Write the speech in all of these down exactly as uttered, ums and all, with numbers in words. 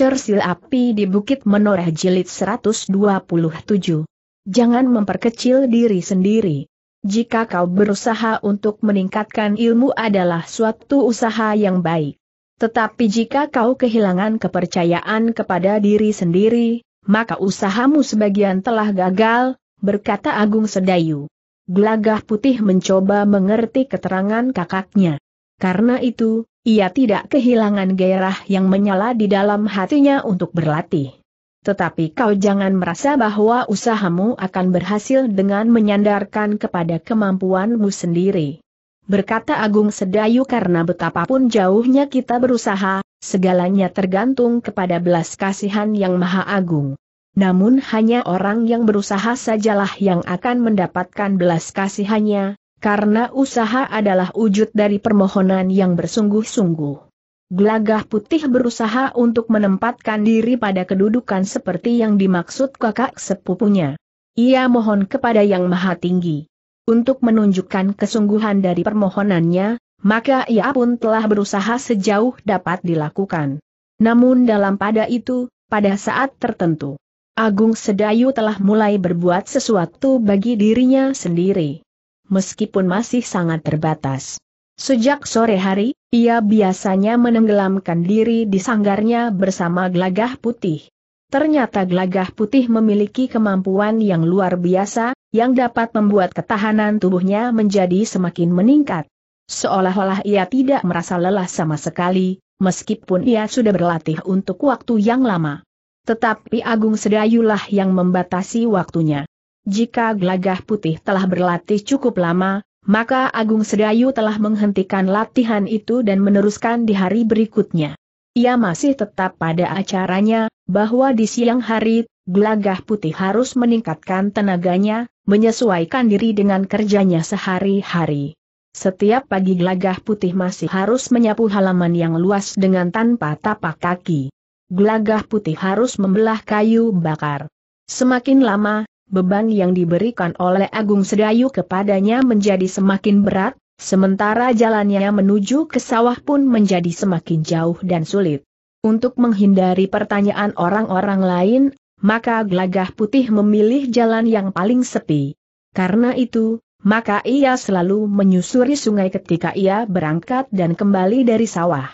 Cersil Api di Bukit Menoreh Jilid seratus dua puluh tujuh. Jangan memperkecil diri sendiri. Jika kau berusaha untuk meningkatkan ilmu adalah suatu usaha yang baik. Tetapi jika kau kehilangan kepercayaan kepada diri sendiri, maka usahamu sebagian telah gagal, berkata Agung Sedayu. Glagah Putih mencoba mengerti keterangan kakaknya. Karena itu, ia tidak kehilangan gairah yang menyala di dalam hatinya untuk berlatih. Tetapi kau jangan merasa bahwa usahamu akan berhasil dengan menyandarkan kepada kemampuanmu sendiri. Berkata Agung Sedayu, karena betapapun jauhnya kita berusaha, segalanya tergantung kepada belas kasihan yang maha agung. Namun hanya orang yang berusaha sajalah yang akan mendapatkan belas kasihannya. Karena usaha adalah wujud dari permohonan yang bersungguh-sungguh. Glagah Putih berusaha untuk menempatkan diri pada kedudukan seperti yang dimaksud kakak sepupunya. Ia mohon kepada Yang Maha Tinggi. Untuk menunjukkan kesungguhan dari permohonannya, maka ia pun telah berusaha sejauh dapat dilakukan. Namun dalam pada itu, pada saat tertentu, Agung Sedayu telah mulai berbuat sesuatu bagi dirinya sendiri. Meskipun masih sangat terbatas. Sejak sore hari, ia biasanya menenggelamkan diri di sanggarnya bersama Glagah Putih. Ternyata Glagah Putih memiliki kemampuan yang luar biasa, yang dapat membuat ketahanan tubuhnya menjadi semakin meningkat. Seolah-olah ia tidak merasa lelah sama sekali, meskipun ia sudah berlatih untuk waktu yang lama. Tetapi Agung Sedayulah yang membatasi waktunya. Jika Glagah Putih telah berlatih cukup lama, maka Agung Sedayu telah menghentikan latihan itu dan meneruskan di hari berikutnya. Ia masih tetap pada acaranya, bahwa di siang hari, Glagah Putih harus meningkatkan tenaganya, menyesuaikan diri dengan kerjanya sehari-hari. Setiap pagi Glagah Putih masih harus menyapu halaman yang luas dengan tanpa tapak kaki. Glagah Putih harus membelah kayu bakar. Semakin lama, beban yang diberikan oleh Agung Sedayu kepadanya menjadi semakin berat, sementara jalannya menuju ke sawah pun menjadi semakin jauh dan sulit. Untuk menghindari pertanyaan orang-orang lain, maka Glagah Putih memilih jalan yang paling sepi. Karena itu, maka ia selalu menyusuri sungai ketika ia berangkat dan kembali dari sawah.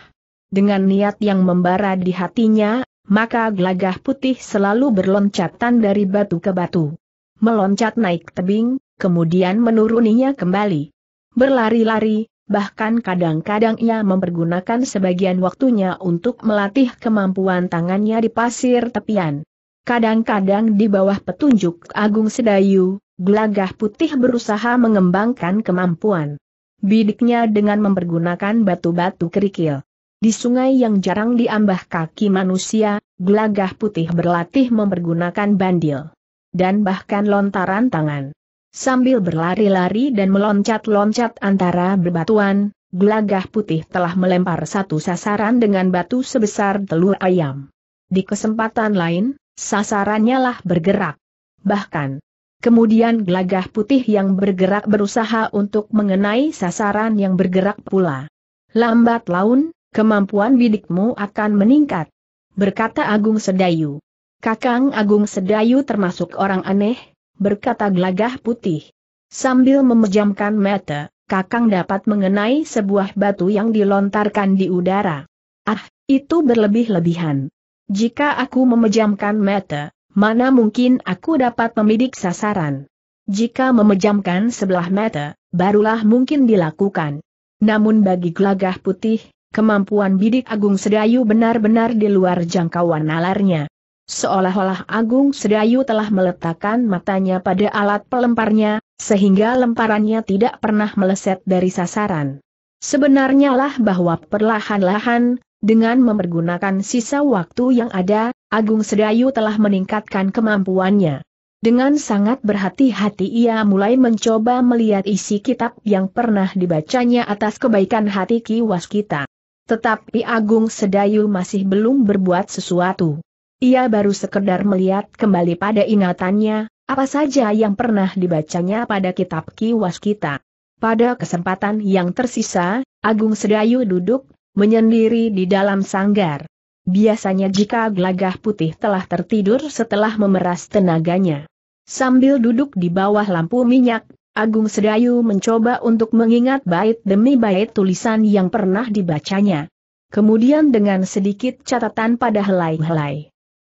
Dengan niat yang membara di hatinya, maka Glagah Putih selalu berloncatan dari batu ke batu. Meloncat naik tebing, kemudian menuruninya kembali. Berlari-lari, bahkan kadang-kadang ia mempergunakan sebagian waktunya untuk melatih kemampuan tangannya di pasir tepian. Kadang-kadang di bawah petunjuk Agung Sedayu, Glagah Putih berusaha mengembangkan kemampuan bidiknya dengan mempergunakan batu-batu kerikil. Di sungai yang jarang diambah kaki manusia, Glagah Putih berlatih mempergunakan bandil dan bahkan lontaran tangan. Sambil berlari-lari dan meloncat-loncat antara bebatuan, Glagah Putih telah melempar satu sasaran dengan batu sebesar telur ayam. Di kesempatan lain, sasarannya lah bergerak. Bahkan, kemudian Glagah Putih yang bergerak berusaha untuk mengenai sasaran yang bergerak pula. Lambat laun, kemampuan bidikmu akan meningkat, berkata Agung Sedayu. Kakang Agung Sedayu termasuk orang aneh, berkata Glagah Putih. Sambil memejamkan mata, Kakang dapat mengenai sebuah batu yang dilontarkan di udara. Ah, itu berlebih-lebihan. Jika aku memejamkan mata, mana mungkin aku dapat membidik sasaran. Jika memejamkan sebelah mata, barulah mungkin dilakukan. Namun bagi Glagah Putih, kemampuan bidik Agung Sedayu benar-benar di luar jangkauan nalarnya. Seolah-olah Agung Sedayu telah meletakkan matanya pada alat pelemparnya, sehingga lemparannya tidak pernah meleset dari sasaran. Sebenarnya lah bahwa perlahan-lahan, dengan mempergunakan sisa waktu yang ada, Agung Sedayu telah meningkatkan kemampuannya. Dengan sangat berhati-hati ia mulai mencoba melihat isi kitab yang pernah dibacanya atas kebaikan hati Ki Waskita. Tetapi Agung Sedayu masih belum berbuat sesuatu. Ia baru sekedar melihat kembali pada ingatannya, apa saja yang pernah dibacanya pada kitab Ki Waskita. Pada kesempatan yang tersisa, Agung Sedayu duduk, menyendiri di dalam sanggar. biasanya jika Glagah Putih telah tertidur setelah memeras tenaganya. Sambil duduk di bawah lampu minyak, Agung Sedayu mencoba untuk mengingat bait demi bait tulisan yang pernah dibacanya. Kemudian dengan sedikit catatan pada helai-helai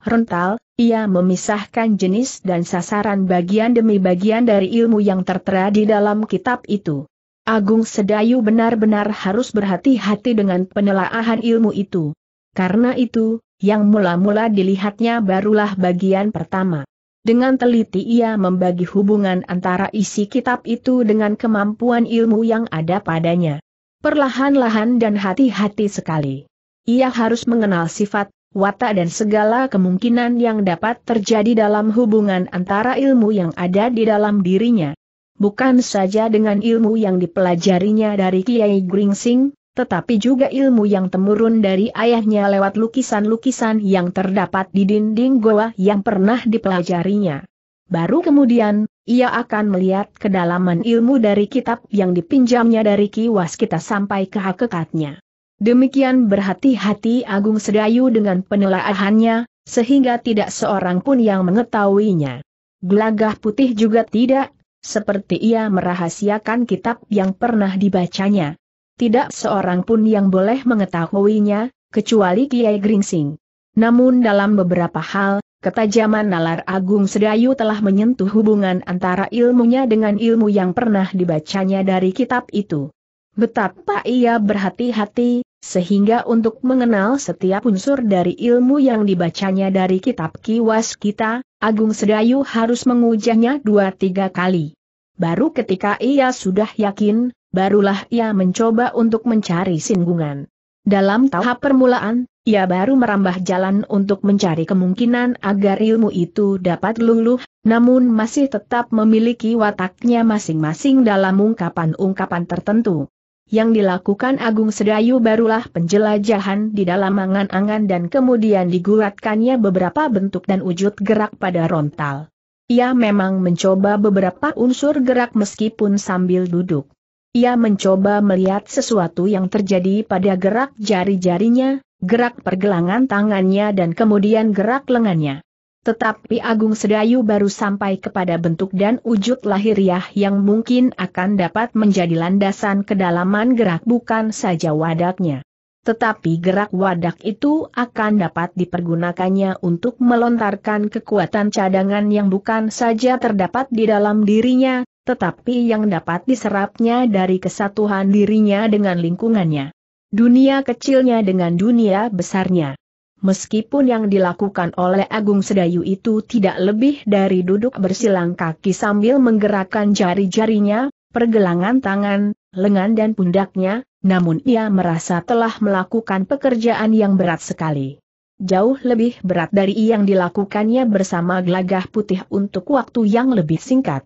rental, ia memisahkan jenis dan sasaran bagian demi bagian dari ilmu yang tertera di dalam kitab itu. Agung Sedayu benar-benar harus berhati-hati dengan penelaahan ilmu itu. Karena itu, yang mula-mula dilihatnya barulah bagian pertama. Dengan teliti ia membagi hubungan antara isi kitab itu dengan kemampuan ilmu yang ada padanya. Perlahan-lahan dan hati-hati sekali. Ia harus mengenal sifat, watak dan segala kemungkinan yang dapat terjadi dalam hubungan antara ilmu yang ada di dalam dirinya. Bukan saja dengan ilmu yang dipelajarinya dari Kiai Gringsing, tetapi juga ilmu yang temurun dari ayahnya lewat lukisan-lukisan yang terdapat di dinding goa yang pernah dipelajarinya. Baru kemudian, ia akan melihat kedalaman ilmu dari kitab yang dipinjamnya dari Ki Waskita sampai ke hakikatnya. Demikian berhati-hati Agung Sedayu dengan penelaahannya, sehingga tidak seorang pun yang mengetahuinya. Glagah Putih juga tidak, seperti ia merahasiakan kitab yang pernah dibacanya. Tidak seorang pun yang boleh mengetahuinya, kecuali Kiai Gringsing. Namun dalam beberapa hal, ketajaman nalar Agung Sedayu telah menyentuh hubungan antara ilmunya dengan ilmu yang pernah dibacanya dari kitab itu. Betapa ia berhati-hati, sehingga untuk mengenal setiap unsur dari ilmu yang dibacanya dari kitab Ki Waskita, Agung Sedayu harus mengujahnya dua tiga kali. Baru ketika ia sudah yakin, barulah ia mencoba untuk mencari singgungan. Dalam tahap permulaan, ia baru merambah jalan untuk mencari kemungkinan agar ilmu itu dapat luluh, namun masih tetap memiliki wataknya masing-masing dalam ungkapan-ungkapan tertentu. Yang dilakukan Agung Sedayu barulah penjelajahan di dalam angan-angan dan kemudian diguratkannya beberapa bentuk dan wujud gerak pada rontal. Ia memang mencoba beberapa unsur gerak meskipun sambil duduk. Ia mencoba melihat sesuatu yang terjadi pada gerak jari-jarinya, gerak pergelangan tangannya dan kemudian gerak lengannya. Tetapi Agung Sedayu baru sampai kepada bentuk dan wujud lahiriah yang mungkin akan dapat menjadi landasan kedalaman gerak bukan saja wadaknya. Tetapi gerak wadak itu akan dapat dipergunakannya untuk melontarkan kekuatan cadangan yang bukan saja terdapat di dalam dirinya, tetapi yang dapat diserapnya dari kesatuan dirinya dengan lingkungannya. Dunia kecilnya dengan dunia besarnya. Meskipun yang dilakukan oleh Agung Sedayu itu tidak lebih dari duduk bersilang kaki sambil menggerakkan jari-jarinya, pergelangan tangan, lengan dan pundaknya, namun ia merasa telah melakukan pekerjaan yang berat sekali. Jauh lebih berat dari yang dilakukannya bersama Glagah Putih untuk waktu yang lebih singkat.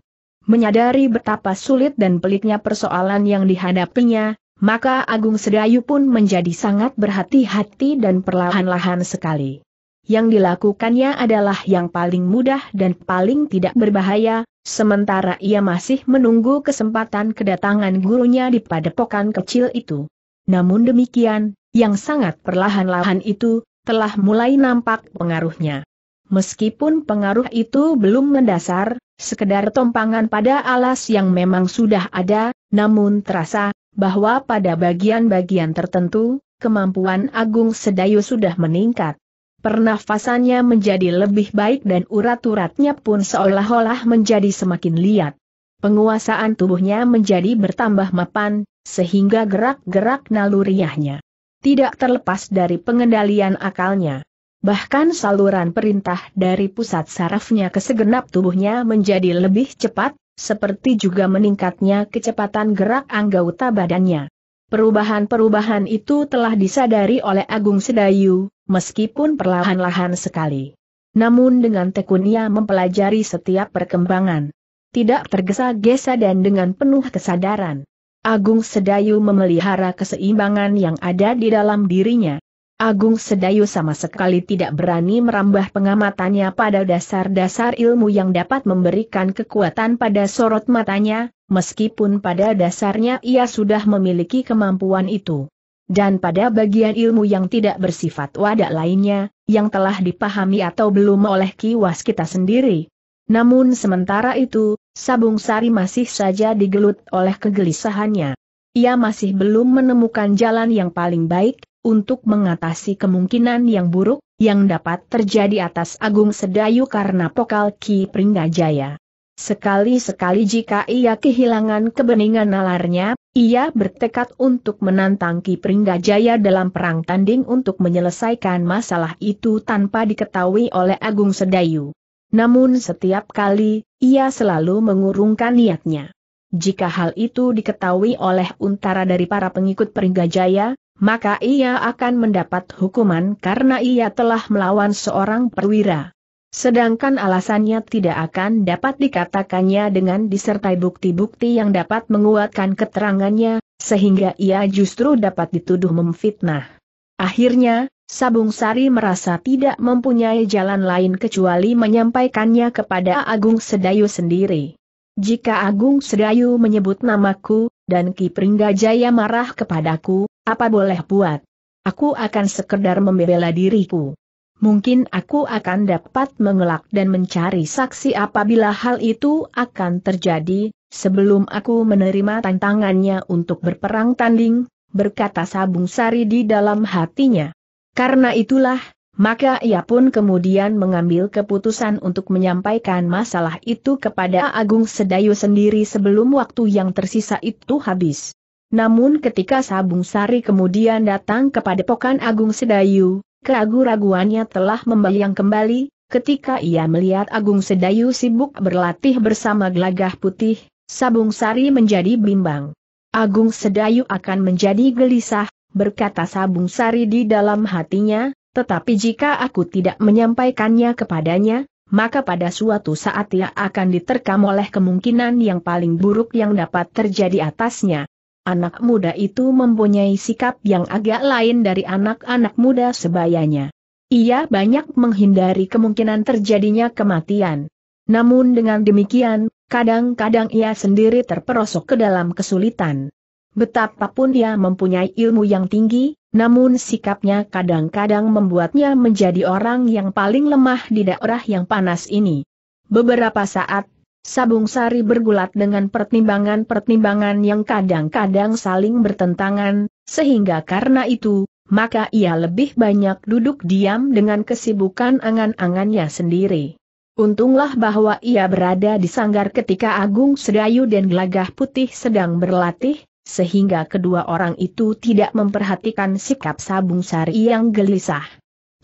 Menyadari betapa sulit dan pelitnya persoalan yang dihadapinya, maka Agung Sedayu pun menjadi sangat berhati-hati dan perlahan-lahan sekali. Yang dilakukannya adalah yang paling mudah dan paling tidak berbahaya, sementara ia masih menunggu kesempatan kedatangan gurunya di padepokan kecil itu. Namun demikian, yang sangat perlahan-lahan itu, telah mulai nampak pengaruhnya. Meskipun pengaruh itu belum mendasar, sekedar tompangan pada alas yang memang sudah ada, namun terasa bahwa pada bagian-bagian tertentu, kemampuan Agung Sedayu sudah meningkat. Pernafasannya menjadi lebih baik dan urat-uratnya pun seolah-olah menjadi semakin liat. Penguasaan tubuhnya menjadi bertambah mapan, sehingga gerak-gerak naluriahnya tidak terlepas dari pengendalian akalnya. Bahkan saluran perintah dari pusat sarafnya ke segenap tubuhnya menjadi lebih cepat, seperti juga meningkatnya kecepatan gerak anggota badannya. Perubahan-perubahan itu telah disadari oleh Agung Sedayu, meskipun perlahan-lahan sekali. Namun dengan tekunnya mempelajari setiap perkembangan. Tidak tergesa-gesa dan dengan penuh kesadaran. Agung Sedayu memelihara keseimbangan yang ada di dalam dirinya. Agung Sedayu sama sekali tidak berani merambah pengamatannya pada dasar-dasar ilmu yang dapat memberikan kekuatan pada sorot matanya, meskipun pada dasarnya ia sudah memiliki kemampuan itu. dan pada bagian ilmu yang tidak bersifat wadah lainnya, yang telah dipahami atau belum oleh Ki Waskita sendiri. Namun sementara itu, Sabung Sari masih saja digelut oleh kegelisahannya. Ia masih belum menemukan jalan yang paling baik untuk mengatasi kemungkinan yang buruk yang dapat terjadi atas Agung Sedayu karena pokal Ki Pringgajaya. Sekali-sekali jika ia kehilangan kebeningan nalarnya, ia bertekad untuk menantang Ki Pringgajaya dalam perang tanding untuk menyelesaikan masalah itu tanpa diketahui oleh Agung Sedayu. Namun setiap kali, ia selalu mengurungkan niatnya. Jika hal itu diketahui oleh Untara dari para pengikut Pringgajaya, maka ia akan mendapat hukuman karena ia telah melawan seorang perwira. Sedangkan alasannya tidak akan dapat dikatakannya dengan disertai bukti-bukti yang dapat menguatkan keterangannya, sehingga ia justru dapat dituduh memfitnah. Akhirnya, Sabung Sari merasa tidak mempunyai jalan lain kecuali menyampaikannya kepada Agung Sedayu sendiri. Jika Agung Sedayu menyebut namaku, dan Ki Pringgajaya marah kepadaku, apa boleh buat? Aku akan sekedar membela diriku. Mungkin aku akan dapat mengelak dan mencari saksi apabila hal itu akan terjadi, sebelum aku menerima tantangannya untuk berperang tanding, berkata Sabung Sari di dalam hatinya. Karena itulah, maka ia pun kemudian mengambil keputusan untuk menyampaikan masalah itu kepada Agung Sedayu sendiri sebelum waktu yang tersisa itu habis. Namun ketika Sabung Sari kemudian datang kepada pokan Agung Sedayu, keraguan-raguannya telah membayang kembali, ketika ia melihat Agung Sedayu sibuk berlatih bersama Glagah Putih, Sabung Sari menjadi bimbang. Agung Sedayu akan menjadi gelisah, berkata Sabung Sari di dalam hatinya, tetapi jika aku tidak menyampaikannya kepadanya, maka pada suatu saat ia akan diterkam oleh kemungkinan yang paling buruk yang dapat terjadi atasnya. Anak muda itu mempunyai sikap yang agak lain dari anak-anak muda sebayanya. Ia banyak menghindari kemungkinan terjadinya kematian. Namun dengan demikian, kadang-kadang ia sendiri terperosok ke dalam kesulitan. Betapapun ia mempunyai ilmu yang tinggi, namun sikapnya kadang-kadang membuatnya menjadi orang yang paling lemah di daerah yang panas ini. Beberapa saat, Sabung Sari bergulat dengan pertimbangan-pertimbangan yang kadang-kadang saling bertentangan, sehingga karena itu, maka ia lebih banyak duduk diam dengan kesibukan angan-angannya sendiri. Untunglah bahwa ia berada di sanggar ketika Agung Sedayu dan Glagah Putih sedang berlatih, sehingga kedua orang itu tidak memperhatikan sikap Sabung Sari yang gelisah.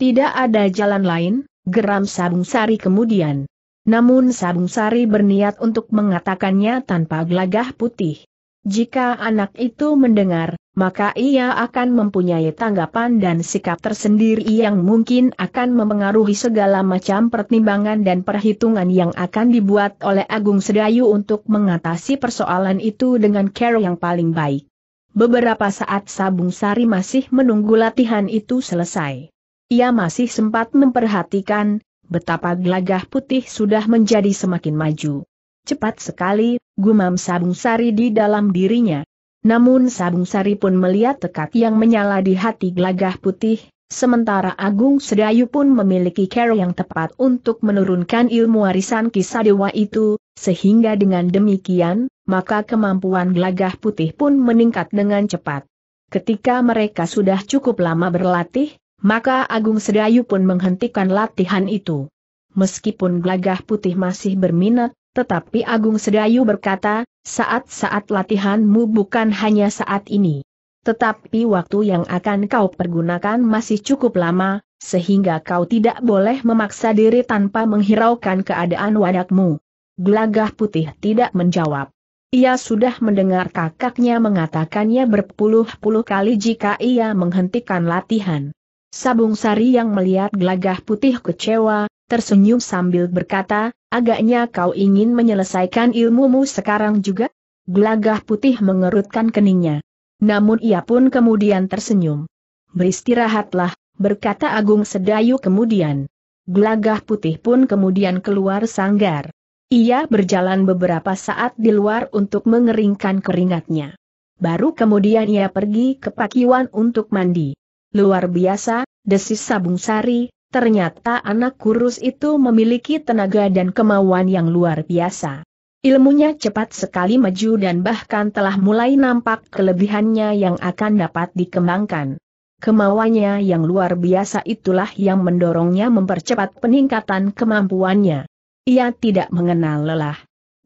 Tidak ada jalan lain, geram Sabung Sari kemudian. Namun Sabung Sari berniat untuk mengatakannya tanpa Glagah Putih. Jika anak itu mendengar, maka ia akan mempunyai tanggapan dan sikap tersendiri yang mungkin akan mempengaruhi segala macam pertimbangan dan perhitungan yang akan dibuat oleh Agung Sedayu untuk mengatasi persoalan itu dengan cara yang paling baik. Beberapa saat Sabung Sari masih menunggu latihan itu selesai. Ia masih sempat memperhatikan betapa Glagah Putih sudah menjadi semakin maju. Cepat sekali, gumam Sabung Sari di dalam dirinya. Namun Sabung Sari pun melihat tekad yang menyala di hati Glagah Putih, sementara Agung Sedayu pun memiliki cara yang tepat untuk menurunkan ilmu warisan Kisadewa itu, sehingga dengan demikian, maka kemampuan Glagah Putih pun meningkat dengan cepat. Ketika mereka sudah cukup lama berlatih, maka Agung Sedayu pun menghentikan latihan itu. Meskipun Glagah Putih masih berminat, tetapi Agung Sedayu berkata, saat-saat latihanmu bukan hanya saat ini. Tetapi waktu yang akan kau pergunakan masih cukup lama, sehingga kau tidak boleh memaksa diri tanpa menghiraukan keadaan wadakmu. Glagah Putih tidak menjawab. Ia sudah mendengar kakaknya mengatakannya berpuluh-puluh kali jika ia menghentikan latihan. Sabung Sari yang melihat Glagah Putih kecewa, tersenyum sambil berkata, agaknya kau ingin menyelesaikan ilmumu sekarang juga? Glagah Putih mengerutkan keningnya. Namun ia pun kemudian tersenyum. Beristirahatlah, berkata Agung Sedayu kemudian. Glagah Putih pun kemudian keluar sanggar. Ia berjalan beberapa saat di luar untuk mengeringkan keringatnya. baru kemudian ia pergi ke Pakuwon untuk mandi. Luar biasa, desis Sabung Sari, ternyata anak kurus itu memiliki tenaga dan kemauan yang luar biasa. Ilmunya cepat sekali maju dan bahkan telah mulai nampak kelebihannya yang akan dapat dikembangkan. Kemauannya yang luar biasa itulah yang mendorongnya mempercepat peningkatan kemampuannya. Ia tidak mengenal lelah.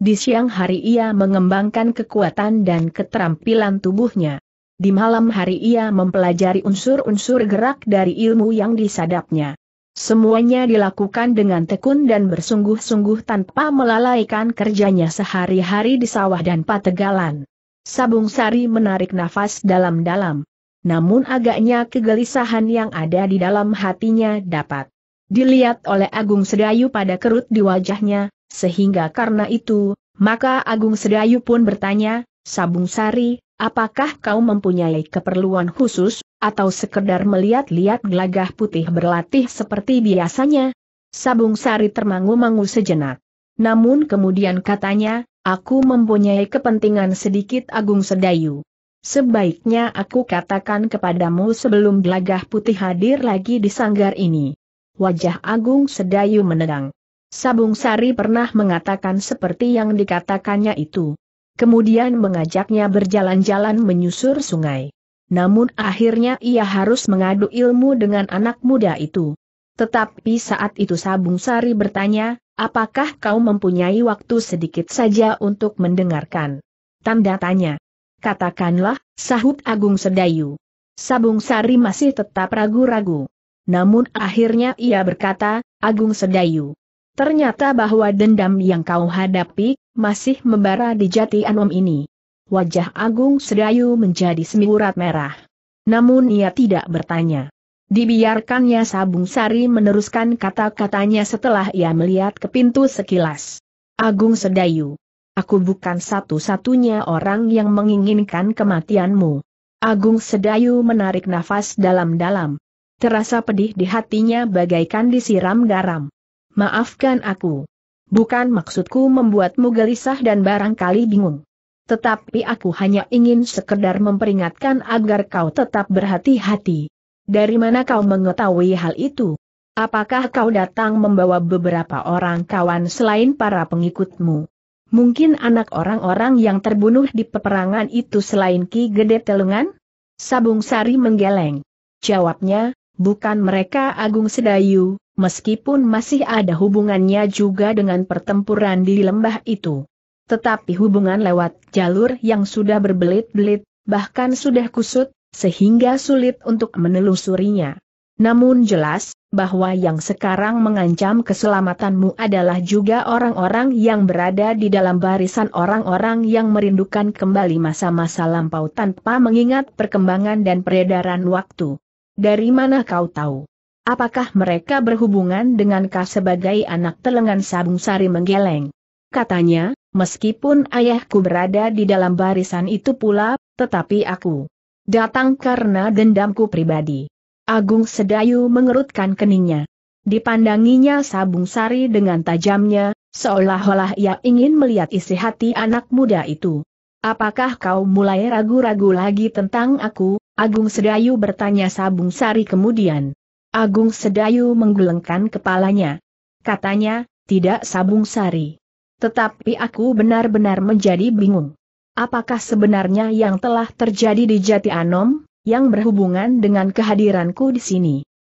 Di siang hari ia mengembangkan kekuatan dan keterampilan tubuhnya. Di malam hari ia mempelajari unsur-unsur gerak dari ilmu yang disadapnya. Semuanya dilakukan dengan tekun dan bersungguh-sungguh tanpa melalaikan kerjanya sehari-hari di sawah dan pategalan. Sabung Sari menarik nafas dalam-dalam. Namun agaknya kegelisahan yang ada di dalam hatinya dapat dilihat oleh Agung Sedayu pada kerut di wajahnya, sehingga karena itu, maka Agung Sedayu pun bertanya, "Sabung Sari, apakah kau mempunyai keperluan khusus, atau sekedar melihat-lihat Glagah Putih berlatih seperti biasanya?" Sabung Sari termangu-mangu sejenak. Namun kemudian katanya, "Aku mempunyai kepentingan sedikit Agung Sedayu. Sebaiknya aku katakan kepadamu sebelum Glagah Putih hadir lagi di sanggar ini." Wajah Agung Sedayu menerang. Sabung Sari pernah mengatakan seperti yang dikatakannya itu. Kemudian mengajaknya berjalan-jalan menyusur sungai. Namun akhirnya ia harus mengadu ilmu dengan anak muda itu. Tetapi saat itu Sabung Sari bertanya, "Apakah kau mempunyai waktu sedikit saja untuk mendengarkan?" Tanda tanya. "Katakanlah," sahut Agung Sedayu. Sabung Sari masih tetap ragu-ragu. Namun akhirnya ia berkata, "Agung Sedayu, ternyata bahwa dendam yang kau hadapi masih membara di Jati Anom ini." Wajah Agung Sedayu menjadi semburat merah. Namun ia tidak bertanya. Dibiarkannya Sabung Sari meneruskan kata-katanya setelah ia melihat ke pintu sekilas. "Agung Sedayu, aku bukan satu-satunya orang yang menginginkan kematianmu." Agung Sedayu menarik nafas dalam-dalam. Terasa pedih di hatinya bagaikan disiram garam. "Maafkan aku. Bukan maksudku membuatmu gelisah dan barangkali bingung. Tetapi aku hanya ingin sekedar memperingatkan agar kau tetap berhati-hati." "Dari mana kau mengetahui hal itu? Apakah kau datang membawa beberapa orang kawan selain para pengikutmu? Mungkin anak orang-orang yang terbunuh di peperangan itu selain Ki Gede Telengan?" Sabung Sari menggeleng. Jawabnya, "Bukan mereka Agung Sedayu, meskipun masih ada hubungannya juga dengan pertempuran di lembah itu. Tetapi hubungan lewat jalur yang sudah berbelit-belit, bahkan sudah kusut, sehingga sulit untuk menelusurinya. Namun jelas, bahwa yang sekarang mengancam keselamatanmu adalah juga orang-orang yang berada di dalam barisan orang-orang yang merindukan kembali masa-masa lampau tanpa mengingat perkembangan dan peredaran waktu." "Dari mana kau tahu? Apakah mereka berhubungan dengan kau sebagai anak Telengan?" Sabung Sari menggeleng. Katanya, "Meskipun ayahku berada di dalam barisan itu pula, tetapi aku datang karena dendamku pribadi." Agung Sedayu mengerutkan keningnya. Dipandanginya Sabung Sari dengan tajamnya, seolah-olah ia ingin melihat isi hati anak muda itu. "Apakah kau mulai ragu-ragu lagi tentang aku, Agung Sedayu?" bertanya Sabung Sari kemudian. Agung Sedayu menggelengkan kepalanya. Katanya, "Tidak Sabung Sari. Tetapi aku benar-benar menjadi bingung. Apakah sebenarnya yang telah terjadi di Jati Anom, yang berhubungan dengan kehadiranku di sini?"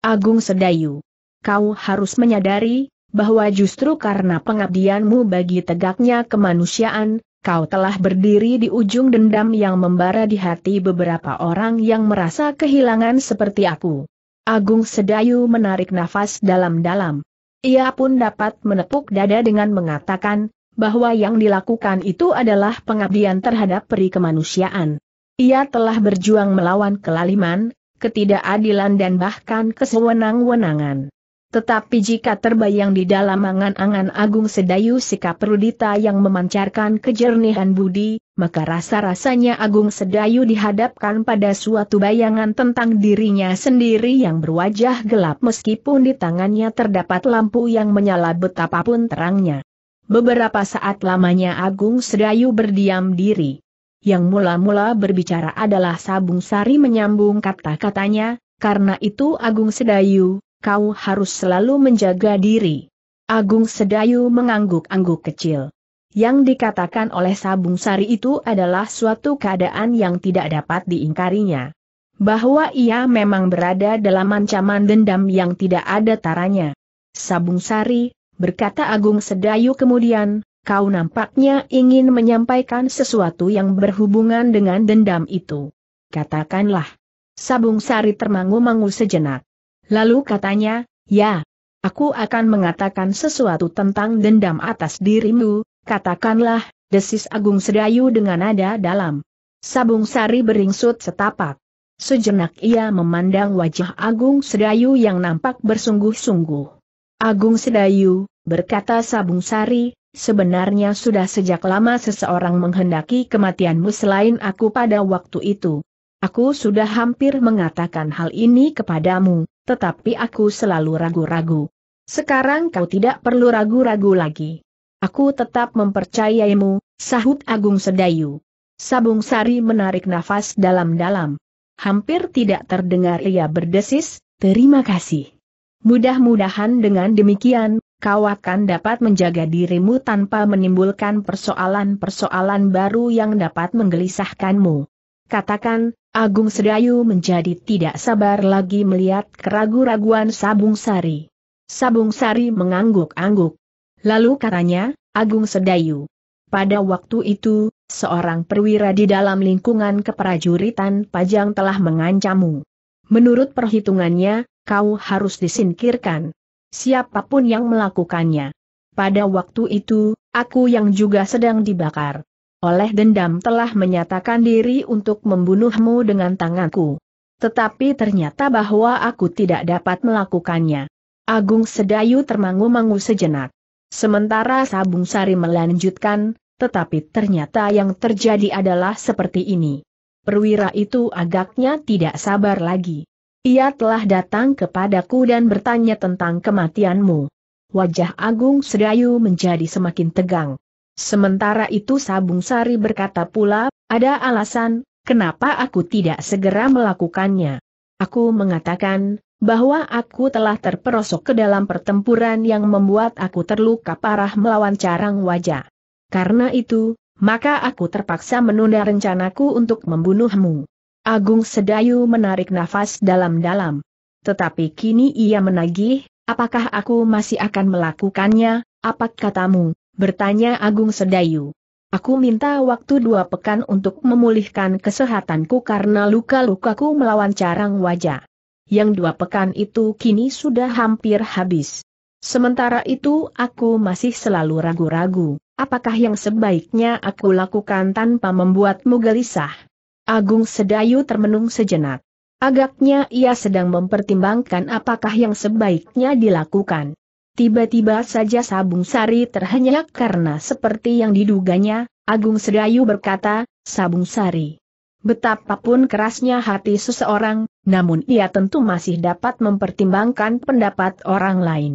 "Agung Sedayu, kau harus menyadari, bahwa justru karena pengabdianmu bagi tegaknya kemanusiaan, kau telah berdiri di ujung dendam yang membara di hati beberapa orang yang merasa kehilangan seperti aku." Agung Sedayu menarik nafas dalam-dalam. Ia pun dapat menepuk dada dengan mengatakan, bahwa yang dilakukan itu adalah pengabdian terhadap peri kemanusiaan. Ia telah berjuang melawan kelaliman, ketidakadilan dan bahkan kesewenang-wenangan. Tetapi jika terbayang di dalam angan-angan Agung Sedayu sikap Rudita yang memancarkan kejernihan budi, maka rasa-rasanya Agung Sedayu dihadapkan pada suatu bayangan tentang dirinya sendiri yang berwajah gelap meskipun di tangannya terdapat lampu yang menyala betapapun terangnya. Beberapa saat lamanya Agung Sedayu berdiam diri. Yang mula-mula berbicara adalah Sabung Sari menyambung kata-katanya, "Karena itu Agung Sedayu, kau harus selalu menjaga diri." Agung Sedayu mengangguk-angguk kecil. Yang dikatakan oleh Sabung Sari itu adalah suatu keadaan yang tidak dapat diingkarinya. Bahwa ia memang berada dalam ancaman dendam yang tidak ada taranya. "Sabung Sari," berkata Agung Sedayu kemudian, "kau nampaknya ingin menyampaikan sesuatu yang berhubungan dengan dendam itu. Katakanlah." Sabung Sari termangu-mangu sejenak. Lalu katanya, "Ya, aku akan mengatakan sesuatu tentang dendam atas dirimu. Katakanlah," desis Agung Sedayu dengan nada dalam. Sabung Sari beringsut setapak. Sejenak ia memandang wajah Agung Sedayu yang nampak bersungguh-sungguh. "Agung Sedayu," berkata Sabung Sari, "sebenarnya sudah sejak lama seseorang menghendaki kematianmu selain aku pada waktu itu. Aku sudah hampir mengatakan hal ini kepadamu, tetapi aku selalu ragu-ragu. Sekarang kau tidak perlu ragu-ragu lagi. Aku tetap mempercayaimu," sahut Agung Sedayu. Sabung Sari menarik nafas dalam-dalam. Hampir tidak terdengar ia berdesis, "Terima kasih. Mudah-mudahan dengan demikian, kau akan dapat menjaga dirimu tanpa menimbulkan persoalan-persoalan baru yang dapat menggelisahkanmu." "Katakan." Agung Sedayu menjadi tidak sabar lagi melihat keragu-raguan Sabung Sari. Sabung Sari mengangguk-angguk. Lalu katanya, "Agung Sedayu, pada waktu itu, seorang perwira di dalam lingkungan keprajuritan Pajang telah mengancammu. Menurut perhitungannya, kau harus disingkirkan. Siapapun yang melakukannya. Pada waktu itu, aku yang juga sedang dibakar oleh dendam telah menyatakan diri untuk membunuhmu dengan tanganku. Tetapi ternyata bahwa aku tidak dapat melakukannya." Agung Sedayu termangu-mangu sejenak. Sementara Sabung Sari melanjutkan, "Tetapi ternyata yang terjadi adalah seperti ini." Perwira itu agaknya tidak sabar lagi. "Ia telah datang kepadaku dan bertanya tentang kematianmu." Wajah Agung Sedayu menjadi semakin tegang. Sementara itu Sabung Sari berkata pula, "Ada alasan, kenapa aku tidak segera melakukannya. Aku mengatakan bahwa aku telah terperosok ke dalam pertempuran yang membuat aku terluka parah melawan Carang Waja. Karena itu, maka aku terpaksa menunda rencanaku untuk membunuhmu." Agung Sedayu menarik nafas dalam-dalam. Tetapi kini ia menagih, "Apakah aku masih akan melakukannya, apa katamu?" bertanya Agung Sedayu. "Aku minta waktu dua pekan untuk memulihkan kesehatanku karena luka-lukaku melawan Carang Waja. Yang dua pekan itu kini sudah hampir habis. Sementara itu aku masih selalu ragu-ragu. Apakah yang sebaiknya aku lakukan tanpa membuatmu gelisah?" Agung Sedayu termenung sejenak. Agaknya ia sedang mempertimbangkan apakah yang sebaiknya dilakukan. Tiba-tiba saja Sabung Sari terhenyak karena seperti yang diduganya, Agung Sedayu berkata, "Sabung Sari, betapapun kerasnya hati seseorang, namun ia tentu masih dapat mempertimbangkan pendapat orang lain.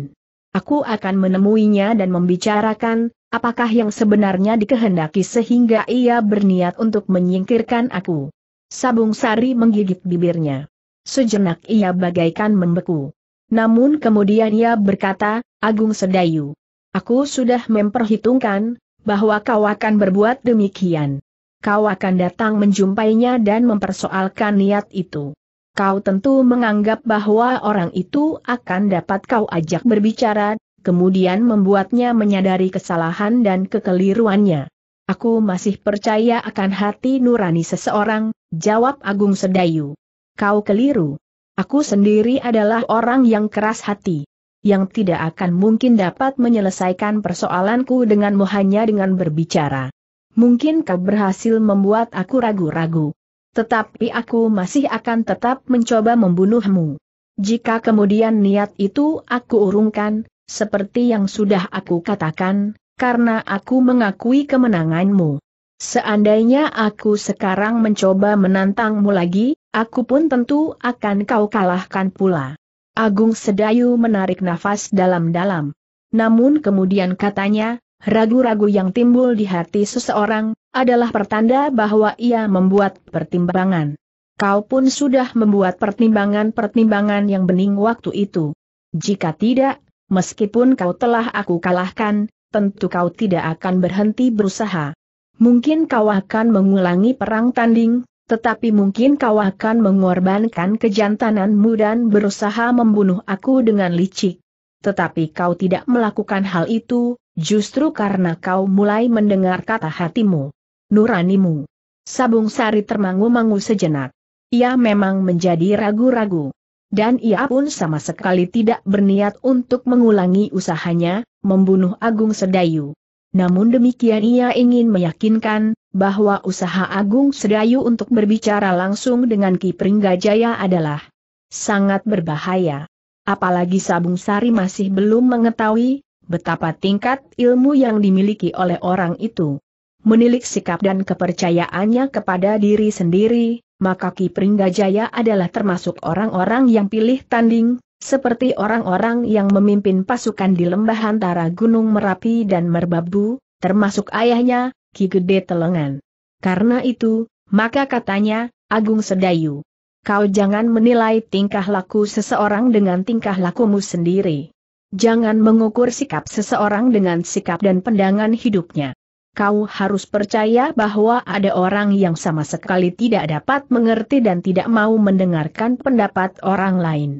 Aku akan menemuinya dan membicarakan apakah yang sebenarnya dikehendaki sehingga ia berniat untuk menyingkirkan aku." Sabung Sari menggigit bibirnya. Sejenak ia bagaikan membeku. Namun kemudian ia berkata, "Agung Sedayu, aku sudah memperhitungkan bahwa kau akan berbuat demikian. Kau akan datang menjumpainya dan mempersoalkan niat itu. Kau tentu menganggap bahwa orang itu akan dapat kau ajak berbicara, kemudian membuatnya menyadari kesalahan dan kekeliruannya." "Aku masih percaya akan hati nurani seseorang," jawab Agung Sedayu. "Kau keliru. Aku sendiri adalah orang yang keras hati, yang tidak akan mungkin dapat menyelesaikan persoalanku denganmu hanya dengan berbicara. Mungkin kau berhasil membuat aku ragu-ragu. Tetapi aku masih akan tetap mencoba membunuhmu. Jika kemudian niat itu aku urungkan, seperti yang sudah aku katakan, karena aku mengakui kemenanganmu. Seandainya aku sekarang mencoba menantangmu lagi, aku pun tentu akan kau kalahkan pula." Agung Sedayu menarik nafas dalam-dalam. Namun kemudian katanya, "Ragu-ragu yang timbul di hati seseorang, adalah pertanda bahwa ia membuat pertimbangan. Kau pun sudah membuat pertimbangan-pertimbangan yang bening waktu itu. Jika tidak, meskipun kau telah aku kalahkan, tentu kau tidak akan berhenti berusaha. Mungkin kau akan mengulangi perang tanding, tetapi mungkin kau akan mengorbankan kejantananmu dan berusaha membunuh aku dengan licik. Tetapi kau tidak melakukan hal itu, justru karena kau mulai mendengar kata hatimu, nuranimu. Sabung Sari termangu-mangu sejenak. Ia memang menjadi ragu-ragu. Dan ia pun sama sekali tidak berniat untuk mengulangi usahanya, membunuh Agung Sedayu. Namun demikian ia ingin meyakinkan, bahwa usaha Agung Sedayu untuk berbicara langsung dengan Ki Pringgajaya adalah sangat berbahaya. Apalagi Sabung Sari masih belum mengetahui betapa tingkat ilmu yang dimiliki oleh orang itu. Menilik sikap dan kepercayaannya kepada diri sendiri, maka Ki Pringgajaya adalah termasuk orang-orang yang pilih tanding, seperti orang-orang yang memimpin pasukan di lembah antara Gunung Merapi dan Merbabu, termasuk ayahnya, Ki Gede Telengan. Karena itu, maka katanya, Agung Sedayu, kau jangan menilai tingkah laku seseorang dengan tingkah lakumu sendiri. Jangan mengukur sikap seseorang dengan sikap dan pandangan hidupnya. Kau harus percaya bahwa ada orang yang sama sekali tidak dapat mengerti dan tidak mau mendengarkan pendapat orang lain.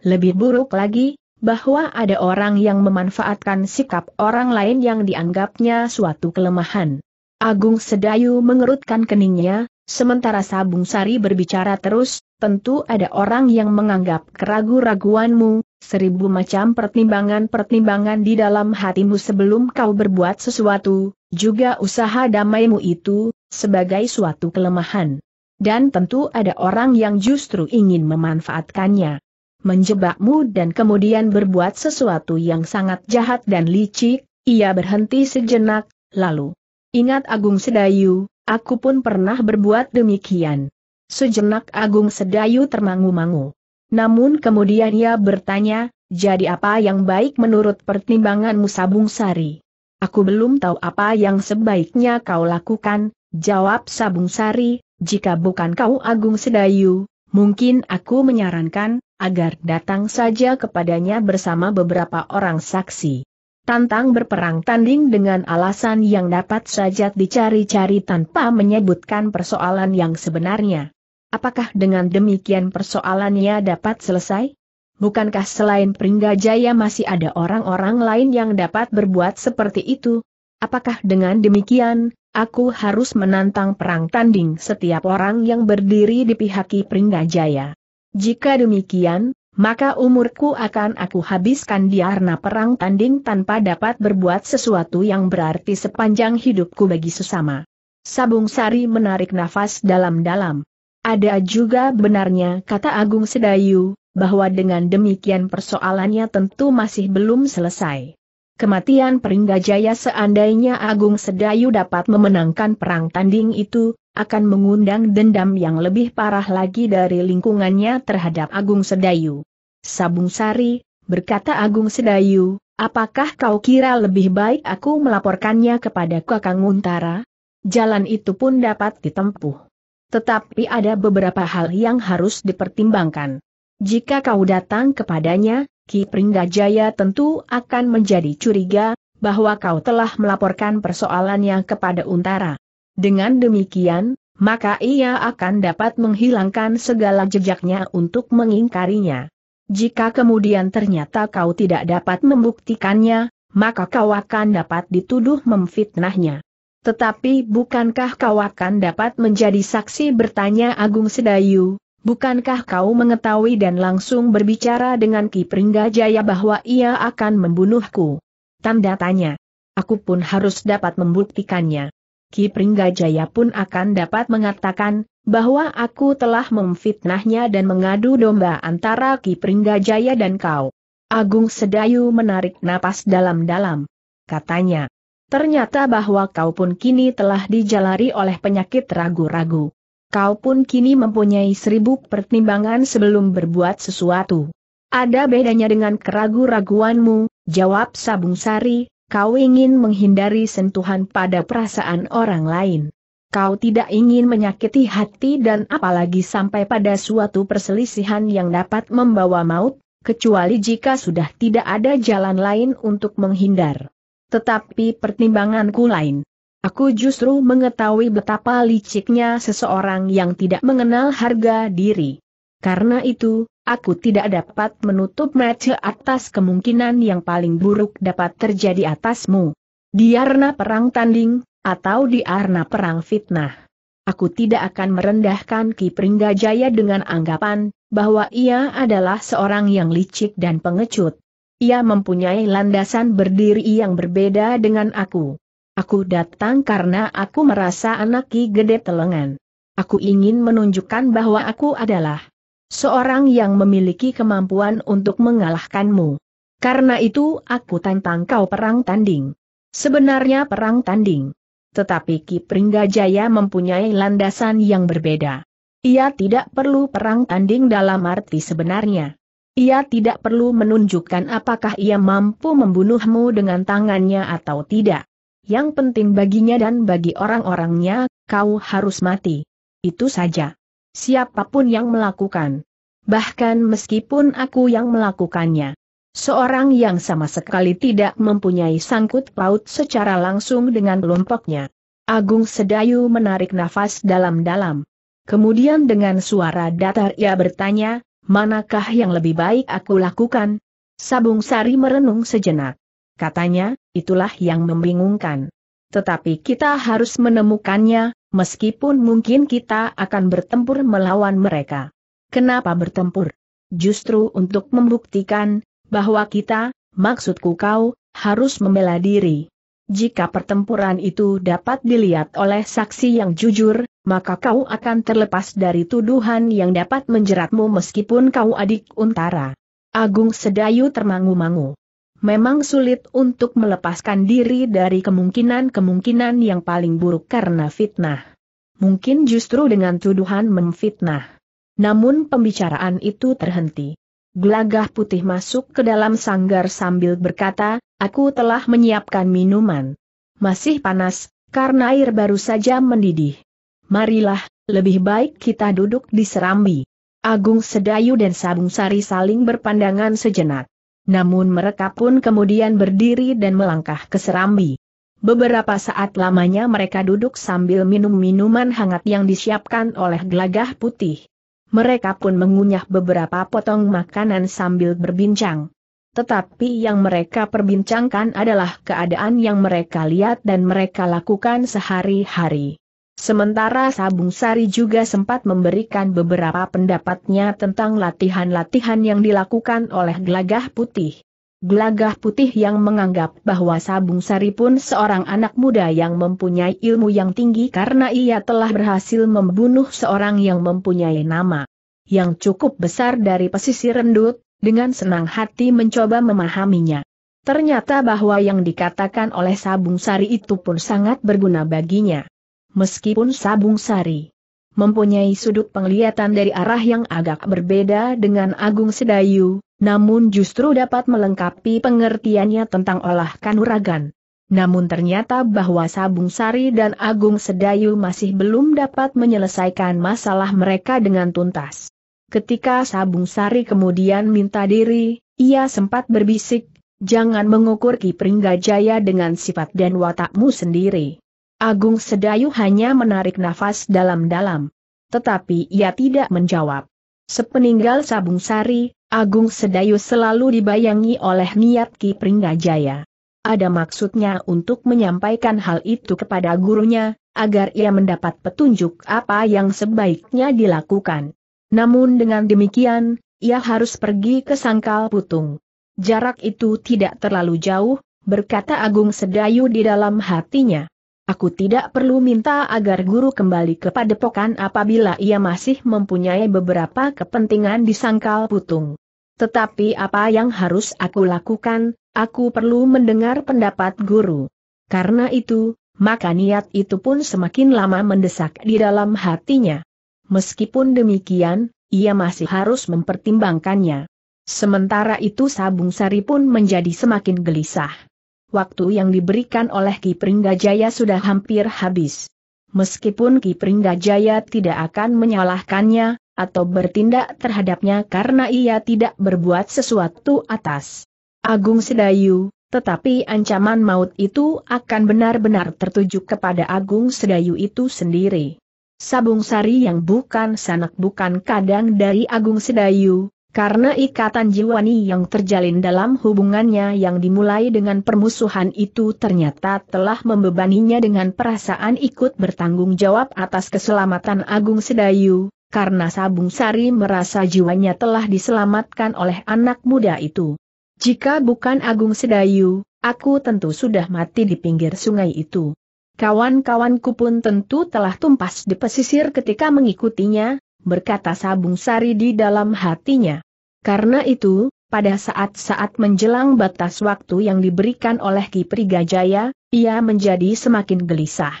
Lebih buruk lagi, bahwa ada orang yang memanfaatkan sikap orang lain yang dianggapnya suatu kelemahan. Agung Sedayu mengerutkan keningnya, sementara Sabung Sari berbicara terus, tentu ada orang yang menganggap keraguan-raguanmu, seribu macam pertimbangan-pertimbangan di dalam hatimu sebelum kau berbuat sesuatu. Juga usaha damaimu itu, sebagai suatu kelemahan. Dan tentu ada orang yang justru ingin memanfaatkannya, menjebakmu dan kemudian berbuat sesuatu yang sangat jahat dan licik. Ia berhenti sejenak, lalu, ingat Agung Sedayu, aku pun pernah berbuat demikian. Sejenak Agung Sedayu termangu-mangu. Namun kemudian ia bertanya, jadi apa yang baik menurut pertimbanganmu Sabung Sari? Aku belum tahu apa yang sebaiknya kau lakukan, jawab Sabung Sari, jika bukan kau Agung Sedayu, mungkin aku menyarankan, agar datang saja kepadanya bersama beberapa orang saksi. Tantang berperang tanding dengan alasan yang dapat saja dicari-cari tanpa menyebutkan persoalan yang sebenarnya. Apakah dengan demikian persoalannya dapat selesai? Bukankah selain Pringgajaya masih ada orang-orang lain yang dapat berbuat seperti itu? Apakah dengan demikian, aku harus menantang perang tanding setiap orang yang berdiri di pihak Ki Pringgajaya? Jika demikian, maka umurku akan aku habiskan di arena perang tanding tanpa dapat berbuat sesuatu yang berarti sepanjang hidupku bagi sesama. Sabung Sari menarik nafas dalam-dalam. Ada juga benarnya kata Agung Sedayu, bahwa dengan demikian persoalannya tentu masih belum selesai. Kematian Pringgajaya seandainya Agung Sedayu dapat memenangkan perang tanding itu, akan mengundang dendam yang lebih parah lagi dari lingkungannya terhadap Agung Sedayu. Sabung Sari, berkata Agung Sedayu, apakah kau kira lebih baik aku melaporkannya kepada Kakang Untara? Jalan itu pun dapat ditempuh. Tetapi ada beberapa hal yang harus dipertimbangkan. Jika kau datang kepadanya, Ki Pringgajaya tentu akan menjadi curiga, bahwa kau telah melaporkan persoalannya kepada Untara. Dengan demikian, maka ia akan dapat menghilangkan segala jejaknya untuk mengingkarinya. Jika kemudian ternyata kau tidak dapat membuktikannya, maka kau akan dapat dituduh memfitnahnya. Tetapi bukankah kau akan dapat menjadi saksi, bertanya Agung Sedayu? Bukankah kau mengetahui dan langsung berbicara dengan Ki Pringgajaya bahwa ia akan membunuhku? Tanda tanya. Aku pun harus dapat membuktikannya. Ki Pringgajaya pun akan dapat mengatakan, bahwa aku telah memfitnahnya dan mengadu domba antara Ki Pringgajaya dan kau. Agung Sedayu menarik napas dalam-dalam. Katanya, ternyata bahwa kau pun kini telah dijalari oleh penyakit ragu-ragu. Kau pun kini mempunyai seribu pertimbangan sebelum berbuat sesuatu. Ada bedanya dengan keraguan-raguanmu, jawab Sabung Sari, kau ingin menghindari sentuhan pada perasaan orang lain. Kau tidak ingin menyakiti hati dan apalagi sampai pada suatu perselisihan yang dapat membawa maut, kecuali jika sudah tidak ada jalan lain untuk menghindar. Tetapi pertimbanganku lain. Aku justru mengetahui betapa liciknya seseorang yang tidak mengenal harga diri. Karena itu, aku tidak dapat menutup mata atas kemungkinan yang paling buruk dapat terjadi atasmu. Di arena perang tanding, atau di arena perang fitnah. Aku tidak akan merendahkan Ki Pringgajaya dengan anggapan bahwa ia adalah seorang yang licik dan pengecut. Ia mempunyai landasan berdiri yang berbeda dengan aku. Aku datang karena aku merasa anak Ki Gede Telengan. Aku ingin menunjukkan bahwa aku adalah seorang yang memiliki kemampuan untuk mengalahkanmu. Karena itu aku tantang kau perang tanding. Sebenarnya perang tanding. Tetapi Ki Pringgajaya mempunyai landasan yang berbeda. Ia tidak perlu perang tanding dalam arti sebenarnya. Ia tidak perlu menunjukkan apakah ia mampu membunuhmu dengan tangannya atau tidak. Yang penting baginya dan bagi orang-orangnya, kau harus mati. Itu saja. Siapapun yang melakukan. Bahkan meskipun aku yang melakukannya. Seorang yang sama sekali tidak mempunyai sangkut paut secara langsung dengan kelompoknya. Agung Sedayu menarik nafas dalam-dalam. Kemudian dengan suara datar ia bertanya, manakah yang lebih baik aku lakukan? Sabung Sari merenung sejenak. Katanya, itulah yang membingungkan. Tetapi kita harus menemukannya, meskipun mungkin kita akan bertempur melawan mereka. Kenapa bertempur? Justru untuk membuktikan bahwa kita, maksudku kau, harus membela diri. Jika pertempuran itu dapat dilihat oleh saksi yang jujur, maka kau akan terlepas dari tuduhan yang dapat menjeratmu meskipun kau adik Untara. Agung Sedayu termangu-mangu. Memang sulit untuk melepaskan diri dari kemungkinan-kemungkinan yang paling buruk karena fitnah. Mungkin justru dengan tuduhan memfitnah. Namun pembicaraan itu terhenti. Glagah Putih masuk ke dalam sanggar sambil berkata, aku telah menyiapkan minuman. Masih panas, karena air baru saja mendidih. Marilah, lebih baik kita duduk di serambi. Agung Sedayu dan Sabung Sari saling berpandangan sejenak. Namun mereka pun kemudian berdiri dan melangkah ke serambi. Beberapa saat lamanya mereka duduk sambil minum minuman hangat yang disiapkan oleh Glagah Putih. Mereka pun mengunyah beberapa potong makanan sambil berbincang. Tetapi yang mereka perbincangkan adalah keadaan yang mereka lihat dan mereka lakukan sehari-hari. Sementara Sabung Sari juga sempat memberikan beberapa pendapatnya tentang latihan-latihan yang dilakukan oleh Glagah Putih. Glagah Putih yang menganggap bahwa Sabung Sari pun seorang anak muda yang mempunyai ilmu yang tinggi karena ia telah berhasil membunuh seorang yang mempunyai nama yang cukup besar dari pesisir Rendut, dengan senang hati mencoba memahaminya. Ternyata bahwa yang dikatakan oleh Sabung Sari itu pun sangat berguna baginya. Meskipun Sabung Sari mempunyai sudut penglihatan dari arah yang agak berbeda dengan Agung Sedayu, namun justru dapat melengkapi pengertiannya tentang olah kanuragan. Namun ternyata bahwa Sabung Sari dan Agung Sedayu masih belum dapat menyelesaikan masalah mereka dengan tuntas. Ketika Sabung Sari kemudian minta diri, ia sempat berbisik, jangan mengukur Ki Pringgajaya dengan sifat dan watakmu sendiri. Agung Sedayu hanya menarik nafas dalam-dalam. Tetapi ia tidak menjawab. Sepeninggal Sabung Sari, Agung Sedayu selalu dibayangi oleh niat Ki Pringgajaya. Ada maksudnya untuk menyampaikan hal itu kepada gurunya, agar ia mendapat petunjuk apa yang sebaiknya dilakukan. Namun dengan demikian, ia harus pergi ke Sangkal Putung. Jarak itu tidak terlalu jauh, berkata Agung Sedayu di dalam hatinya. Aku tidak perlu minta agar guru kembali ke padepokan apabila ia masih mempunyai beberapa kepentingan di Sangkal Putung. Tetapi apa yang harus aku lakukan? Aku perlu mendengar pendapat guru. Karena itu, maka niat itu pun semakin lama mendesak di dalam hatinya. Meskipun demikian, ia masih harus mempertimbangkannya. Sementara itu Sabung Sari pun menjadi semakin gelisah. Waktu yang diberikan oleh Ki Pringgajaya sudah hampir habis. meskipun Ki Pringgajaya tidak akan menyalahkannya, atau bertindak terhadapnya karena ia tidak berbuat sesuatu atas Agung Sedayu, tetapi ancaman maut itu akan benar-benar tertuju kepada Agung Sedayu itu sendiri. Sabung Sari yang bukan sanak bukan kadang dari Agung Sedayu, karena ikatan jiwani yang terjalin dalam hubungannya yang dimulai dengan permusuhan itu ternyata telah membebaninya dengan perasaan ikut bertanggung jawab atas keselamatan Agung Sedayu, karena Sabung Sari merasa jiwanya telah diselamatkan oleh anak muda itu. Jika bukan Agung Sedayu, aku tentu sudah mati di pinggir sungai itu. Kawan-kawanku pun tentu telah tumpas di pesisir ketika mengikutinya, berkata Sabung Sari di dalam hatinya. Karena itu, pada saat-saat menjelang batas waktu yang diberikan oleh Ki Pringgajaya, ia menjadi semakin gelisah.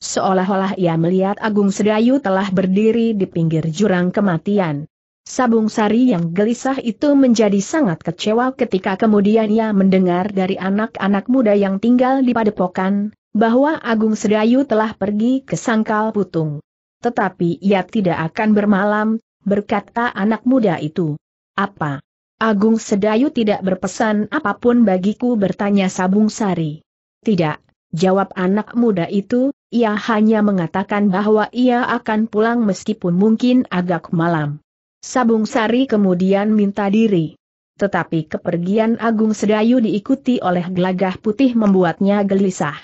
Seolah-olah ia melihat Agung Sedayu telah berdiri di pinggir jurang kematian. Sabung Sari yang gelisah itu menjadi sangat kecewa ketika kemudian ia mendengar dari anak-anak muda yang tinggal di padepokan, bahwa Agung Sedayu telah pergi ke Sangkal Putung. Tetapi ia tidak akan bermalam, berkata anak muda itu. Apa? Agung Sedayu tidak berpesan apapun bagiku, bertanya Sabung Sari. Tidak, jawab anak muda itu, ia hanya mengatakan bahwa ia akan pulang meskipun mungkin agak malam. Sabung Sari kemudian minta diri. Tetapi kepergian Agung Sedayu diikuti oleh Glagah Putih membuatnya gelisah.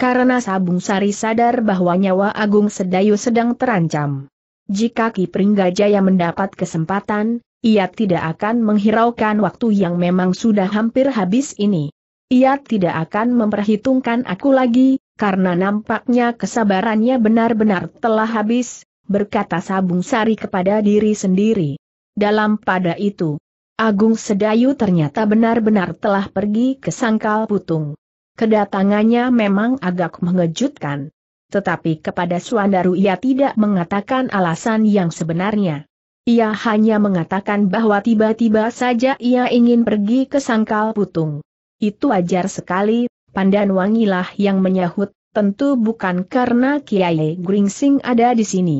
Karena Sabung Sari sadar bahwa nyawa Agung Sedayu sedang terancam. Jika Ki Pringgajaya mendapat kesempatan, ia tidak akan menghiraukan waktu yang memang sudah hampir habis ini. Ia tidak akan memperhitungkan aku lagi, karena nampaknya kesabarannya benar-benar telah habis, berkata Sabung Sari kepada diri sendiri. Dalam pada itu, Agung Sedayu ternyata benar-benar telah pergi ke Sangkal Putung. Kedatangannya memang agak mengejutkan. Tetapi kepada Swandaru ia tidak mengatakan alasan yang sebenarnya. Ia hanya mengatakan bahwa tiba-tiba saja ia ingin pergi ke Sangkal Putung. Itu wajar sekali, Pandan Wangilah yang menyahut, tentu bukan karena Kiai Gringsing ada di sini.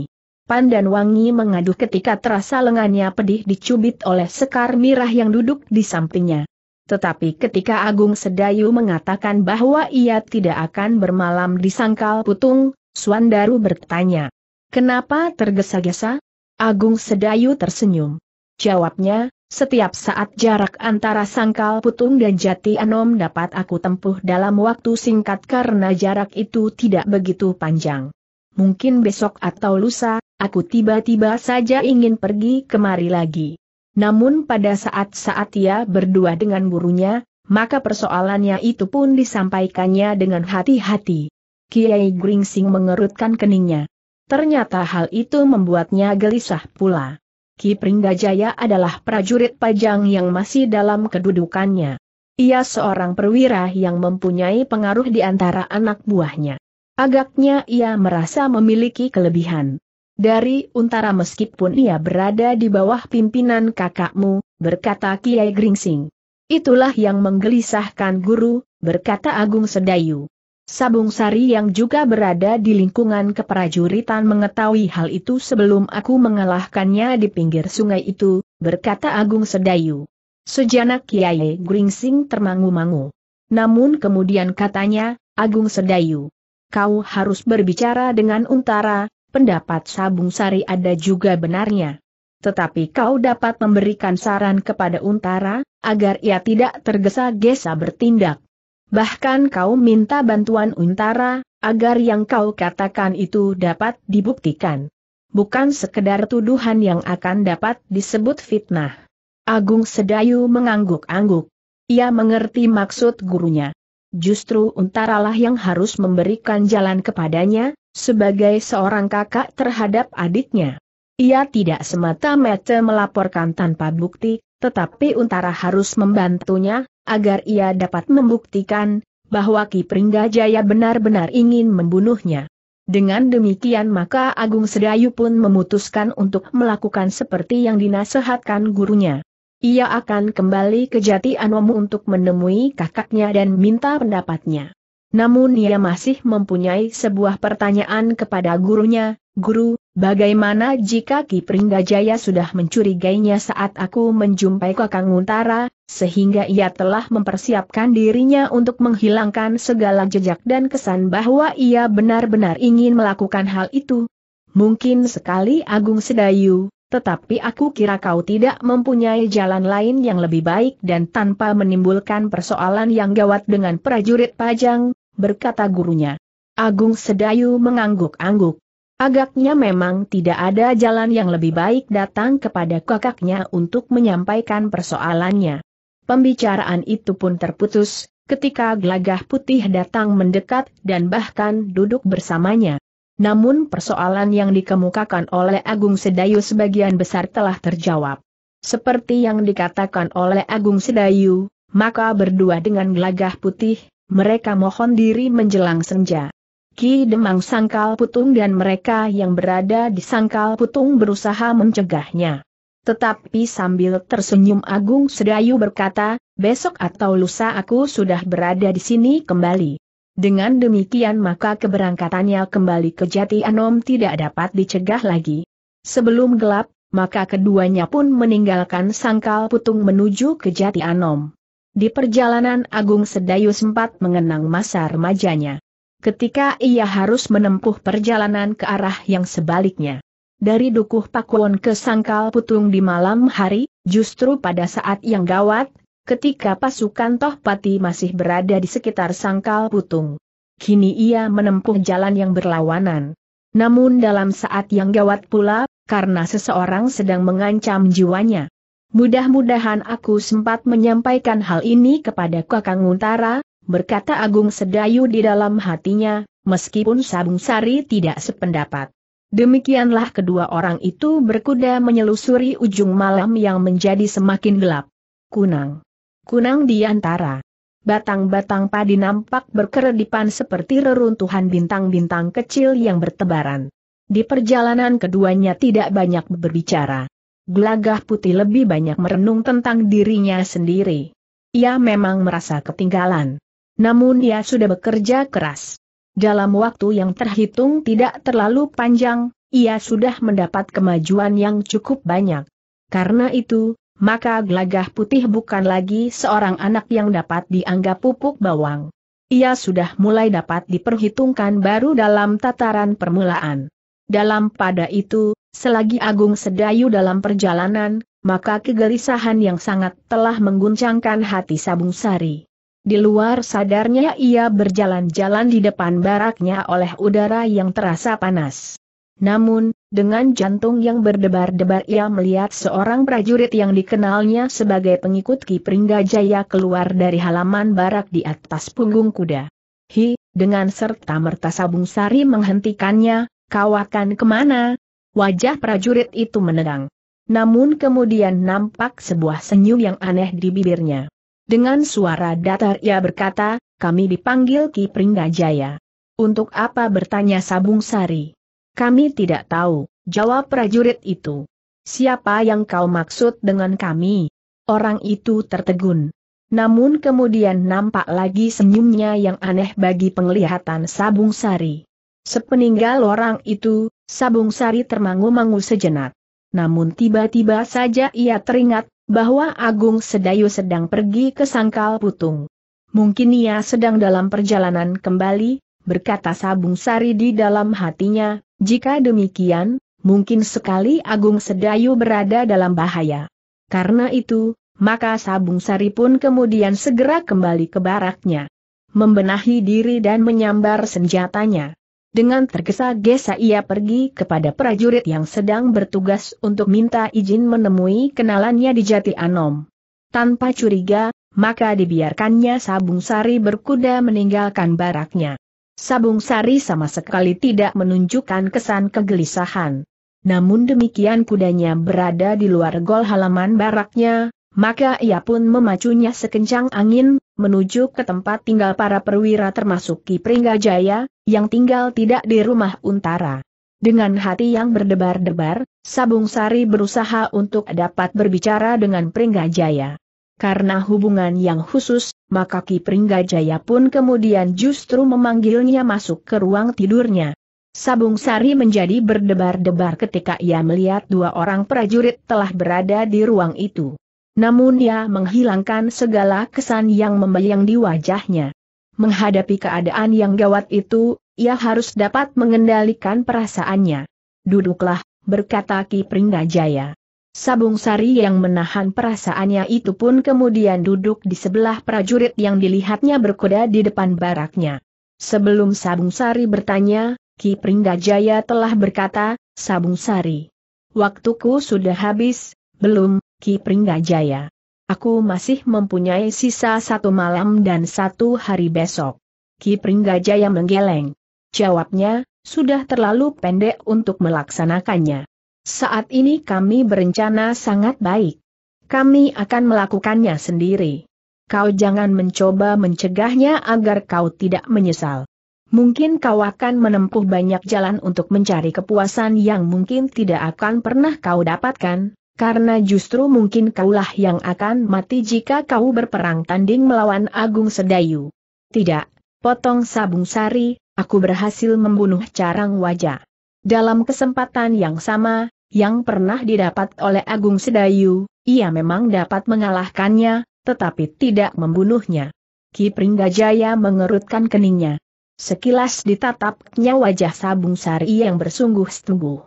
Pandan Wangi mengaduh ketika terasa lengannya pedih dicubit oleh Sekar Mirah yang duduk di sampingnya. Tetapi ketika Agung Sedayu mengatakan bahwa ia tidak akan bermalam di Sangkal Putung, Swandaru bertanya, "Kenapa tergesa-gesa?" Agung Sedayu tersenyum. Jawabnya, "Setiap saat jarak antara Sangkal Putung dan Jati Anom dapat aku tempuh dalam waktu singkat karena jarak itu tidak begitu panjang. Mungkin besok atau lusa, aku tiba-tiba saja ingin pergi kemari lagi." Namun pada saat-saat ia berdua dengan gurunya, maka persoalannya itu pun disampaikannya dengan hati-hati. Kiai Gringsing mengerutkan keningnya. Ternyata hal itu membuatnya gelisah pula. Ki Pringgajaya adalah prajurit Pajang yang masih dalam kedudukannya. Ia seorang perwira yang mempunyai pengaruh di antara anak buahnya. Agaknya ia merasa memiliki kelebihan. Dari Untara meskipun ia berada di bawah pimpinan kakakmu, berkata Kiai Gringsing. Itulah yang menggelisahkan guru, berkata Agung Sedayu. Sabung Sari yang juga berada di lingkungan keprajuritan mengetahui hal itu sebelum aku mengalahkannya di pinggir sungai itu, berkata Agung Sedayu. Sejenak Kiai Gringsing termangu-mangu. Namun kemudian katanya, Agung Sedayu, kau harus berbicara dengan Untara. Pendapat Sabung Sari ada juga benarnya. Tetapi kau dapat memberikan saran kepada Untara, agar ia tidak tergesa-gesa bertindak. Bahkan kau minta bantuan Untara, agar yang kau katakan itu dapat dibuktikan. Bukan sekedar tuduhan yang akan dapat disebut fitnah. Agung Sedayu mengangguk-angguk. Ia mengerti maksud gurunya. Justru Untaralah yang harus memberikan jalan kepadanya, sebagai seorang kakak terhadap adiknya. Ia tidak semata-mata melaporkan tanpa bukti, tetapi Untara harus membantunya, agar ia dapat membuktikan, bahwa Ki Pringgajaya benar-benar ingin membunuhnya. Dengan demikian maka Agung Sedayu pun memutuskan untuk melakukan seperti yang dinasehatkan gurunya. Ia akan kembali ke Jati Anom untuk menemui kakaknya dan minta pendapatnya. Namun ia masih mempunyai sebuah pertanyaan kepada gurunya, "Guru, bagaimana jika Ki Pringgajaya sudah mencurigainya saat aku menjumpai Kakang Untara, sehingga ia telah mempersiapkan dirinya untuk menghilangkan segala jejak dan kesan bahwa ia benar-benar ingin melakukan hal itu?" "Mungkin sekali Agung Sedayu, tetapi aku kira kau tidak mempunyai jalan lain yang lebih baik dan tanpa menimbulkan persoalan yang gawat dengan prajurit Pajang," berkata gurunya. Agung Sedayu mengangguk-angguk. Agaknya memang tidak ada jalan yang lebih baik datang kepada kakaknya untuk menyampaikan persoalannya. Pembicaraan itu pun terputus, ketika Glagah Putih datang mendekat dan bahkan duduk bersamanya. Namun persoalan yang dikemukakan oleh Agung Sedayu sebagian besar telah terjawab. Seperti yang dikatakan oleh Agung Sedayu, maka berdua dengan Glagah Putih, mereka mohon diri menjelang senja. Ki Demang Sangkal Putung dan mereka yang berada di Sangkal Putung berusaha mencegahnya. Tetapi sambil tersenyum Agung Sedayu berkata, "Besok atau lusa aku sudah berada di sini kembali." Dengan demikian maka keberangkatannya kembali ke Jati Anom tidak dapat dicegah lagi. Sebelum gelap, maka keduanya pun meninggalkan Sangkal Putung menuju ke Jati Anom. Di perjalanan Agung Sedayu sempat mengenang masa remajanya, ketika ia harus menempuh perjalanan ke arah yang sebaliknya. Dari Dukuh Pakuwon ke Sangkal Putung di malam hari, justru pada saat yang gawat, ketika pasukan Tohpati masih berada di sekitar Sangkal Putung. Kini ia menempuh jalan yang berlawanan. Namun dalam saat yang gawat pula, karena seseorang sedang mengancam jiwanya. "Mudah-mudahan aku sempat menyampaikan hal ini kepada Kakang Untara," berkata Agung Sedayu di dalam hatinya, meskipun Sabung Sari tidak sependapat. Demikianlah kedua orang itu berkuda menyelusuri ujung malam yang menjadi semakin gelap. Kunang. Kunang di antara batang-batang padi nampak berkeredipan seperti reruntuhan bintang-bintang kecil yang bertebaran. Di perjalanan keduanya tidak banyak berbicara. Glagah Putih lebih banyak merenung tentang dirinya sendiri. Ia memang merasa ketinggalan. Namun dia sudah bekerja keras. Dalam waktu yang terhitung tidak terlalu panjang, ia sudah mendapat kemajuan yang cukup banyak. Karena itu, maka Glagah Putih bukan lagi seorang anak yang dapat dianggap pupuk bawang. Ia sudah mulai dapat diperhitungkan baru dalam tataran permulaan. Dalam pada itu, selagi Agung Sedayu dalam perjalanan, maka kegelisahan yang sangat telah mengguncangkan hati Sabung Sari. Di luar sadarnya ia berjalan-jalan di depan baraknya oleh udara yang terasa panas. Namun, dengan jantung yang berdebar-debar ia melihat seorang prajurit yang dikenalnya sebagai pengikut Ki Pringgajaya keluar dari halaman barak di atas punggung kuda. "Hi," dengan serta merta Sabung Sari menghentikannya, "Kau akan kemana?" Wajah prajurit itu menegang. Namun kemudian nampak sebuah senyum yang aneh di bibirnya. Dengan suara datar ia berkata, "Kami dipanggil Ki Pringgajaya." "Untuk apa?" bertanya Sabung Sari. "Kami tidak tahu," jawab prajurit itu. "Siapa yang kau maksud dengan kami?" Orang itu tertegun. Namun kemudian nampak lagi senyumnya yang aneh bagi penglihatan Sabung Sari. Sepeninggal orang itu, Sabung Sari termangu-mangu sejenak. Namun tiba-tiba saja ia teringat bahwa Agung Sedayu sedang pergi ke Sangkal Putung. "Mungkin ia sedang dalam perjalanan kembali," berkata Sabung Sari di dalam hatinya, "jika demikian, mungkin sekali Agung Sedayu berada dalam bahaya." Karena itu, maka Sabung Sari pun kemudian segera kembali ke baraknya, membenahi diri dan menyambar senjatanya. Dengan tergesa-gesa ia pergi kepada prajurit yang sedang bertugas untuk minta izin menemui kenalannya di Jati Anom. Tanpa curiga, maka dibiarkannya Sabung Sari berkuda meninggalkan baraknya. Sabung Sari sama sekali tidak menunjukkan kesan kegelisahan. Namun demikian kudanya berada di luar gol halaman baraknya, maka ia pun memacunya sekencang angin, menuju ke tempat tinggal para perwira termasuk Ki Pringgajaya, yang tinggal tidak di rumah Untara. Dengan hati yang berdebar-debar, Sabung Sari berusaha untuk dapat berbicara dengan Pringgajaya. Karena hubungan yang khusus, maka Ki Pringgajaya pun kemudian justru memanggilnya masuk ke ruang tidurnya. Sabung Sari menjadi berdebar-debar ketika ia melihat dua orang prajurit telah berada di ruang itu. Namun ia menghilangkan segala kesan yang membayang di wajahnya. Menghadapi keadaan yang gawat itu, ia harus dapat mengendalikan perasaannya. "Duduklah," berkata Ki Pringgajaya. Sabung Sari yang menahan perasaannya itu pun kemudian duduk di sebelah prajurit yang dilihatnya berkuda di depan baraknya. Sebelum Sabung Sari bertanya, Ki Pringgajaya telah berkata, "Sabung Sari, waktuku sudah habis." "Belum, Ki Pringgajaya. Aku masih mempunyai sisa satu malam dan satu hari besok." Ki Pringgajaya menggeleng. Jawabnya, "Sudah terlalu pendek untuk melaksanakannya. Saat ini kami berencana sangat baik. Kami akan melakukannya sendiri. Kau jangan mencoba mencegahnya agar kau tidak menyesal. Mungkin kau akan menempuh banyak jalan untuk mencari kepuasan yang mungkin tidak akan pernah kau dapatkan, karena justru mungkin kaulah yang akan mati jika kau berperang tanding melawan Agung Sedayu." "Tidak," potong Sabung Sari, "aku berhasil membunuh Carang Waja. Dalam kesempatan yang sama, yang pernah didapat oleh Agung Sedayu, ia memang dapat mengalahkannya, tetapi tidak membunuhnya." Ki Pringgajaya mengerutkan keningnya. Sekilas ditatapnya wajah Sabung Sari yang bersungguh-sungguh.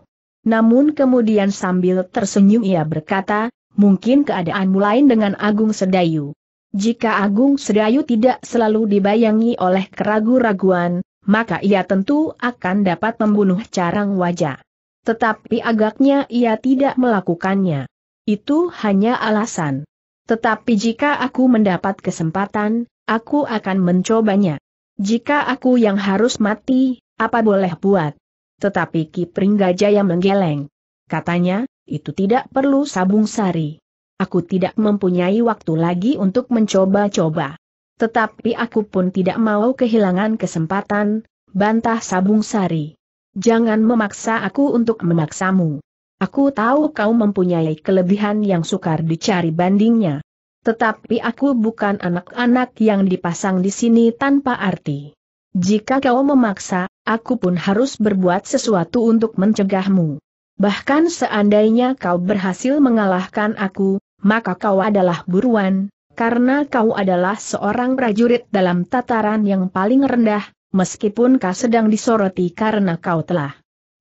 Namun kemudian sambil tersenyum ia berkata, "Mungkin keadaanmu lain dengan Agung Sedayu. Jika Agung Sedayu tidak selalu dibayangi oleh keraguan-raguan, maka ia tentu akan dapat membunuh Carang Waja. Tetapi agaknya ia tidak melakukannya. Itu hanya alasan. Tetapi jika aku mendapat kesempatan, aku akan mencobanya. Jika aku yang harus mati, apa boleh buat." Tetapi Ki Pringgajaya menggeleng. Katanya, "Itu tidak perlu Sabung Sari. Aku tidak mempunyai waktu lagi untuk mencoba-coba. Tetapi aku pun tidak mau kehilangan kesempatan," bantah Sabung Sari. "Jangan memaksa aku untuk memaksamu. Aku tahu kau mempunyai kelebihan yang sukar dicari bandingnya. Tetapi aku bukan anak-anak yang dipasang di sini tanpa arti. Jika kau memaksa, aku pun harus berbuat sesuatu untuk mencegahmu. Bahkan seandainya kau berhasil mengalahkan aku, maka kau adalah buruan, karena kau adalah seorang prajurit dalam tataran yang paling rendah, meskipun kau sedang disoroti karena kau telah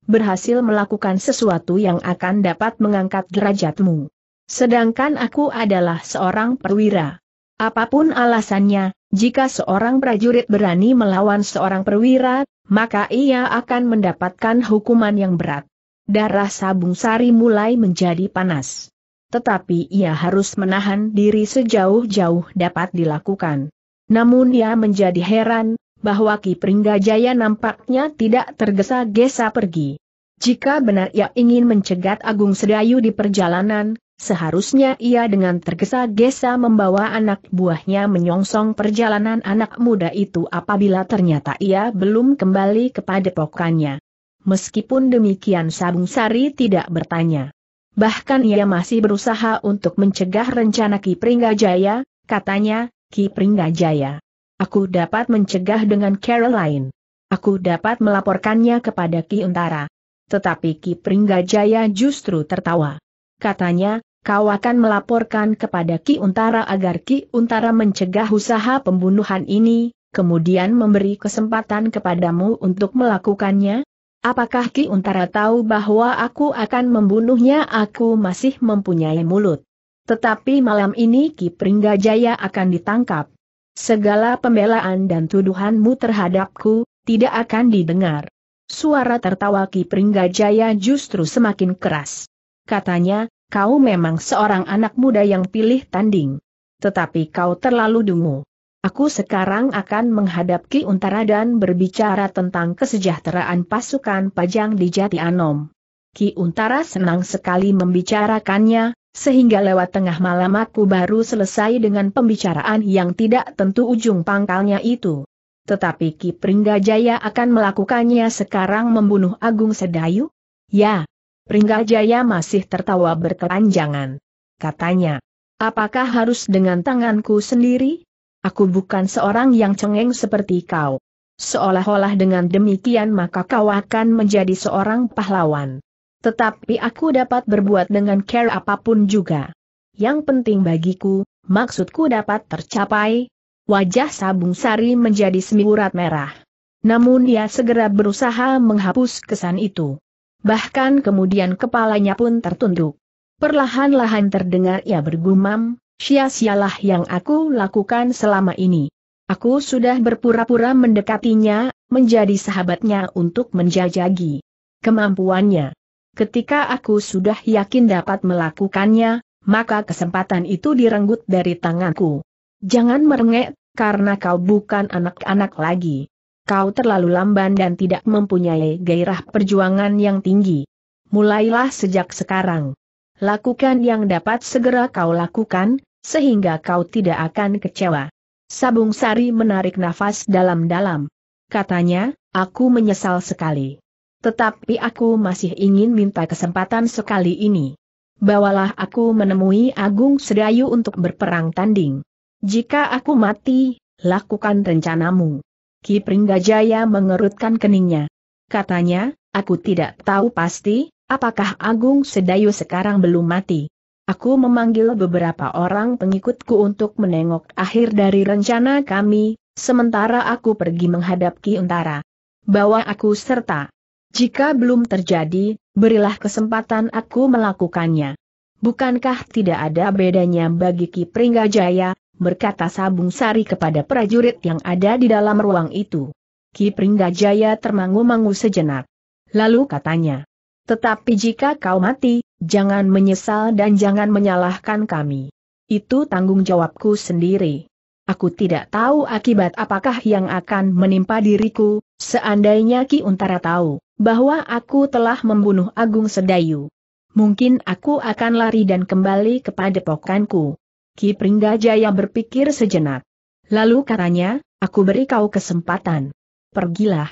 berhasil melakukan sesuatu yang akan dapat mengangkat derajatmu. Sedangkan aku adalah seorang perwira. Apapun alasannya, jika seorang prajurit berani melawan seorang perwira, maka ia akan mendapatkan hukuman yang berat." Darah Sabung Sari mulai menjadi panas. Tetapi ia harus menahan diri sejauh-jauh dapat dilakukan. Namun ia menjadi heran, bahwa Ki Pringgajaya nampaknya tidak tergesa-gesa pergi. Jika benar ia ingin mencegat Agung Sedayu di perjalanan, seharusnya ia dengan tergesa-gesa membawa anak buahnya menyongsong perjalanan anak muda itu apabila ternyata ia belum kembali kepada padepokannya. Meskipun demikian Sabung Sari tidak bertanya. Bahkan ia masih berusaha untuk mencegah rencana Ki Pringgajaya. Katanya, "Ki Pringgajaya, aku dapat mencegah dengan Caroline. Aku dapat melaporkannya kepada Ki Untara." Tetapi Ki Pringgajaya justru tertawa. Katanya, "Kau akan melaporkan kepada Ki Untara agar Ki Untara mencegah usaha pembunuhan ini, kemudian memberi kesempatan kepadamu untuk melakukannya? Apakah Ki Untara tahu bahwa aku akan membunuhnya?" "Aku masih mempunyai mulut. Tetapi malam ini Ki Pringgajaya akan ditangkap. Segala pembelaan dan tuduhanmu terhadapku tidak akan didengar." Suara tertawa Ki Pringgajaya justru semakin keras. Katanya, "Kau memang seorang anak muda yang pilih tanding. Tetapi kau terlalu dungu. Aku sekarang akan menghadap Ki Untara dan berbicara tentang kesejahteraan pasukan Pajang di Jati Anom." Ki Untara senang sekali membicarakannya, sehingga lewat tengah malam aku baru selesai dengan pembicaraan yang tidak tentu ujung pangkalnya itu. "Tetapi Ki Pringgajaya akan melakukannya sekarang, membunuh Agung Sedayu?" "Ya." Pringgajaya masih tertawa berkepanjangan. Katanya, "Apakah harus dengan tanganku sendiri?" Aku bukan seorang yang cengeng seperti kau. Seolah-olah dengan demikian maka kau akan menjadi seorang pahlawan. Tetapi aku dapat berbuat dengan cara apapun juga. Yang penting bagiku, maksudku dapat tercapai." Wajah Sabung Sari menjadi semburat merah. Namun dia segera berusaha menghapus kesan itu. Bahkan kemudian kepalanya pun tertunduk. Perlahan-lahan terdengar ia bergumam, "Sia-sialah yang aku lakukan selama ini. Aku sudah berpura-pura mendekatinya, menjadi sahabatnya untuk menjajaki kemampuannya. Ketika aku sudah yakin dapat melakukannya, maka kesempatan itu direnggut dari tanganku. Jangan merengek, karena kau bukan anak-anak lagi. Kau terlalu lamban dan tidak mempunyai gairah perjuangan yang tinggi. Mulailah sejak sekarang. Lakukan yang dapat segera kau lakukan, sehingga kau tidak akan kecewa." Sabung Sari menarik nafas dalam-dalam. Katanya, "Aku menyesal sekali. Tetapi aku masih ingin minta kesempatan sekali ini. Bawalah aku menemui Agung Sedayu untuk berperang tanding. Jika aku mati, lakukan rencanamu." Ki Pringgajaya mengerutkan keningnya. Katanya, "Aku tidak tahu pasti, apakah Agung Sedayu sekarang belum mati. Aku memanggil beberapa orang pengikutku untuk menengok akhir dari rencana kami, sementara aku pergi menghadap Ki Untara. Bawa aku serta. Jika belum terjadi, berilah kesempatan aku melakukannya." "Bukankah tidak ada bedanya bagi Ki Pringgajaya?" berkata Sabung Sari kepada prajurit yang ada di dalam ruang itu. Ki Pringgajaya termangu-mangu sejenak. Lalu katanya, "Tetapi jika kau mati, jangan menyesal dan jangan menyalahkan kami. Itu tanggung jawabku sendiri. Aku tidak tahu akibat apakah yang akan menimpa diriku, seandainya Ki Untara tahu bahwa aku telah membunuh Agung Sedayu. Mungkin aku akan lari dan kembali kepada padepokanku." Ki Pringgajaya berpikir sejenak. Lalu katanya, "Aku beri kau kesempatan. Pergilah.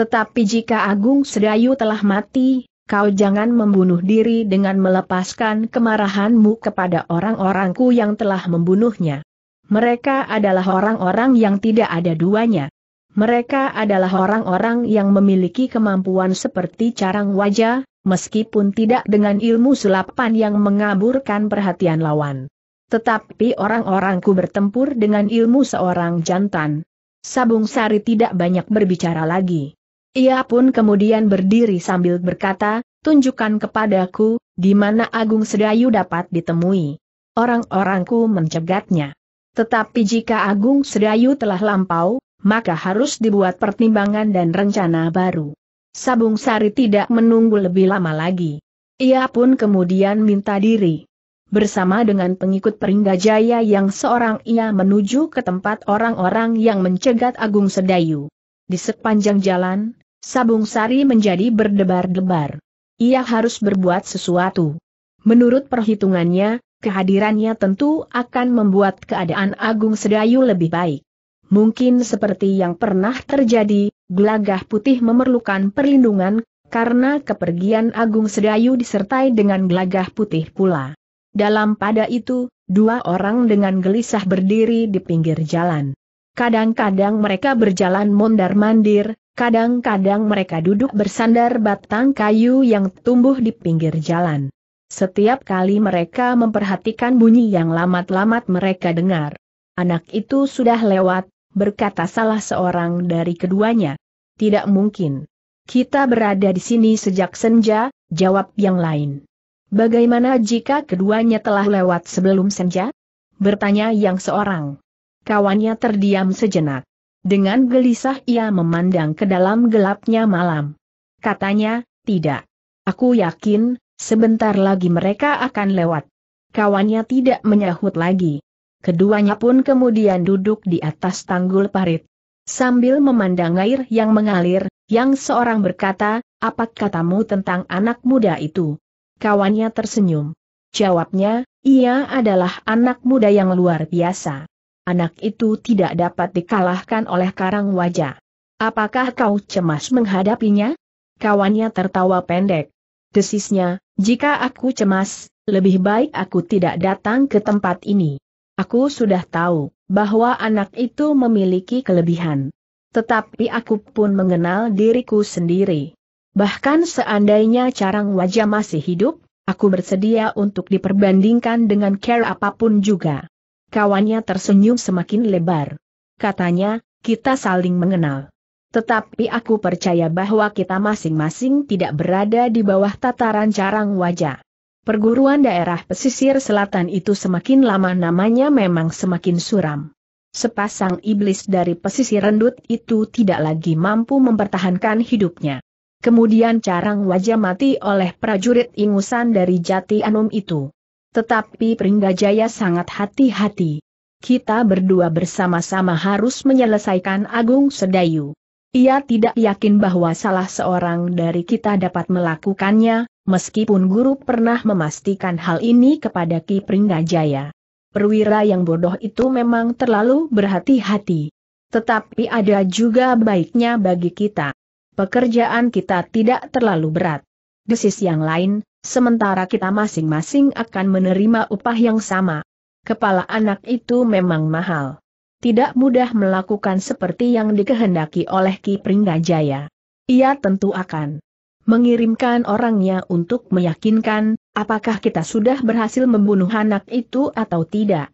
Tetapi jika Agung Sedayu telah mati, kau jangan membunuh diri dengan melepaskan kemarahanmu kepada orang-orangku yang telah membunuhnya. Mereka adalah orang-orang yang tidak ada duanya. Mereka adalah orang-orang yang memiliki kemampuan seperti Carang Waja, meskipun tidak dengan ilmu sulapan yang mengaburkan perhatian lawan. Tetapi orang-orangku bertempur dengan ilmu seorang jantan." Sabung Sari tidak banyak berbicara lagi. Ia pun kemudian berdiri sambil berkata, "Tunjukkan kepadaku, di mana Agung Sedayu dapat ditemui. Orang-orangku mencegatnya. Tetapi jika Agung Sedayu telah lampau, maka harus dibuat pertimbangan dan rencana baru." Sabung Sari tidak menunggu lebih lama lagi. Ia pun kemudian minta diri. Bersama dengan pengikut Pringgajaya yang seorang ia menuju ke tempat orang-orang yang mencegat Agung Sedayu. Di sepanjang jalan, Sabung Sari menjadi berdebar-debar. Ia harus berbuat sesuatu. Menurut perhitungannya, kehadirannya tentu akan membuat keadaan Agung Sedayu lebih baik. Mungkin seperti yang pernah terjadi, Glagah Putih memerlukan perlindungan, karena kepergian Agung Sedayu disertai dengan Glagah Putih pula. Dalam pada itu, dua orang dengan gelisah berdiri di pinggir jalan. Kadang-kadang mereka berjalan mondar-mandir, kadang-kadang mereka duduk bersandar batang kayu yang tumbuh di pinggir jalan. Setiap kali mereka memperhatikan bunyi yang lamat-lamat mereka dengar. "Anak itu sudah lewat," berkata salah seorang dari keduanya. "Tidak mungkin. Kita berada di sini sejak senja," jawab yang lain. "Bagaimana jika keduanya telah lewat sebelum senja?" bertanya yang seorang. Kawannya terdiam sejenak. Dengan gelisah ia memandang ke dalam gelapnya malam. Katanya, "Tidak. Aku yakin, sebentar lagi mereka akan lewat." Kawannya tidak menyahut lagi. Keduanya pun kemudian duduk di atas tanggul parit. Sambil memandang air yang mengalir, yang seorang berkata, "Apa katamu tentang anak muda itu?" Kawannya tersenyum. Jawabnya, "Ia adalah anak muda yang luar biasa. Anak itu tidak dapat dikalahkan oleh Carang Waja. Apakah kau cemas menghadapinya?" Kawannya tertawa pendek. Desisnya, "Jika aku cemas, lebih baik aku tidak datang ke tempat ini. Aku sudah tahu bahwa anak itu memiliki kelebihan. Tetapi aku pun mengenal diriku sendiri. Bahkan seandainya Carang Waja masih hidup, aku bersedia untuk diperbandingkan dengan care apapun juga. Kawannya tersenyum semakin lebar. Katanya, kita saling mengenal. Tetapi aku percaya bahwa kita masing-masing tidak berada di bawah tataran Carang Waja. Perguruan daerah pesisir selatan itu semakin lama namanya memang semakin suram. Sepasang iblis dari pesisir rendut itu tidak lagi mampu mempertahankan hidupnya. Kemudian Carang Waja mati oleh prajurit ingusan dari Jati Anom itu. Tetapi Pringgajaya sangat hati-hati. Kita berdua bersama-sama harus menyelesaikan Agung Sedayu. Ia tidak yakin bahwa salah seorang dari kita dapat melakukannya. Meskipun guru pernah memastikan hal ini kepada Ki Pringgajaya. Perwira yang bodoh itu memang terlalu berhati-hati. Tetapi ada juga baiknya bagi kita. Pekerjaan kita tidak terlalu berat. Di sisi yang lain, sementara kita masing-masing akan menerima upah yang sama. Kepala anak itu memang mahal. Tidak mudah melakukan seperti yang dikehendaki oleh Ki Pringgajaya. Ia tentu akan mengirimkan orangnya untuk meyakinkan, apakah kita sudah berhasil membunuh anak itu atau tidak.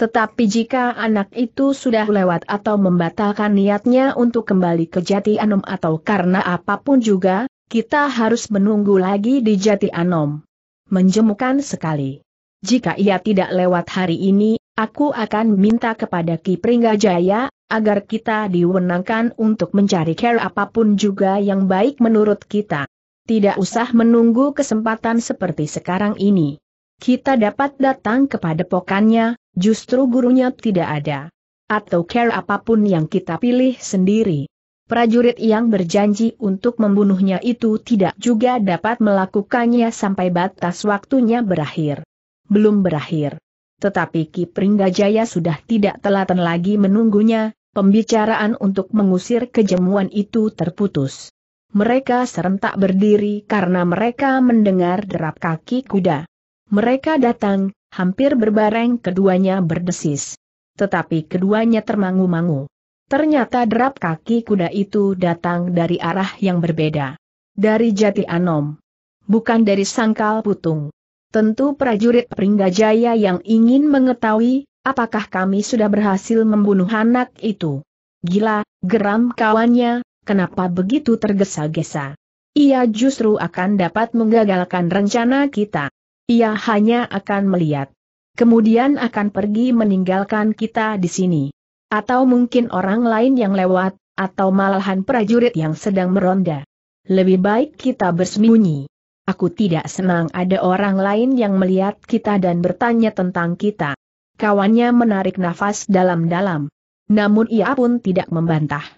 Tetapi jika anak itu sudah lewat atau membatalkan niatnya untuk kembali ke Jati Anom atau karena apapun juga, kita harus menunggu lagi di Jati Anom. Menjemukan sekali. Jika ia tidak lewat hari ini, aku akan minta kepada Ki Pringgajaya, agar kita diwenangkan untuk mencari cara apapun juga yang baik menurut kita. Tidak usah menunggu kesempatan seperti sekarang ini. Kita dapat datang kepada pokannya, justru gurunya tidak ada. Atau care apapun yang kita pilih sendiri. Prajurit yang berjanji untuk membunuhnya itu tidak juga dapat melakukannya sampai batas waktunya berakhir. Belum berakhir. Tetapi Ki Pringgajaya sudah tidak telatan lagi menunggunya, pembicaraan untuk mengusir kejemuan itu terputus. Mereka serentak berdiri karena mereka mendengar derap kaki kuda. Mereka datang, hampir berbareng keduanya berdesis. Tetapi keduanya termangu-mangu. Ternyata derap kaki kuda itu datang dari arah yang berbeda. Dari Jati Anom. Bukan dari Sangkal Putung. Tentu prajurit Pringgajaya yang ingin mengetahui, apakah kami sudah berhasil membunuh anak itu. Gila, geram kawannya. Kenapa begitu tergesa-gesa? Ia justru akan dapat menggagalkan rencana kita. Ia hanya akan melihat. Kemudian akan pergi meninggalkan kita di sini. Atau mungkin orang lain yang lewat, atau malahan prajurit yang sedang meronda. Lebih baik kita bersembunyi. Aku tidak senang ada orang lain yang melihat kita dan bertanya tentang kita. Kawannya menarik nafas dalam-dalam. Namun ia pun tidak membantah.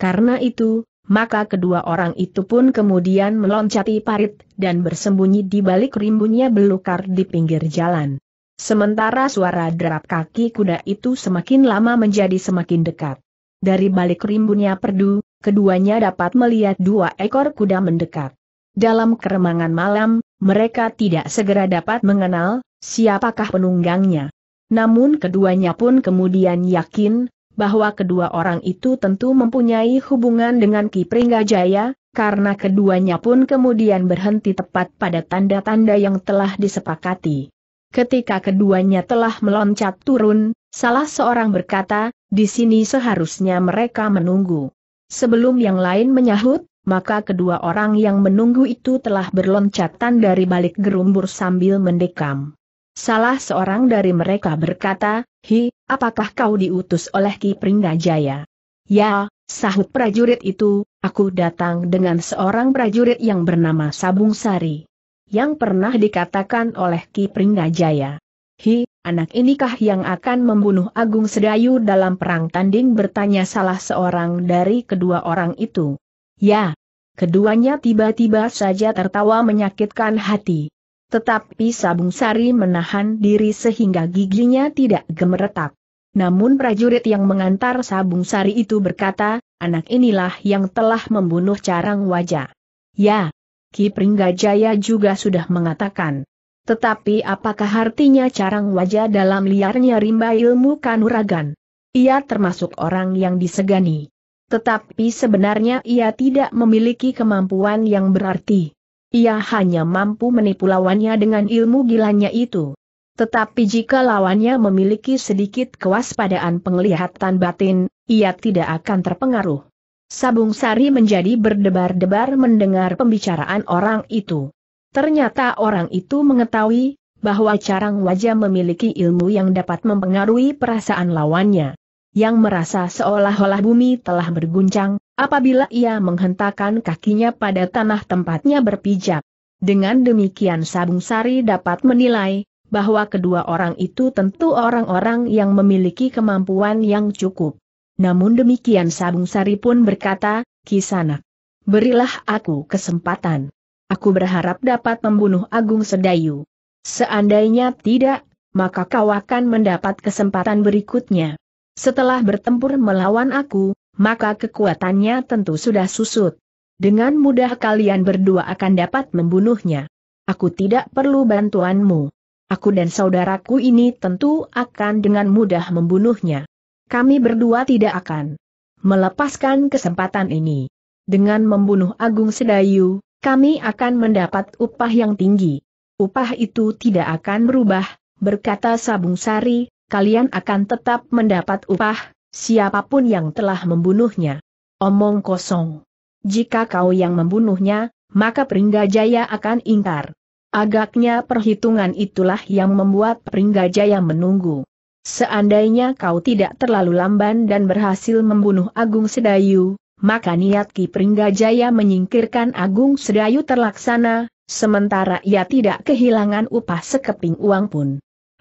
Karena itu, maka kedua orang itu pun kemudian meloncati parit dan bersembunyi di balik rimbunnya belukar di pinggir jalan. Sementara suara derap kaki kuda itu semakin lama menjadi semakin dekat. Dari balik rimbunnya perdu, keduanya dapat melihat dua ekor kuda mendekat. Dalam keremangan malam, mereka tidak segera dapat mengenal siapakah penunggangnya. Namun keduanya pun kemudian yakin bahwa kedua orang itu tentu mempunyai hubungan dengan Ki Pringgajaya, karena keduanya pun kemudian berhenti tepat pada tanda-tanda yang telah disepakati. Ketika keduanya telah meloncat turun, salah seorang berkata, "Di sini seharusnya mereka menunggu." Sebelum yang lain menyahut, maka kedua orang yang menunggu itu telah berloncatan dari balik gerumbur sambil mendekam. Salah seorang dari mereka berkata, "Hi, apakah kau diutus oleh Ki Pringgajaya?" "Ya," sahut prajurit itu, "aku datang dengan seorang prajurit yang bernama Sabung Sari, yang pernah dikatakan oleh Ki Pringgajaya." "Hi, anak inikah yang akan membunuh Agung Sedayu dalam perang tanding?" bertanya salah seorang dari kedua orang itu. "Ya." Keduanya tiba-tiba saja tertawa menyakitkan hati. Tetapi Sabung Sari menahan diri sehingga giginya tidak gemeretak. Namun prajurit yang mengantar Sabung Sari itu berkata, "Anak inilah yang telah membunuh Carang Waja." "Ya, Ki Pringgajaya juga sudah mengatakan. Tetapi apakah artinya Carang Waja dalam liarnya rimba ilmu kanuragan? Ia termasuk orang yang disegani. Tetapi sebenarnya ia tidak memiliki kemampuan yang berarti. Ia hanya mampu menipu lawannya dengan ilmu gilanya itu. Tetapi jika lawannya memiliki sedikit kewaspadaan penglihatan batin, ia tidak akan terpengaruh. Sabung Sari menjadi berdebar-debar mendengar pembicaraan orang itu. Ternyata orang itu mengetahui bahwa Carang Waja memiliki ilmu yang dapat mempengaruhi perasaan lawannya. Yang merasa seolah-olah bumi telah berguncang apabila ia menghentakkan kakinya pada tanah tempatnya berpijak. Dengan demikian Sabung Sari dapat menilai bahwa kedua orang itu tentu orang-orang yang memiliki kemampuan yang cukup. Namun demikian Sabung Sari pun berkata, "Ki Sanak, berilah aku kesempatan. Aku berharap dapat membunuh Agung Sedayu. Seandainya tidak, maka kau akan mendapat kesempatan berikutnya. Setelah bertempur melawan aku, maka kekuatannya tentu sudah susut. Dengan mudah kalian berdua akan dapat membunuhnya. Aku tidak perlu bantuanmu. Aku dan saudaraku ini tentu akan dengan mudah membunuhnya. Kami berdua tidak akan melepaskan kesempatan ini. Dengan membunuh Agung Sedayu, kami akan mendapat upah yang tinggi. Upah itu tidak akan berubah," berkata Sabung Sari, "kalian akan tetap mendapat upah, siapapun yang telah membunuhnya." "Omong kosong. Jika kau yang membunuhnya, maka Pringgajaya akan ingkar." Agaknya perhitungan itulah yang membuat Pringgajaya menunggu. "Seandainya kau tidak terlalu lamban dan berhasil membunuh Agung Sedayu, maka niat Ki Pringgajaya menyingkirkan Agung Sedayu terlaksana, sementara ia tidak kehilangan upah sekeping uang pun."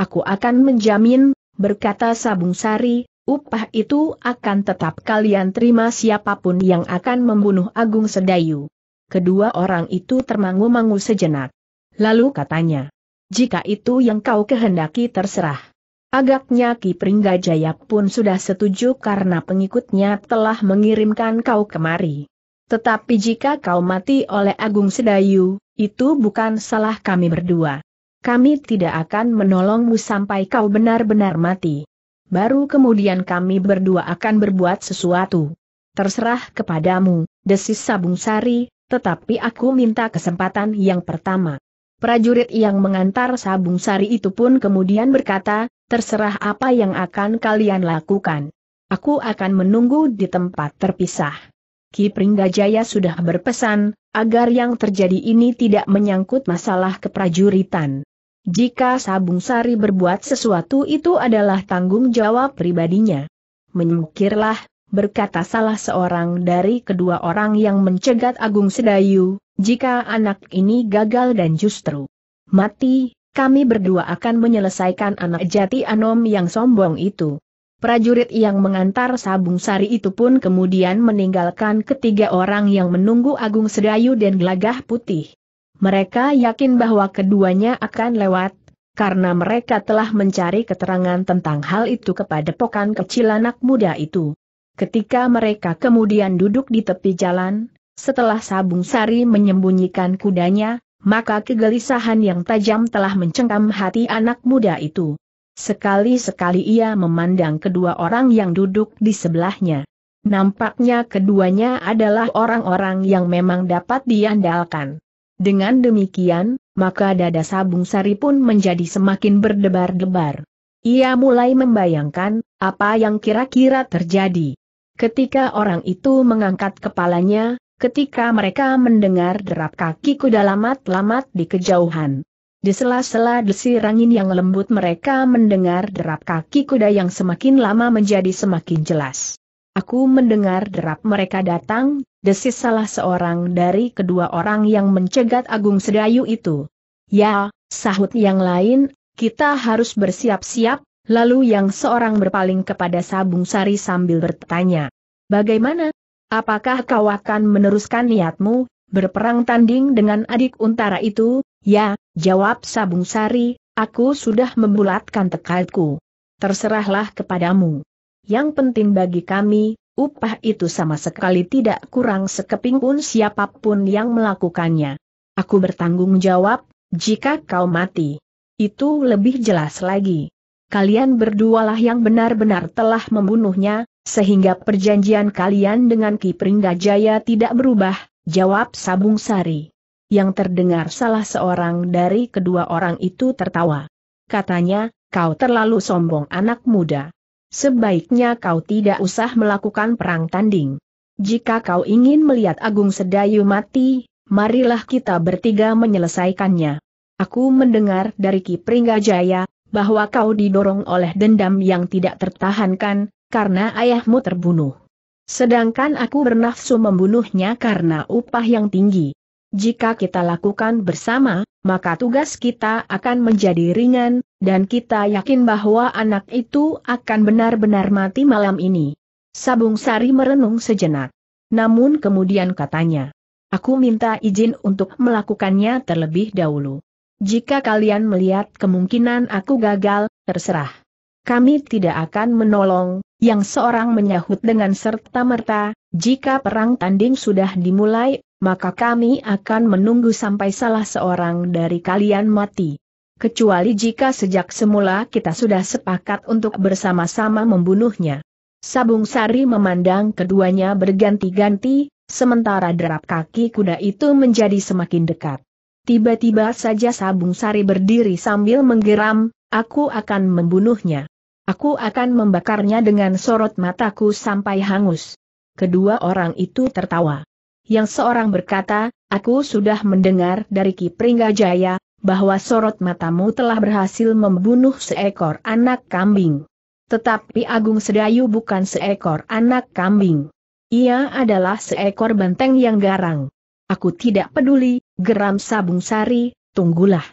"Aku akan menjamin," berkata Sabung Sari, "upah itu akan tetap kalian terima siapapun yang akan membunuh Agung Sedayu." Kedua orang itu termangu-mangu sejenak. Lalu katanya, "Jika itu yang kau kehendaki terserah." Agaknya Ki Pringgajaya pun sudah setuju karena pengikutnya telah mengirimkan kau kemari. "Tetapi jika kau mati oleh Agung Sedayu, itu bukan salah kami berdua. Kami tidak akan menolongmu sampai kau benar-benar mati. Baru kemudian kami berdua akan berbuat sesuatu." "Terserah kepadamu," desis Sabung Sari, "tetapi aku minta kesempatan yang pertama." Prajurit yang mengantar Sabung Sari itu pun kemudian berkata, "Terserah apa yang akan kalian lakukan. Aku akan menunggu di tempat terpisah." Ki Pringgajaya sudah berpesan agar yang terjadi ini tidak menyangkut masalah keprajuritan. Jika Sabung Sari berbuat sesuatu itu adalah tanggung jawab pribadinya. "Menyingkirlah," berkata salah seorang dari kedua orang yang mencegat Agung Sedayu, "jika anak ini gagal dan justru mati, kami berdua akan menyelesaikan anak Jati Anom yang sombong itu." Prajurit yang mengantar Sabung Sari itu pun kemudian meninggalkan ketiga orang yang menunggu Agung Sedayu dan Glagah Putih. Mereka yakin bahwa keduanya akan lewat, karena mereka telah mencari keterangan tentang hal itu kepada Pekan Kecil anak muda itu. Ketika mereka kemudian duduk di tepi jalan, setelah Sabung Sari menyembunyikan kudanya, maka kegelisahan yang tajam telah mencengkam hati anak muda itu. Sekali-sekali ia memandang kedua orang yang duduk di sebelahnya. Nampaknya keduanya adalah orang-orang yang memang dapat diandalkan. Dengan demikian, maka dada Sabung Sari pun menjadi semakin berdebar-debar. Ia mulai membayangkan apa yang kira-kira terjadi. Ketika orang itu mengangkat kepalanya, ketika mereka mendengar derap kaki kuda lamat-lamat di kejauhan. Di sela-sela desir angin yang lembut mereka mendengar derap kaki kuda yang semakin lama menjadi semakin jelas. "Aku mendengar derap mereka datang," desis salah seorang dari kedua orang yang mencegat Agung Sedayu itu. "Ya," sahut yang lain, "kita harus bersiap-siap." Lalu yang seorang berpaling kepada Sabung Sari sambil bertanya, "Bagaimana? Apakah kau akan meneruskan niatmu, berperang tanding dengan adik Untara itu?" "Ya," jawab Sabung Sari, "aku sudah membulatkan tekadku." "Terserahlah kepadamu. Yang penting bagi kami, upah itu sama sekali tidak kurang sekeping pun siapapun yang melakukannya. Aku bertanggung jawab, jika kau mati. Itu lebih jelas lagi." kalian berdualah yang benar-benar telah membunuhnya, sehingga perjanjian kalian dengan Ki Pringgajaya tidak berubah," jawab Sabung Sari. Yang terdengar salah seorang dari kedua orang itu tertawa. Katanya, "Kau terlalu sombong anak muda. Sebaiknya kau tidak usah melakukan perang tanding. Jika kau ingin melihat Agung Sedayu mati, marilah kita bertiga menyelesaikannya. Aku mendengar dari Ki Pringgajaya bahwa kau didorong oleh dendam yang tidak tertahankan, karena ayahmu terbunuh. Sedangkan aku bernafsu membunuhnya karena upah yang tinggi. Jika kita lakukan bersama, maka tugas kita akan menjadi ringan, dan kita yakin bahwa anak itu akan benar-benar mati malam ini." Sabung Sari merenung sejenak. Namun kemudian katanya, "Aku minta izin untuk melakukannya terlebih dahulu. Jika kalian melihat kemungkinan aku gagal, terserah. Kami tidak akan menolong." Yang seorang menyahut dengan serta-merta, "Jika perang tanding sudah dimulai, maka kami akan menunggu sampai salah seorang dari kalian mati. Kecuali jika sejak semula kita sudah sepakat untuk bersama-sama membunuhnya." Sabung Sari memandang keduanya berganti-ganti, sementara derap kaki kuda itu menjadi semakin dekat. Tiba-tiba saja Sabung Sari berdiri sambil menggeram, "Aku akan membunuhnya. Aku akan membakarnya dengan sorot mataku sampai hangus." Kedua orang itu tertawa. Yang seorang berkata, "Aku sudah mendengar dari Ki Pringgajaya bahwa sorot matamu telah berhasil membunuh seekor anak kambing. Tetapi Agung Sedayu bukan seekor anak kambing. Ia adalah seekor banteng yang garang." "Aku tidak peduli," geram Sabung Sari, "tunggulah.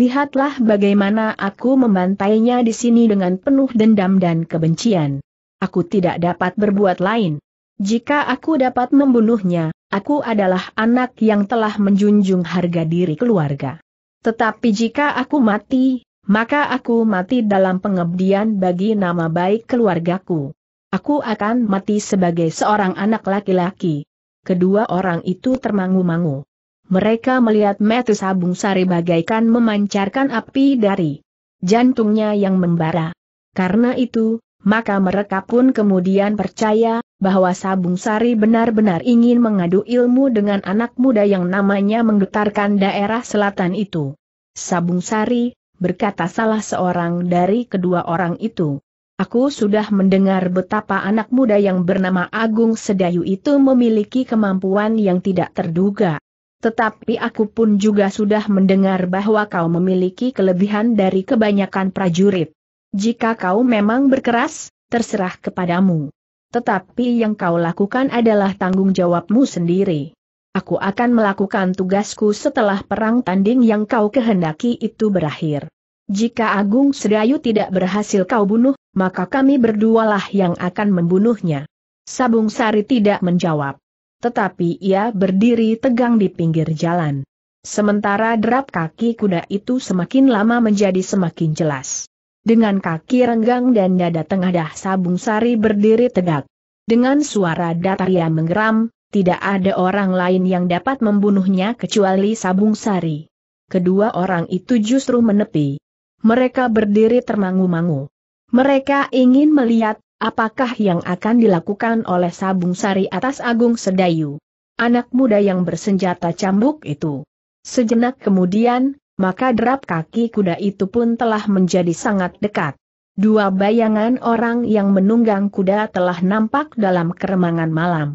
Lihatlah bagaimana aku membantainya di sini dengan penuh dendam dan kebencian. Aku tidak dapat berbuat lain. Jika aku dapat membunuhnya, aku adalah anak yang telah menjunjung harga diri keluarga. Tetapi jika aku mati, maka aku mati dalam pengabdian bagi nama baik keluargaku. Aku akan mati sebagai seorang anak laki-laki." Kedua orang itu termangu-mangu. Mereka melihat mata Sabung Sari bagaikan memancarkan api dari jantungnya yang membara. Karena itu, maka mereka pun kemudian percaya bahwa Sabung Sari benar-benar ingin mengadu ilmu dengan anak muda yang namanya menggetarkan daerah selatan itu. "Sabung Sari," berkata salah seorang dari kedua orang itu, "aku sudah mendengar betapa anak muda yang bernama Agung Sedayu itu memiliki kemampuan yang tidak terduga. Tetapi aku pun juga sudah mendengar bahwa kau memiliki kelebihan dari kebanyakan prajurit. Jika kau memang berkeras, terserah kepadamu. Tetapi yang kau lakukan adalah tanggung jawabmu sendiri. Aku akan melakukan tugasku setelah perang tanding yang kau kehendaki itu berakhir. Jika Agung Sedayu tidak berhasil kau bunuh, maka kami berdualah yang akan membunuhnya." Sabung Sari tidak menjawab. Tetapi ia berdiri tegang di pinggir jalan. Sementara derap kaki kuda itu semakin lama menjadi semakin jelas. Dengan kaki renggang dan dada tengadah Sabung Sari berdiri tegak. Dengan suara datar ia menggeram, tidak ada orang lain yang dapat membunuhnya kecuali Sabung Sari. Kedua orang itu justru menepi. Mereka berdiri termangu-mangu. Mereka ingin melihat apakah yang akan dilakukan oleh Sabung Sari atas Agung Sedayu, anak muda yang bersenjata cambuk itu. Sejenak kemudian, maka derap kaki kuda itu pun telah menjadi sangat dekat. Dua bayangan orang yang menunggang kuda telah nampak dalam keremangan malam.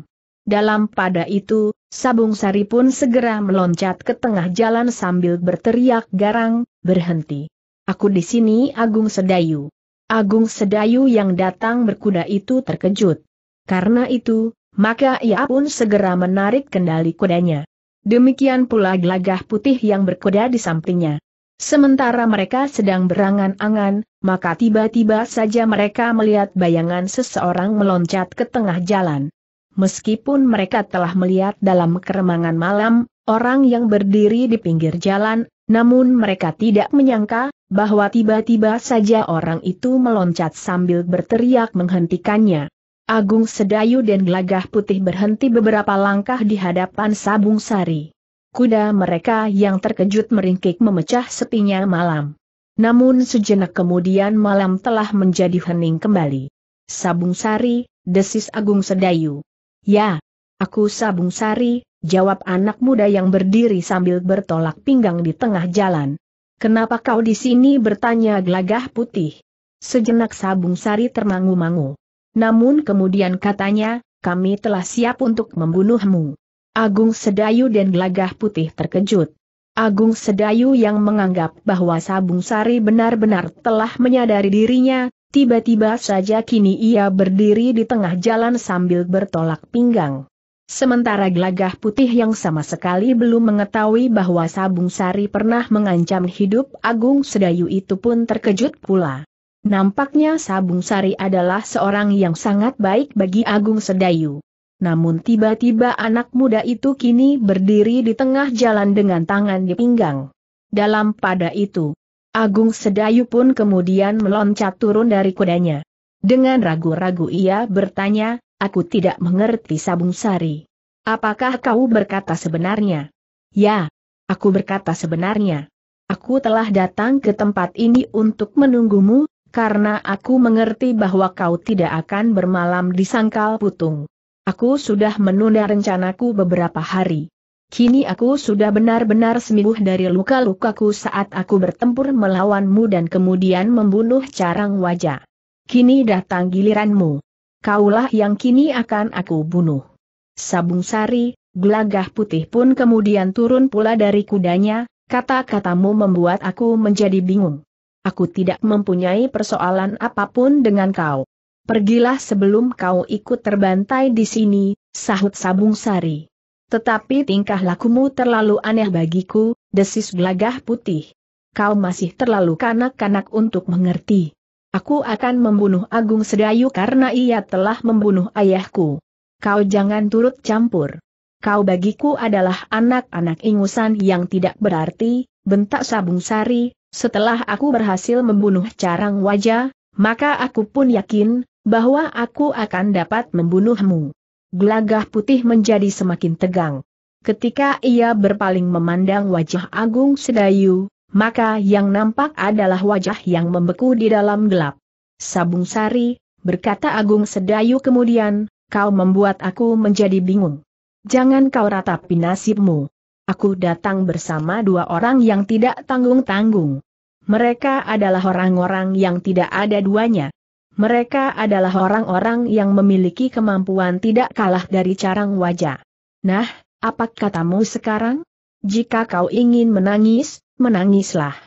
Dalam pada itu, Sabung Sari pun segera meloncat ke tengah jalan sambil berteriak garang, "Berhenti! Aku di sini Agung Sedayu!" Agung Sedayu yang datang berkuda itu terkejut. Karena itu, maka ia pun segera menarik kendali kudanya. Demikian pula Glagah Putih yang berkuda di sampingnya. Sementara mereka sedang berangan-angan, maka tiba-tiba saja mereka melihat bayangan seseorang meloncat ke tengah jalan. Meskipun mereka telah melihat dalam keremangan malam orang yang berdiri di pinggir jalan, namun mereka tidak menyangka bahwa tiba-tiba saja orang itu meloncat sambil berteriak menghentikannya. Agung Sedayu dan Glagah Putih berhenti beberapa langkah di hadapan Sabung Sari. Kuda mereka yang terkejut meringkik memecah sepinya malam. Namun sejenak kemudian malam telah menjadi hening kembali. Sabung Sari, desis Agung Sedayu. Ya, aku Sabung Sari, jawab anak muda yang berdiri sambil bertolak pinggang di tengah jalan. Kenapa kau di sini, bertanya Glagah Putih. Sejenak Sabung Sari termangu-mangu. Namun kemudian katanya, kami telah siap untuk membunuhmu. Agung Sedayu dan Glagah Putih terkejut. Agung Sedayu yang menganggap bahwa Sabung Sari benar-benar telah menyadari dirinya, tiba-tiba saja kini ia berdiri di tengah jalan sambil bertolak pinggang. Sementara Glagah Putih yang sama sekali belum mengetahui bahwa Sabung Sari pernah mengancam hidup Agung Sedayu itu pun terkejut pula. Nampaknya Sabung Sari adalah seorang yang sangat baik bagi Agung Sedayu. Namun tiba-tiba anak muda itu kini berdiri di tengah jalan dengan tangan di pinggang. Dalam pada itu, Agung Sedayu pun kemudian meloncat turun dari kudanya. Dengan ragu-ragu ia bertanya, aku tidak mengerti Sabung Sari. Apakah kau berkata sebenarnya? Ya, aku berkata sebenarnya. Aku telah datang ke tempat ini untuk menunggumu, karena aku mengerti bahwa kau tidak akan bermalam di Sangkal Putung. Aku sudah menunda rencanaku beberapa hari. Kini aku sudah benar-benar sembuh dari luka-lukaku saat aku bertempur melawanmu dan kemudian membunuh Carang Waja. Kini datang giliranmu. Kaulah yang kini akan aku bunuh. Sabung Sari, Glagah Putih pun kemudian turun pula dari kudanya, kata-katamu membuat aku menjadi bingung. Aku tidak mempunyai persoalan apapun dengan kau. Pergilah sebelum kau ikut terbantai di sini, sahut Sabung Sari. Tetapi tingkah lakumu terlalu aneh bagiku, desis Glagah Putih. Kau masih terlalu kanak-kanak untuk mengerti. Aku akan membunuh Agung Sedayu karena ia telah membunuh ayahku. Kau jangan turut campur. Kau bagiku adalah anak-anak ingusan yang tidak berarti, bentak Sabung Sari. Setelah aku berhasil membunuh Carang Waja, maka aku pun yakin bahwa aku akan dapat membunuhmu. Glagah Putih menjadi semakin tegang. Ketika ia berpaling memandang wajah Agung Sedayu, maka yang nampak adalah wajah yang membeku di dalam gelap. Sabung Sari, berkata Agung Sedayu kemudian, kau membuat aku menjadi bingung. Jangan kau ratapi nasibmu. Aku datang bersama dua orang yang tidak tanggung-tanggung. Mereka adalah orang-orang yang tidak ada duanya. Mereka adalah orang-orang yang memiliki kemampuan tidak kalah dari Carang Waja. Nah, apa katamu sekarang? Jika kau ingin menangis, menangislah.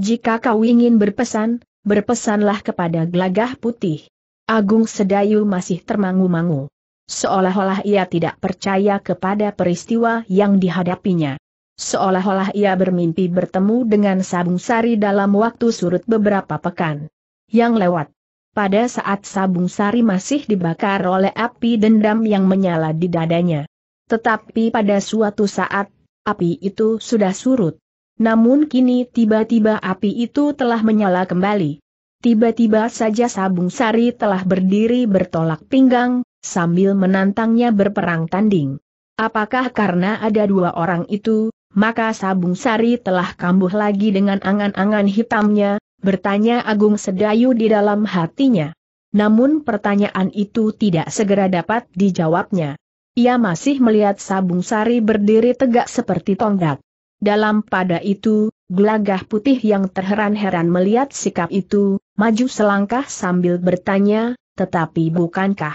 Jika kau ingin berpesan, berpesanlah kepada Glagah Putih. Agung Sedayu masih termangu-mangu. Seolah-olah ia tidak percaya kepada peristiwa yang dihadapinya. Seolah-olah ia bermimpi bertemu dengan Sabung Sari dalam waktu surut beberapa pekan yang lewat. Pada saat Sabung Sari masih dibakar oleh api dendam yang menyala di dadanya. Tetapi pada suatu saat, api itu sudah surut. Namun kini tiba-tiba api itu telah menyala kembali. Tiba-tiba saja Sabung Sari telah berdiri bertolak pinggang, sambil menantangnya berperang tanding. Apakah karena ada dua orang itu, maka Sabung Sari telah kambuh lagi dengan angan-angan hitamnya? Bertanya Agung Sedayu di dalam hatinya. Namun pertanyaan itu tidak segera dapat dijawabnya. Ia masih melihat Sabung Sari berdiri tegak seperti tonggak. Dalam pada itu, Glagah Putih yang terheran-heran melihat sikap itu, maju selangkah sambil bertanya, tetapi bukankah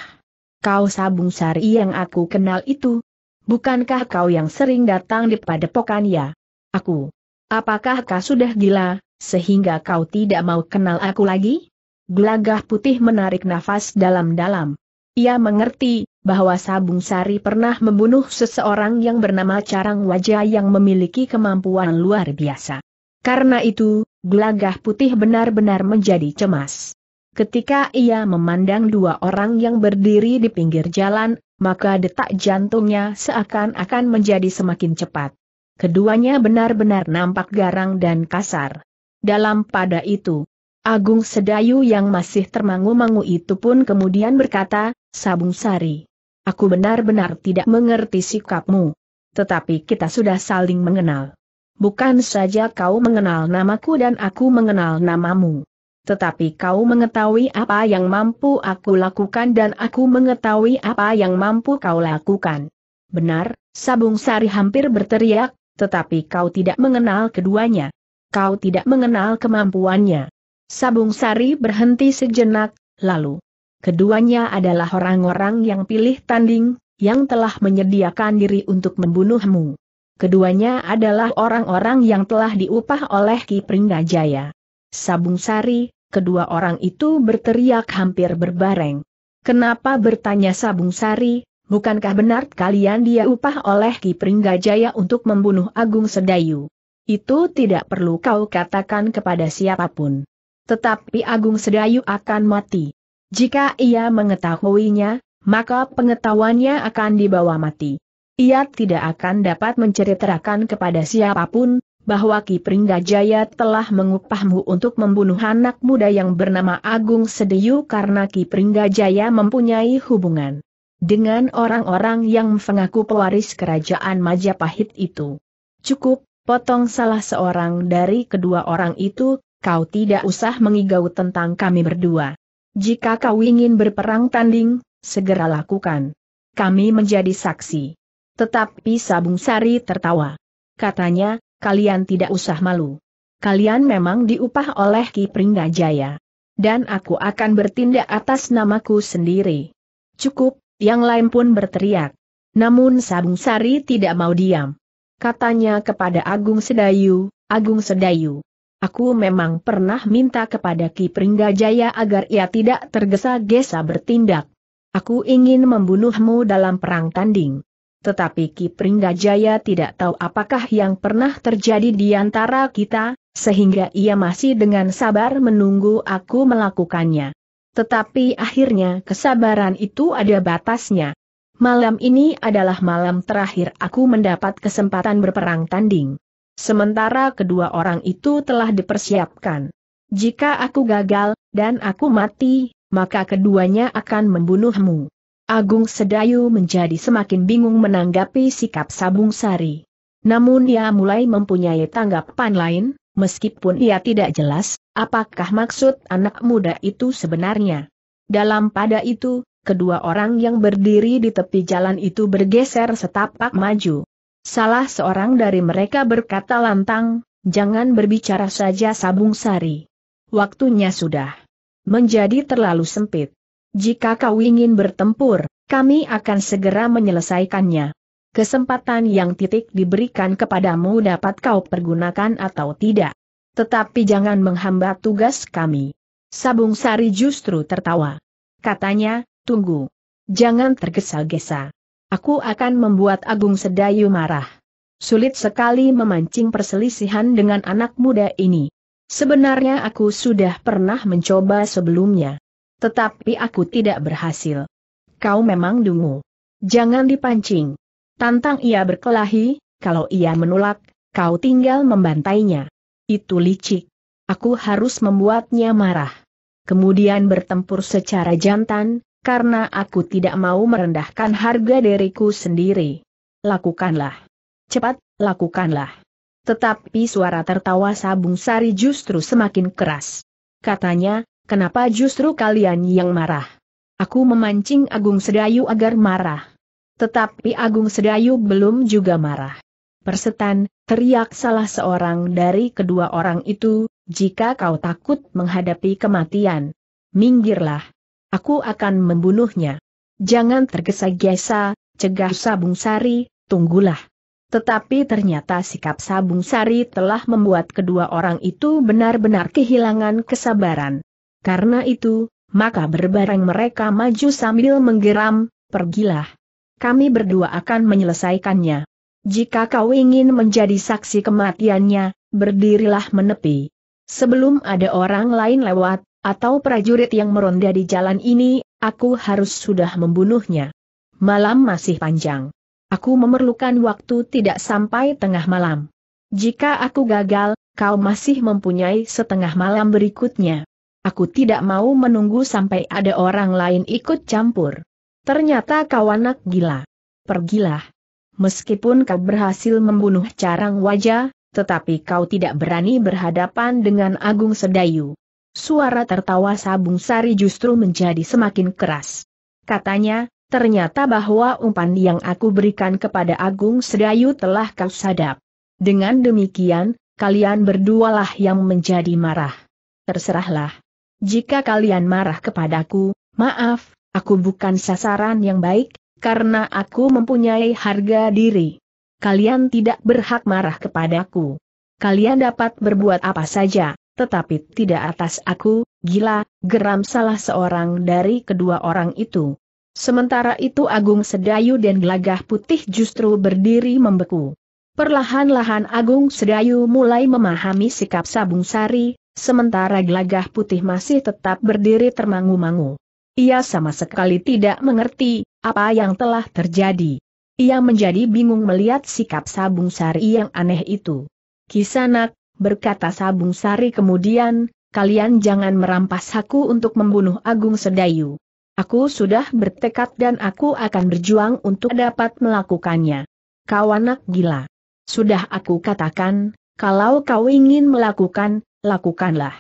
kau Sabung Sari yang aku kenal itu? Bukankah kau yang sering datang di padepokan ya? Aku. Apakah kau sudah gila? Sehingga kau tidak mau kenal aku lagi? Glagah Putih menarik nafas dalam-dalam. Ia mengerti bahwa Sabung Sari pernah membunuh seseorang yang bernama Carang Waja yang memiliki kemampuan luar biasa. Karena itu, Glagah Putih benar-benar menjadi cemas. Ketika ia memandang dua orang yang berdiri di pinggir jalan, maka detak jantungnya seakan-akan menjadi semakin cepat. Keduanya benar-benar nampak garang dan kasar. Dalam pada itu, Agung Sedayu yang masih termangu-mangu itu pun kemudian berkata, Sabung Sari, aku benar-benar tidak mengerti sikapmu. Tetapi kita sudah saling mengenal. bukan saja kau mengenal namaku dan aku mengenal namamu. Tetapi kau mengetahui apa yang mampu aku lakukan dan aku mengetahui apa yang mampu kau lakukan. Benar, Sabung Sari hampir berteriak, tetapi kau tidak mengenal keduanya. Kau tidak mengenal kemampuannya. Sabung Sari berhenti sejenak, lalu. Keduanya adalah orang-orang yang pilih tanding, yang telah menyediakan diri untuk membunuhmu. Keduanya adalah orang-orang yang telah diupah oleh Ki Pringgajaya. Sabung Sari, kedua orang itu berteriak hampir berbareng. Kenapa, bertanya Sabung Sari, bukankah benar kalian dia upah oleh Ki Pringgajaya untuk membunuh Agung Sedayu? Itu tidak perlu kau katakan kepada siapapun. Tetapi Agung Sedayu akan mati. Jika ia mengetahuinya, maka pengetahuannya akan dibawa mati. Ia tidak akan dapat menceritakan kepada siapapun bahwa Ki Pringgajaya telah mengupahmu untuk membunuh anak muda yang bernama Agung Sedayu karena Ki Pringgajaya mempunyai hubungan dengan orang-orang yang mengaku pewaris kerajaan Majapahit itu. Cukup, potong salah seorang dari kedua orang itu, kau tidak usah mengigau tentang kami berdua. Jika kau ingin berperang tanding, segera lakukan. Kami menjadi saksi. Tetapi Sabung Sari tertawa. Katanya, kalian tidak usah malu. Kalian memang diupah oleh Ki Pringgajaya. Dan aku akan bertindak atas namaku sendiri. Cukup, yang lain pun berteriak. Namun Sabung Sari tidak mau diam. Katanya kepada Agung Sedayu, Agung Sedayu, aku memang pernah minta kepada Ki Pringgajaya agar ia tidak tergesa-gesa bertindak. Aku ingin membunuhmu dalam perang tanding. Tetapi Ki Pringgajaya tidak tahu apakah yang pernah terjadi di antara kita, sehingga ia masih dengan sabar menunggu aku melakukannya. Tetapi akhirnya kesabaran itu ada batasnya. Malam ini adalah malam terakhir aku mendapat kesempatan berperang tanding. Sementara kedua orang itu telah dipersiapkan. Jika aku gagal, dan aku mati, maka keduanya akan membunuhmu. Agung Sedayu menjadi semakin bingung menanggapi sikap Sabung Sari. Namun ia mulai mempunyai tanggapan lain, meskipun ia tidak jelas, apakah maksud anak muda itu sebenarnya. Dalam pada itu, kedua orang yang berdiri di tepi jalan itu bergeser setapak maju. Salah seorang dari mereka berkata lantang, "Jangan berbicara saja Sabung Sari. Waktunya sudah menjadi terlalu sempit. Jika kau ingin bertempur, kami akan segera menyelesaikannya. Kesempatan yang titik diberikan kepadamu dapat kau pergunakan atau tidak. Tetapi jangan menghambat tugas kami." Sabung Sari justru tertawa. Katanya, "Tunggu. Jangan tergesa-gesa. Aku akan membuat Agung Sedayu marah. Sulit sekali memancing perselisihan dengan anak muda ini. Sebenarnya aku sudah pernah mencoba sebelumnya. Tetapi aku tidak berhasil. Kau memang dungu. Jangan dipancing. Tantang ia berkelahi, kalau ia menolak, kau tinggal membantainya. Itu licik. Aku harus membuatnya marah. Kemudian bertempur secara jantan, karena aku tidak mau merendahkan harga diriku sendiri. Lakukanlah. Cepat, lakukanlah." Tetapi suara tertawa Sabung Sari justru semakin keras. Katanya, "Kenapa justru kalian yang marah? Aku memancing Agung Sedayu agar marah. Tetapi Agung Sedayu belum juga marah." "Persetan," teriak salah seorang dari kedua orang itu, "jika kau takut menghadapi kematian, minggirlah. Aku akan membunuhnya. Jangan tergesa-gesa," cegah Sabung Sari, "tunggulah." Tetapi ternyata sikap Sabung Sari telah membuat kedua orang itu benar-benar kehilangan kesabaran. Karena itu, maka berbareng mereka maju sambil menggeram, "Pergilah. Kami berdua akan menyelesaikannya. Jika kau ingin menjadi saksi kematiannya, berdirilah menepi. Sebelum ada orang lain lewat, atau prajurit yang meronda di jalan ini, aku harus sudah membunuhnya. Malam masih panjang. Aku memerlukan waktu tidak sampai tengah malam. Jika aku gagal, kau masih mempunyai setengah malam berikutnya. Aku tidak mau menunggu sampai ada orang lain ikut campur. Ternyata kau anak gila. Pergilah. Meskipun kau berhasil membunuh Carang Waja, tetapi kau tidak berani berhadapan dengan Agung Sedayu." Suara tertawa Sabung Sari justru menjadi semakin keras. Katanya, "Ternyata bahwa umpan yang aku berikan kepada Agung Sedayu telah kau sadap. Dengan demikian, kalian berdualah yang menjadi marah. Terserahlah. Jika kalian marah kepadaku, maaf, aku bukan sasaran yang baik, karena aku mempunyai harga diri. Kalian tidak berhak marah kepadaku. Kalian dapat berbuat apa saja, tetapi tidak atas aku." "Gila," geram salah seorang dari kedua orang itu. Sementara itu Agung Sedayu dan Glagah Putih justru berdiri membeku. Perlahan-lahan Agung Sedayu mulai memahami sikap Sabung Sari, sementara Glagah Putih masih tetap berdiri termangu-mangu. Ia sama sekali tidak mengerti apa yang telah terjadi. Ia menjadi bingung melihat sikap Sabung Sari yang aneh itu. "Kisanak," berkata Sabung Sari kemudian, "kalian jangan merampas aku untuk membunuh Agung Sedayu. Aku sudah bertekad dan aku akan berjuang untuk dapat melakukannya." "Kau anak gila. Sudah aku katakan, kalau kau ingin melakukan, lakukanlah.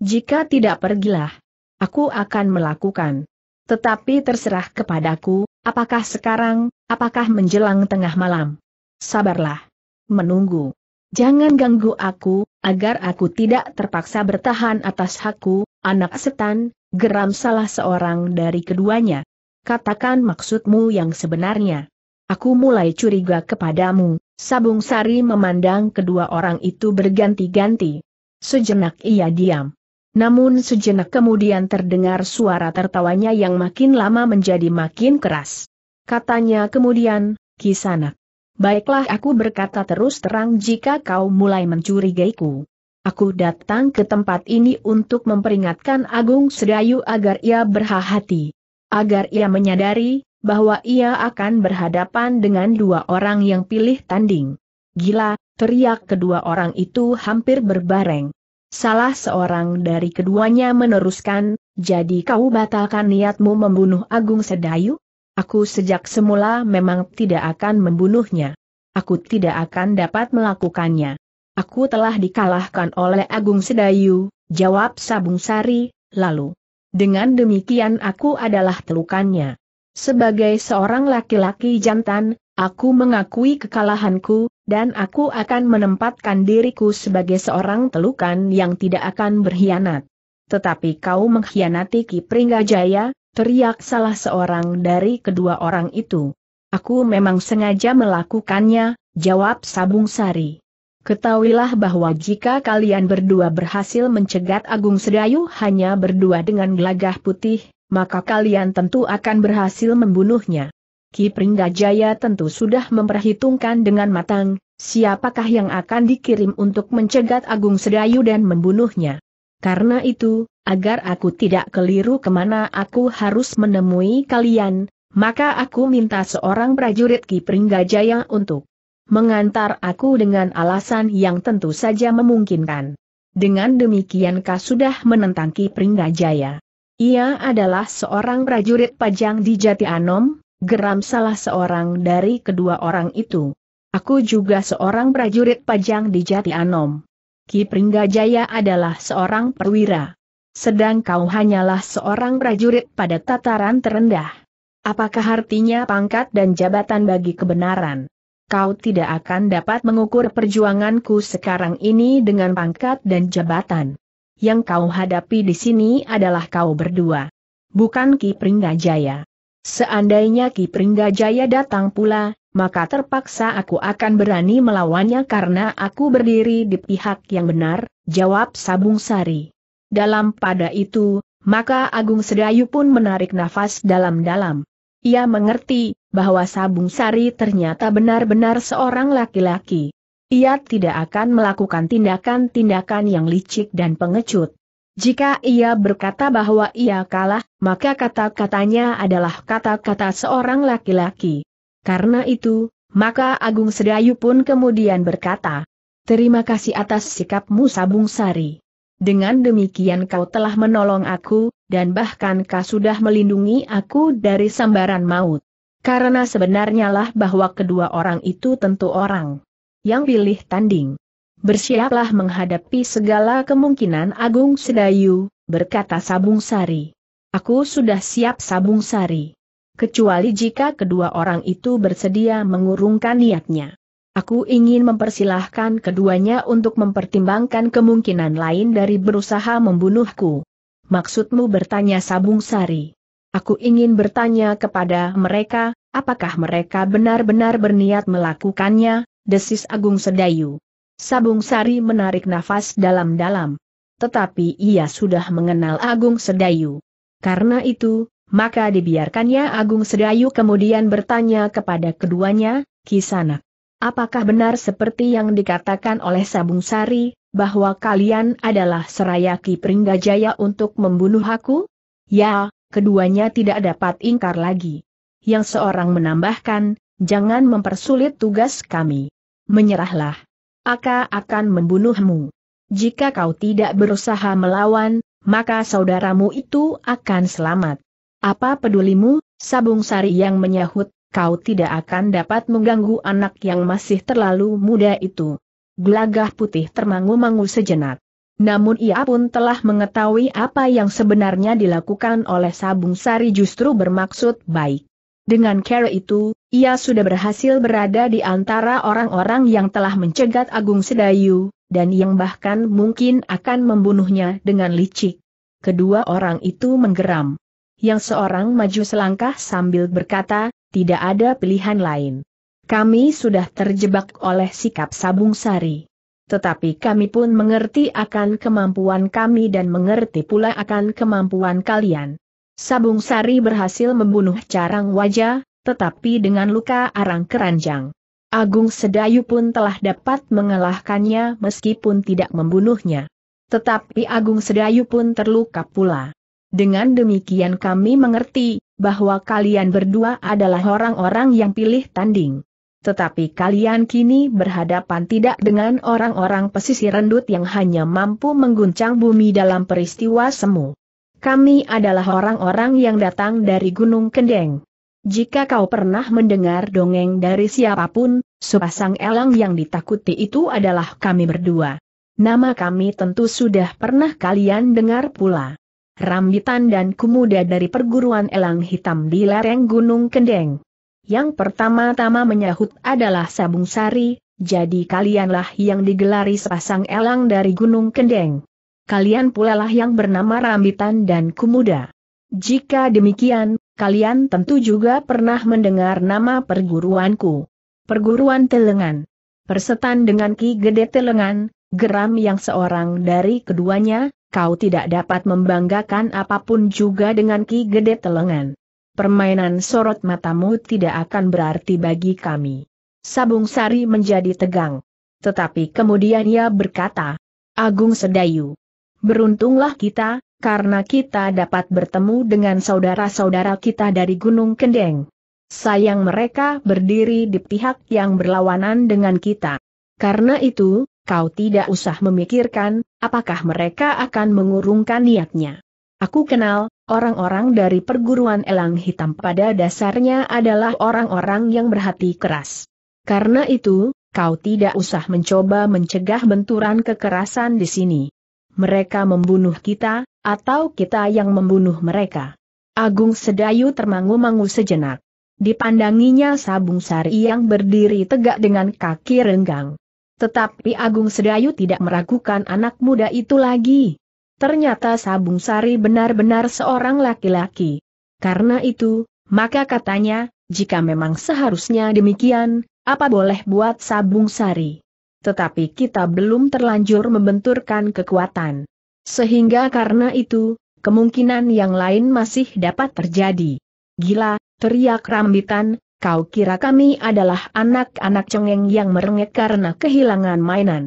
Jika tidak, pergilah. Aku akan melakukan. Tetapi terserah kepadaku, apakah sekarang, apakah menjelang tengah malam. Sabarlah. Menunggu. Jangan ganggu aku, agar aku tidak terpaksa bertahan atas hakku." "Anak setan," geram salah seorang dari keduanya. "Katakan maksudmu yang sebenarnya. Aku mulai curiga kepadamu." Sabung Sari memandang kedua orang itu berganti-ganti. Sejenak ia diam. Namun sejenak kemudian terdengar suara tertawanya yang makin lama menjadi makin keras. Katanya kemudian, "Kisanak, baiklah, aku berkata terus terang jika kau mulai mencurigaiku. Aku datang ke tempat ini untuk memperingatkan Agung Sedayu agar ia berhati-hati, agar ia menyadari bahwa ia akan berhadapan dengan dua orang yang pilih tanding." "Gila!" teriak kedua orang itu hampir berbareng. Salah seorang dari keduanya meneruskan, "Jadi kau batalkan niatmu membunuh Agung Sedayu?" "Aku sejak semula memang tidak akan membunuhnya. Aku tidak akan dapat melakukannya. Aku telah dikalahkan oleh Agung Sedayu," jawab Sabung Sari, "lalu dengan demikian aku adalah telukannya. Sebagai seorang laki-laki jantan, aku mengakui kekalahanku, dan aku akan menempatkan diriku sebagai seorang telukan yang tidak akan berkhianat. Tetapi kau mengkhianati Ki Pringgajaya," teriak salah seorang dari kedua orang itu. "Aku memang sengaja melakukannya," jawab Sabung Sari. "Ketahuilah bahwa jika kalian berdua berhasil mencegat Agung Sedayu hanya berdua dengan Glagah Putih, maka kalian tentu akan berhasil membunuhnya. Ki Pringgajaya tentu sudah memperhitungkan dengan matang, siapakah yang akan dikirim untuk mencegat Agung Sedayu dan membunuhnya. Karena itu, agar aku tidak keliru kemana aku harus menemui kalian, maka aku minta seorang prajurit Ki Pringgajaya untuk mengantar aku dengan alasan yang tentu saja memungkinkan. Dengan demikian kau sudah menentang Ki Pringgajaya." "Ia adalah seorang prajurit Pajang di Jati Anom," geram salah seorang dari kedua orang itu. "Aku juga seorang prajurit Pajang di Jati Anom. Ki Pringgajaya adalah seorang perwira. Sedang kau hanyalah seorang prajurit pada tataran terendah. Apakah artinya pangkat dan jabatan bagi kebenaran? Kau tidak akan dapat mengukur perjuanganku sekarang ini dengan pangkat dan jabatan. Yang kau hadapi di sini adalah kau berdua, bukan Ki Pringgajaya. Seandainya Ki Pringgajaya datang pula, maka terpaksa aku akan berani melawannya karena aku berdiri di pihak yang benar," jawab Sabung Sari. Dalam pada itu, maka Agung Sedayu pun menarik nafas dalam-dalam. Ia mengerti bahwa Sabung Sari ternyata benar-benar seorang laki-laki. Ia tidak akan melakukan tindakan-tindakan yang licik dan pengecut. Jika ia berkata bahwa ia kalah, maka kata-katanya adalah kata-kata seorang laki-laki. Karena itu, maka Agung Sedayu pun kemudian berkata, "Terima kasih atas sikapmu Sabung Sari. Dengan demikian kau telah menolong aku, dan bahkan kau sudah melindungi aku dari sambaran maut. Karena sebenarnya lah bahwa kedua orang itu tentu orang yang pilih tanding. bersiaplah menghadapi segala kemungkinan. Agung Sedayu, berkata Sabung Sari. Aku sudah siap, Sabung Sari. Kecuali jika kedua orang itu bersedia mengurungkan niatnya. Aku ingin mempersilahkan keduanya untuk mempertimbangkan kemungkinan lain dari berusaha membunuhku. Maksudmu, bertanya Sabung Sari. Aku ingin bertanya kepada mereka, apakah mereka benar-benar berniat melakukannya, desis Agung Sedayu. Sabung Sari menarik nafas dalam-dalam. Tetapi ia sudah mengenal Agung Sedayu. Karena itu, maka dibiarkannya. Agung Sedayu kemudian bertanya kepada keduanya, Kisanak, apakah benar seperti yang dikatakan oleh Sabung Sari, bahwa kalian adalah seraya Ki Pringgajaya untuk membunuh aku? Ya, keduanya tidak dapat ingkar lagi. Yang seorang menambahkan, jangan mempersulit tugas kami. Menyerahlah. Aka akan membunuhmu. Jika kau tidak berusaha melawan, maka saudaramu itu akan selamat. Apa pedulimu, Sabung Sari yang menyahut, kau tidak akan dapat mengganggu anak yang masih terlalu muda itu. Glagah Putih termangu-mangu sejenak. Namun ia pun telah mengetahui apa yang sebenarnya dilakukan oleh Sabung Sari justru bermaksud baik. Dengan cara itu, ia sudah berhasil berada di antara orang-orang yang telah mencegat Agung Sedayu, dan yang bahkan mungkin akan membunuhnya dengan licik. Kedua orang itu menggeram. Yang seorang maju selangkah sambil berkata, tidak ada pilihan lain. Kami sudah terjebak oleh sikap Sabung Sari. Tetapi kami pun mengerti akan kemampuan kami dan mengerti pula akan kemampuan kalian. Sabung Sari berhasil membunuh Carang Waja, tetapi dengan luka arang keranjang. Agung Sedayu pun telah dapat mengalahkannya meskipun tidak membunuhnya. Tetapi Agung Sedayu pun terluka pula. Dengan demikian kami mengerti bahwa kalian berdua adalah orang-orang yang pilih tanding. Tetapi kalian kini berhadapan tidak dengan orang-orang pesisir rendut yang hanya mampu mengguncang bumi dalam peristiwa semu. Kami adalah orang-orang yang datang dari Gunung Kendeng. Jika kau pernah mendengar dongeng dari siapapun, sepasang elang yang ditakuti itu adalah kami berdua. Nama kami tentu sudah pernah kalian dengar pula. Rambitan dan Kumuda dari perguruan Elang Hitam di lereng Gunung Kendeng. Yang pertama-tama menyahut adalah Sabung Sari, jadi kalianlah yang digelari sepasang elang dari Gunung Kendeng. Kalian pula lah yang bernama Rambitan dan Kumuda. Jika demikian, kalian tentu juga pernah mendengar nama perguruanku. Perguruan Telengan. Persetan dengan Ki Gede Telengan, geram yang seorang dari keduanya, kau tidak dapat membanggakan apapun juga dengan Ki Gede Telengan. Permainan sorot matamu tidak akan berarti bagi kami. Sabung Sari menjadi tegang. Tetapi kemudian ia berkata, Agung Sedayu. Beruntunglah kita, karena kita dapat bertemu dengan saudara-saudara kita dari Gunung Kendeng. Sayang mereka berdiri di pihak yang berlawanan dengan kita. Karena itu, kau tidak usah memikirkan apakah mereka akan mengurungkan niatnya. Aku kenal, orang-orang dari perguruan Elang Hitam pada dasarnya adalah orang-orang yang berhati keras. Karena itu, kau tidak usah mencoba mencegah benturan kekerasan di sini. Mereka membunuh kita, atau kita yang membunuh mereka. Agung Sedayu termangu-mangu sejenak. Dipandanginya Sabung Sari yang berdiri tegak dengan kaki renggang. Tetapi Agung Sedayu tidak meragukan anak muda itu lagi. Ternyata Sabung Sari benar-benar seorang laki-laki. Karena itu, maka katanya, jika memang seharusnya demikian, apa boleh buat Sabung Sari? Tetapi kita belum terlanjur membenturkan kekuatan. Sehingga karena itu, kemungkinan yang lain masih dapat terjadi. Gila, teriak Rambitan, kau kira kami adalah anak-anak cengeng yang merengek karena kehilangan mainan?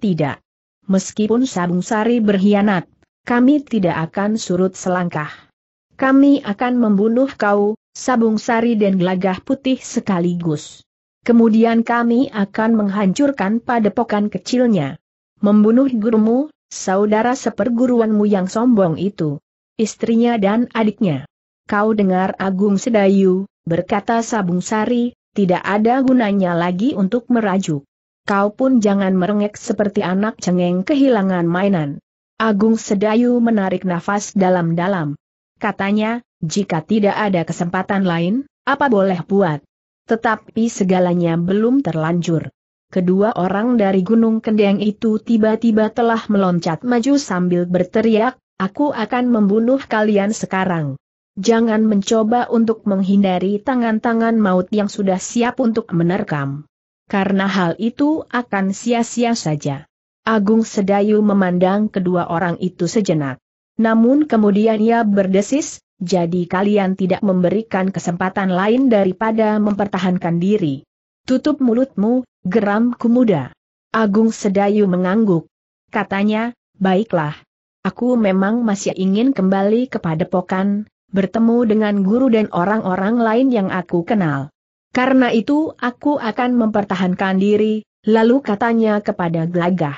Tidak. Meskipun Sabung Sari berkhianat, kami tidak akan surut selangkah. Kami akan membunuh kau, Sabung Sari dan Glagah Putih sekaligus. Kemudian kami akan menghancurkan padepokan kecilnya. Membunuh gurumu, saudara seperguruanmu yang sombong itu. Istrinya dan adiknya. Kau dengar Agung Sedayu, berkata Sabung Sari, tidak ada gunanya lagi untuk merajuk. kau pun jangan merengek seperti anak cengeng kehilangan mainan. Agung Sedayu menarik nafas dalam-dalam. Katanya, jika tidak ada kesempatan lain, apa boleh buat? Tetapi segalanya belum terlanjur. Kedua orang dari Gunung Kendeng itu tiba-tiba telah meloncat maju sambil berteriak, aku akan membunuh kalian sekarang. Jangan mencoba untuk menghindari tangan-tangan maut yang sudah siap untuk menerkam. Karena hal itu akan sia-sia saja. Agung Sedayu memandang kedua orang itu sejenak. Namun kemudian ia berdesis, jadi kalian tidak memberikan kesempatan lain daripada mempertahankan diri. Tutup mulutmu, geram Kumuda. Agung Sedayu mengangguk. Katanya, baiklah. Aku memang masih ingin kembali ke padepokan, bertemu dengan guru dan orang-orang lain yang aku kenal. Karena itu aku akan mempertahankan diri, lalu katanya kepada Glagah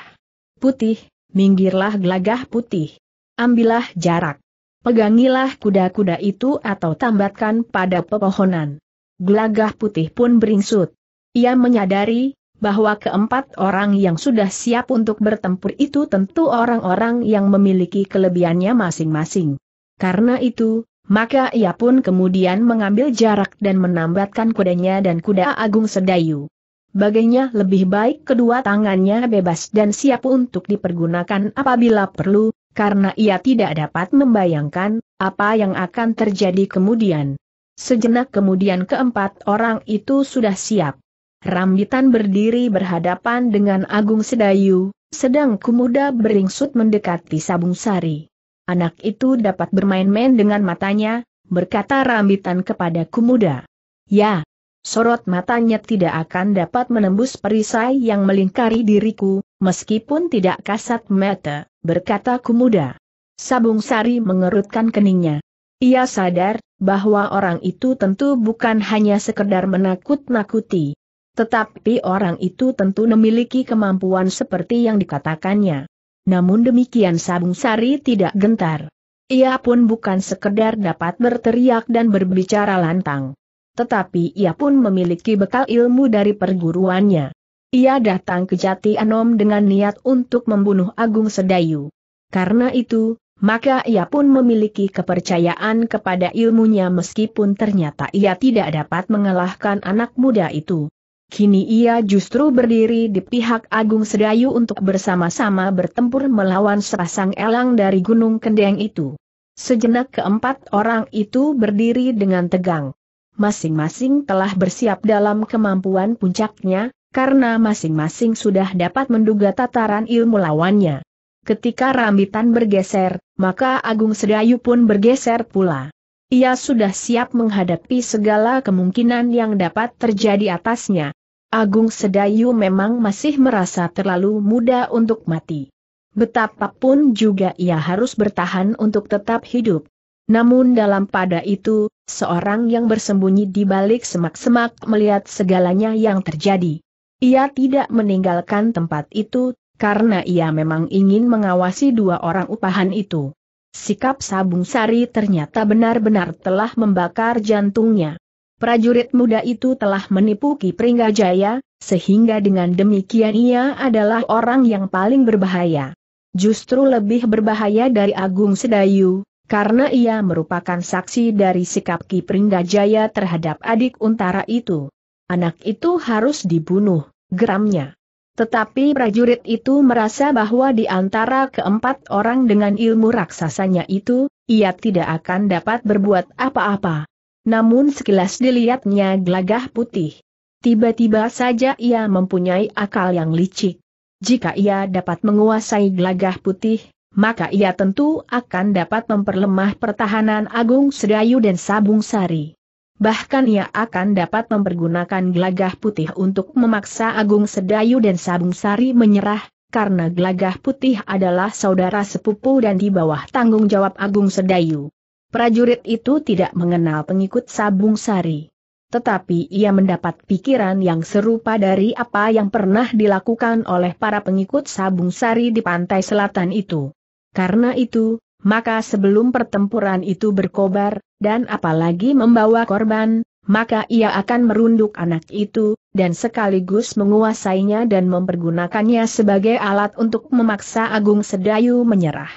Putih, minggirlah Glagah Putih. Ambillah jarak. Pegangilah kuda-kuda itu atau tambatkan pada pepohonan. Glagah Putih pun beringsut. Ia menyadari bahwa keempat orang yang sudah siap untuk bertempur itu tentu orang-orang yang memiliki kelebihannya masing-masing. Karena itu, maka ia pun kemudian mengambil jarak dan menambatkan kudanya dan kuda Agung Sedayu. Baginya lebih baik kedua tangannya bebas dan siap untuk dipergunakan apabila perlu, karena ia tidak dapat membayangkan apa yang akan terjadi kemudian. Sejenak kemudian keempat orang itu sudah siap. Rambitan berdiri berhadapan dengan Agung Sedayu, sedang Kumuda beringsut mendekati Sabung Sari. Anak itu dapat bermain-main dengan matanya, berkata Rambitan kepada Kumuda. Ya, sorot matanya tidak akan dapat menembus perisai yang melingkari diriku, meskipun tidak kasat mata, berkata Kumuda. Sabung Sari mengerutkan keningnya. Ia sadar bahwa orang itu tentu bukan hanya sekedar menakut-nakuti. Tetapi orang itu tentu memiliki kemampuan seperti yang dikatakannya. Namun demikian Sabung Sari tidak gentar. Ia pun bukan sekedar dapat berteriak dan berbicara lantang. Tetapi ia pun memiliki bekal ilmu dari perguruannya. Ia datang ke Jati Anom dengan niat untuk membunuh Agung Sedayu. Karena itu, maka ia pun memiliki kepercayaan kepada ilmunya meskipun ternyata ia tidak dapat mengalahkan anak muda itu. Kini ia justru berdiri di pihak Agung Sedayu untuk bersama-sama bertempur melawan sepasang elang dari Gunung Kendeng itu. Sejenak keempat orang itu berdiri dengan tegang. Masing-masing telah bersiap dalam kemampuan puncaknya, karena masing-masing sudah dapat menduga tataran ilmu lawannya. Ketika Rambitan bergeser, maka Agung Sedayu pun bergeser pula. Ia sudah siap menghadapi segala kemungkinan yang dapat terjadi atasnya. Agung Sedayu memang masih merasa terlalu muda untuk mati. Betapapun juga ia harus bertahan untuk tetap hidup. Namun dalam pada itu, seorang yang bersembunyi di balik semak-semak melihat segalanya yang terjadi. Ia tidak meninggalkan tempat itu, karena ia memang ingin mengawasi dua orang upahan itu. Sikap Sabung Sari ternyata benar-benar telah membakar jantungnya. Prajurit muda itu telah menipu Ki Pringgajaya, sehingga dengan demikian ia adalah orang yang paling berbahaya. Justru lebih berbahaya dari Agung Sedayu, karena ia merupakan saksi dari sikap Ki Pringgajaya terhadap adik Untara itu. Anak itu harus dibunuh, geramnya. Tetapi prajurit itu merasa bahwa di antara keempat orang dengan ilmu raksasanya itu, ia tidak akan dapat berbuat apa-apa. Namun sekilas dilihatnya Glagah Putih. Tiba-tiba saja ia mempunyai akal yang licik. Jika ia dapat menguasai Glagah Putih, maka ia tentu akan dapat memperlemah pertahanan Agung Sedayu dan Sabung Sari. Bahkan ia akan dapat mempergunakan Glagah Putih untuk memaksa Agung Sedayu dan Sabung Sari menyerah, karena Glagah Putih adalah saudara sepupu dan di bawah tanggung jawab Agung Sedayu. Prajurit itu tidak mengenal pengikut Sabung Sari. Tetapi ia mendapat pikiran yang serupa dari apa yang pernah dilakukan oleh para pengikut Sabung Sari di pantai selatan itu. Karena itu, maka sebelum pertempuran itu berkobar, dan apalagi membawa korban, maka ia akan merunduk anak itu, dan sekaligus menguasainya dan mempergunakannya sebagai alat untuk memaksa Agung Sedayu menyerah.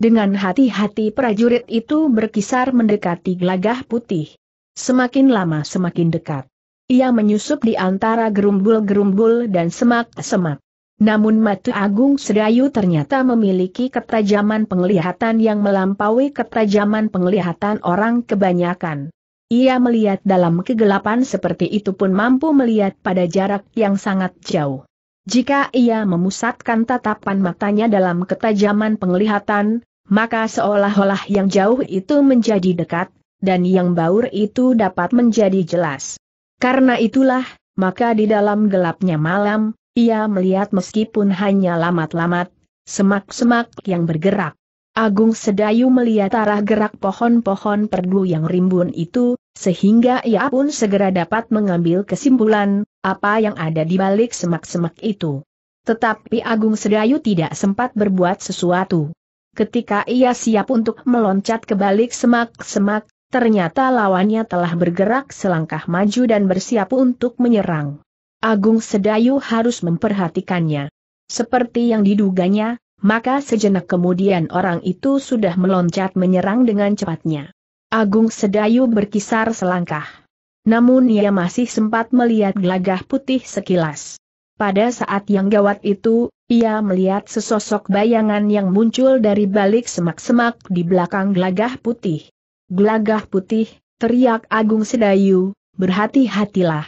Dengan hati-hati prajurit itu berkisar mendekati Glagah Putih. Semakin lama semakin dekat. Ia menyusup di antara gerumbul-gerumbul dan semak-semak. Namun mata Agung Sedayu ternyata memiliki ketajaman penglihatan yang melampaui ketajaman penglihatan orang kebanyakan. Ia melihat dalam kegelapan seperti itu pun mampu melihat pada jarak yang sangat jauh. Jika ia memusatkan tatapan matanya dalam ketajaman penglihatan, maka seolah-olah yang jauh itu menjadi dekat, dan yang baur itu dapat menjadi jelas. Karena itulah, maka di dalam gelapnya malam, ia melihat meskipun hanya lamat-lamat, semak-semak yang bergerak. Agung Sedayu melihat arah gerak pohon-pohon perdu yang rimbun itu, sehingga ia pun segera dapat mengambil kesimpulan apa yang ada di balik semak-semak itu. Tetapi Agung Sedayu tidak sempat berbuat sesuatu. Ketika ia siap untuk meloncat ke balik semak-semak, ternyata lawannya telah bergerak selangkah maju dan bersiap untuk menyerang. Agung Sedayu harus memperhatikannya. Seperti yang diduganya, maka sejenak kemudian orang itu sudah meloncat menyerang dengan cepatnya. Agung Sedayu berkisar selangkah. Namun ia masih sempat melihat Glagah Putih sekilas. Pada saat yang gawat itu, ia melihat sesosok bayangan yang muncul dari balik semak-semak di belakang Glagah Putih. "Glagah Putih," teriak Agung Sedayu, "berhati-hatilah.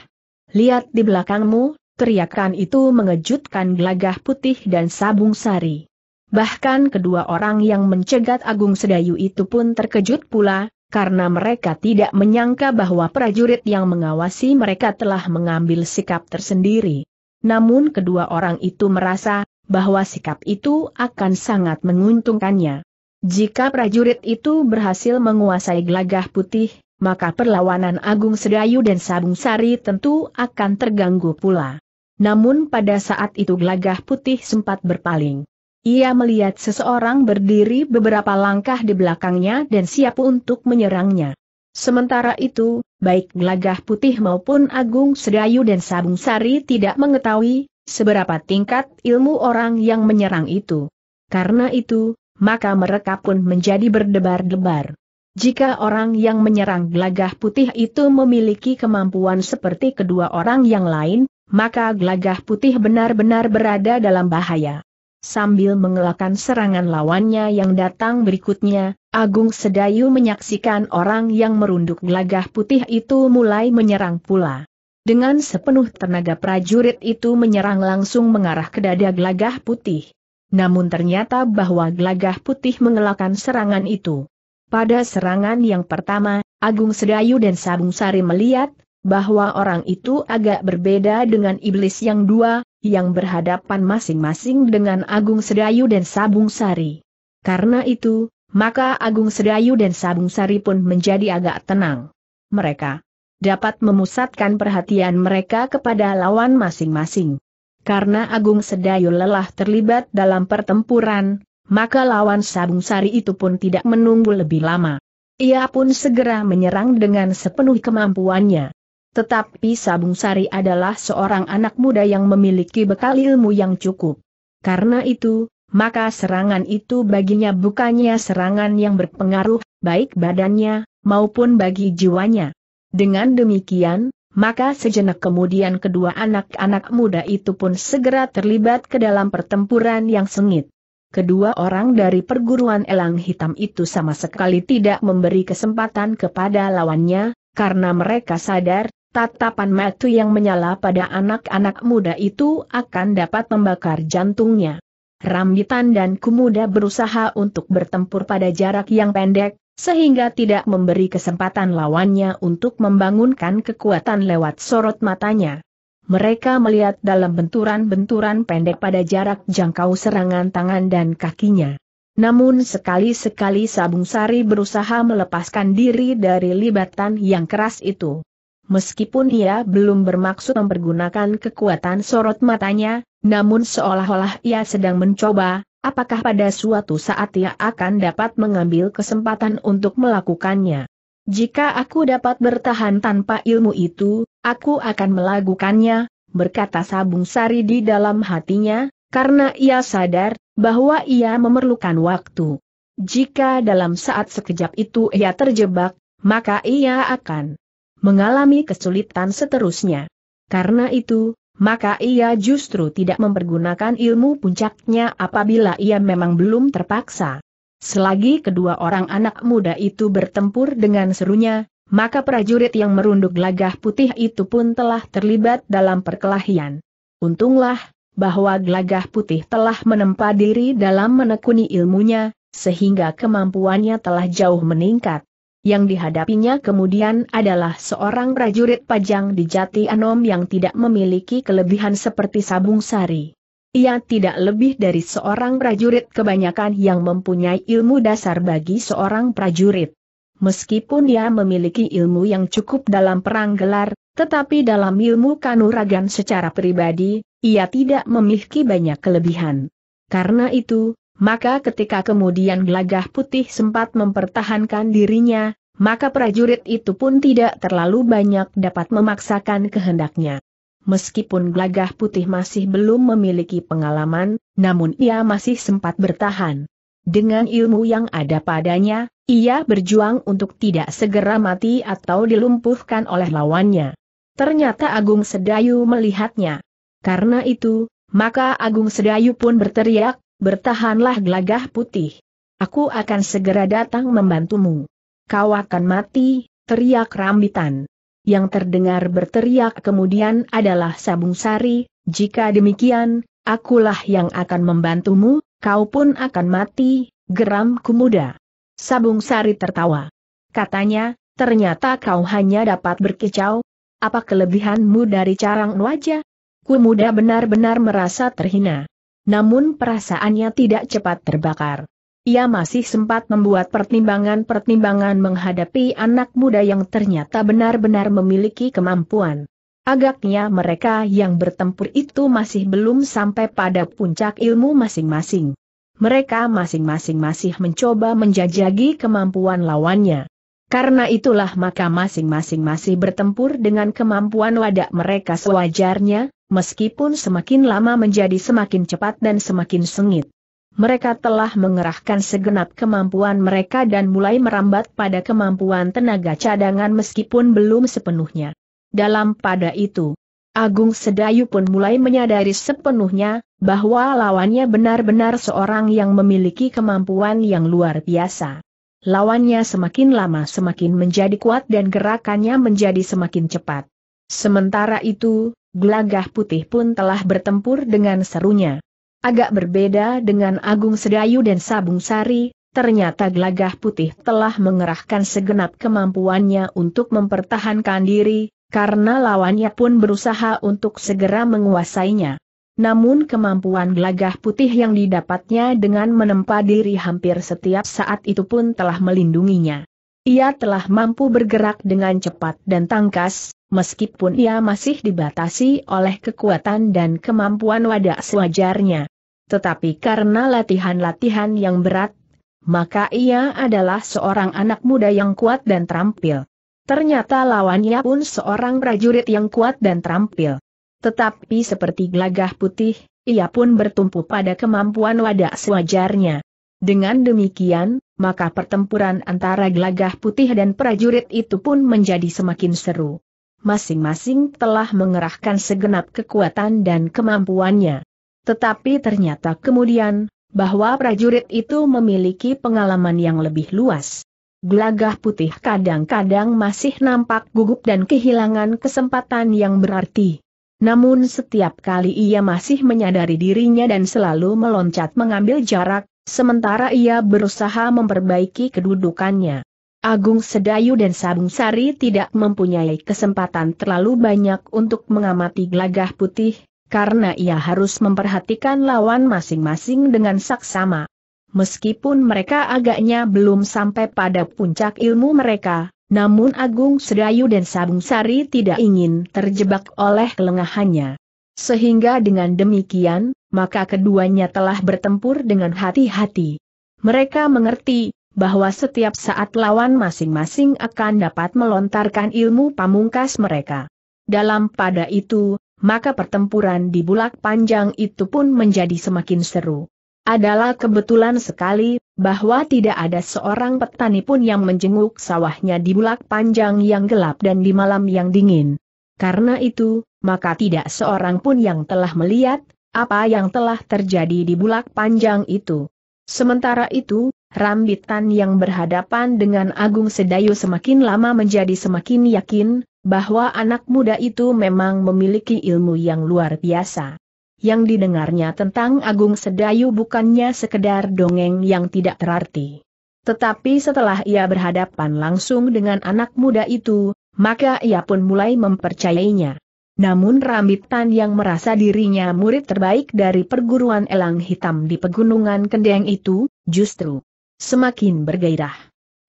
Lihat di belakangmu!" Teriakan itu mengejutkan Glagah Putih dan Sabung Sari. Bahkan kedua orang yang mencegat Agung Sedayu itu pun terkejut pula, karena mereka tidak menyangka bahwa prajurit yang mengawasi mereka telah mengambil sikap tersendiri. Namun kedua orang itu merasa bahwa sikap itu akan sangat menguntungkannya. Jika prajurit itu berhasil menguasai Glagah Putih, maka perlawanan Agung Sedayu dan Sabung Sari tentu akan terganggu pula. Namun pada saat itu Glagah Putih sempat berpaling. Ia melihat seseorang berdiri beberapa langkah di belakangnya dan siap untuk menyerangnya. Sementara itu, baik Glagah Putih maupun Agung Sedayu dan Sabung Sari tidak mengetahui seberapa tingkat ilmu orang yang menyerang itu. Karena itu, maka mereka pun menjadi berdebar-debar. Jika orang yang menyerang Glagah Putih itu memiliki kemampuan seperti kedua orang yang lain, maka Glagah Putih benar-benar berada dalam bahaya. Sambil mengelakkan serangan lawannya yang datang berikutnya, Agung Sedayu menyaksikan orang yang merunduk Glagah Putih itu mulai menyerang pula. Dengan sepenuh tenaga prajurit itu menyerang langsung mengarah ke dada Glagah Putih. Namun ternyata bahwa Glagah Putih mengelakkan serangan itu. Pada serangan yang pertama, Agung Sedayu dan Sabung Sari melihat bahwa orang itu agak berbeda dengan iblis yang dua, yang berhadapan masing-masing dengan Agung Sedayu dan Sabung Sari. Karena itu, maka Agung Sedayu dan Sabung Sari pun menjadi agak tenang. Mereka dapat memusatkan perhatian mereka kepada lawan masing-masing. Karena Agung Sedayu lelah terlibat dalam pertempuran, maka lawan Sabung Sari itu pun tidak menunggu lebih lama. Ia pun segera menyerang dengan sepenuh kemampuannya. Tetapi Sabung Sari adalah seorang anak muda yang memiliki bekal ilmu yang cukup. Karena itu, maka serangan itu baginya bukannya serangan yang berpengaruh, baik badannya, maupun bagi jiwanya. Dengan demikian, maka sejenak kemudian kedua anak-anak muda itu pun segera terlibat ke dalam pertempuran yang sengit. Kedua orang dari perguruan Elang Hitam itu sama sekali tidak memberi kesempatan kepada lawannya, karena mereka sadar, tatapan mata yang menyala pada anak-anak muda itu akan dapat membakar jantungnya. Rambitan dan Kumuda berusaha untuk bertempur pada jarak yang pendek, sehingga tidak memberi kesempatan lawannya untuk membangunkan kekuatan lewat sorot matanya. Mereka melihat dalam benturan-benturan pendek pada jarak jangkau serangan tangan dan kakinya. Namun sekali-sekali Sabung Sari berusaha melepaskan diri dari libatan yang keras itu. Meskipun ia belum bermaksud mempergunakan kekuatan sorot matanya, namun seolah-olah ia sedang mencoba, apakah pada suatu saat ia akan dapat mengambil kesempatan untuk melakukannya. Jika aku dapat bertahan tanpa ilmu itu, aku akan melakukannya, berkata Sabung Sari di dalam hatinya, karena ia sadar bahwa ia memerlukan waktu. Jika dalam saat sekejap itu ia terjebak, maka ia akan mengalami kesulitan seterusnya. Karena itu, maka ia justru tidak mempergunakan ilmu puncaknya apabila ia memang belum terpaksa. Selagi kedua orang anak muda itu bertempur dengan serunya, maka prajurit yang merunduk Glagah Putih itu pun telah terlibat dalam perkelahian. Untunglah bahwa Glagah Putih telah menempa diri dalam menekuni ilmunya, sehingga kemampuannya telah jauh meningkat. Yang dihadapinya kemudian adalah seorang prajurit Pajang di Jati Anom yang tidak memiliki kelebihan seperti Sabung Sari. Ia tidak lebih dari seorang prajurit kebanyakan yang mempunyai ilmu dasar bagi seorang prajurit. Meskipun dia memiliki ilmu yang cukup dalam perang gelar, tetapi dalam ilmu kanuragan secara pribadi, ia tidak memiliki banyak kelebihan. Karena itu, maka ketika kemudian Glagah Putih sempat mempertahankan dirinya, maka prajurit itu pun tidak terlalu banyak dapat memaksakan kehendaknya. Meskipun Glagah Putih masih belum memiliki pengalaman, namun ia masih sempat bertahan. Dengan ilmu yang ada padanya, ia berjuang untuk tidak segera mati atau dilumpuhkan oleh lawannya. Ternyata Agung Sedayu melihatnya. Karena itu, maka Agung Sedayu pun berteriak, "Bertahanlah Glagah Putih. Aku akan segera datang membantumu." "Kau akan mati," teriak Rambitan. Yang terdengar berteriak kemudian adalah Sabung Sari, "Jika demikian, akulah yang akan membantumu, kau pun akan mati," geram Kumuda. Sabung Sari tertawa. Katanya, "Ternyata kau hanya dapat berkicau. Apa kelebihanmu dari Carang Waja?" Kumuda benar-benar merasa terhina. Namun perasaannya tidak cepat terbakar. Ia masih sempat membuat pertimbangan-pertimbangan menghadapi anak muda yang ternyata benar-benar memiliki kemampuan. Agaknya mereka yang bertempur itu masih belum sampai pada puncak ilmu masing-masing. Mereka masing-masing masih mencoba menjajagi kemampuan lawannya. Karena itulah maka masing-masing masih bertempur dengan kemampuan wadah mereka sewajarnya, meskipun semakin lama menjadi semakin cepat dan semakin sengit. Mereka telah mengerahkan segenap kemampuan mereka dan mulai merambat pada kemampuan tenaga cadangan meskipun belum sepenuhnya. Dalam pada itu, Agung Sedayu pun mulai menyadari sepenuhnya bahwa lawannya benar-benar seorang yang memiliki kemampuan yang luar biasa. Lawannya semakin lama semakin menjadi kuat dan gerakannya menjadi semakin cepat. Sementara itu, Glagah Putih pun telah bertempur dengan serunya. Agak berbeda dengan Agung Sedayu dan Sabung Sari, ternyata Glagah Putih telah mengerahkan segenap kemampuannya untuk mempertahankan diri, karena lawannya pun berusaha untuk segera menguasainya. Namun kemampuan Glagah Putih yang didapatnya dengan menempa diri hampir setiap saat itu pun telah melindunginya. Ia telah mampu bergerak dengan cepat dan tangkas, meskipun ia masih dibatasi oleh kekuatan dan kemampuan wadah sewajarnya. Tetapi karena latihan-latihan yang berat, maka ia adalah seorang anak muda yang kuat dan terampil. Ternyata lawannya pun seorang prajurit yang kuat dan terampil. Tetapi seperti Glagah Putih, ia pun bertumpu pada kemampuan wadah sewajarnya. Dengan demikian, maka pertempuran antara Glagah Putih dan prajurit itu pun menjadi semakin seru. Masing-masing telah mengerahkan segenap kekuatan dan kemampuannya. Tetapi ternyata kemudian, bahwa prajurit itu memiliki pengalaman yang lebih luas. Glagah Putih kadang-kadang masih nampak gugup dan kehilangan kesempatan yang berarti. Namun setiap kali ia masih menyadari dirinya dan selalu meloncat mengambil jarak, sementara ia berusaha memperbaiki kedudukannya. Agung Sedayu dan Sabung Sari tidak mempunyai kesempatan terlalu banyak untuk mengamati Glagah Putih, karena ia harus memperhatikan lawan masing-masing dengan saksama. Meskipun mereka agaknya belum sampai pada puncak ilmu mereka, namun Agung Sedayu dan Sabung Sari tidak ingin terjebak oleh kelengahannya. Sehingga dengan demikian, maka keduanya telah bertempur dengan hati-hati. Mereka mengerti bahwa setiap saat lawan masing-masing akan dapat melontarkan ilmu pamungkas mereka. Dalam pada itu, maka pertempuran di Bulak Panjang itu pun menjadi semakin seru. Adalah kebetulan sekali, bahwa tidak ada seorang petani pun yang menjenguk sawahnya di Bulak Panjang yang gelap dan di malam yang dingin. Karena itu, maka tidak seorang pun yang telah melihat apa yang telah terjadi di Bulak Panjang itu. Sementara itu, Rambitan yang berhadapan dengan Agung Sedayu semakin lama menjadi semakin yakin bahwa anak muda itu memang memiliki ilmu yang luar biasa. Yang didengarnya tentang Agung Sedayu bukannya sekedar dongeng yang tidak terarti. Tetapi setelah ia berhadapan langsung dengan anak muda itu, maka ia pun mulai mempercayainya. Namun Rambitan yang merasa dirinya murid terbaik dari perguruan Elang Hitam di Pegunungan Kendeng itu, justru semakin bergairah.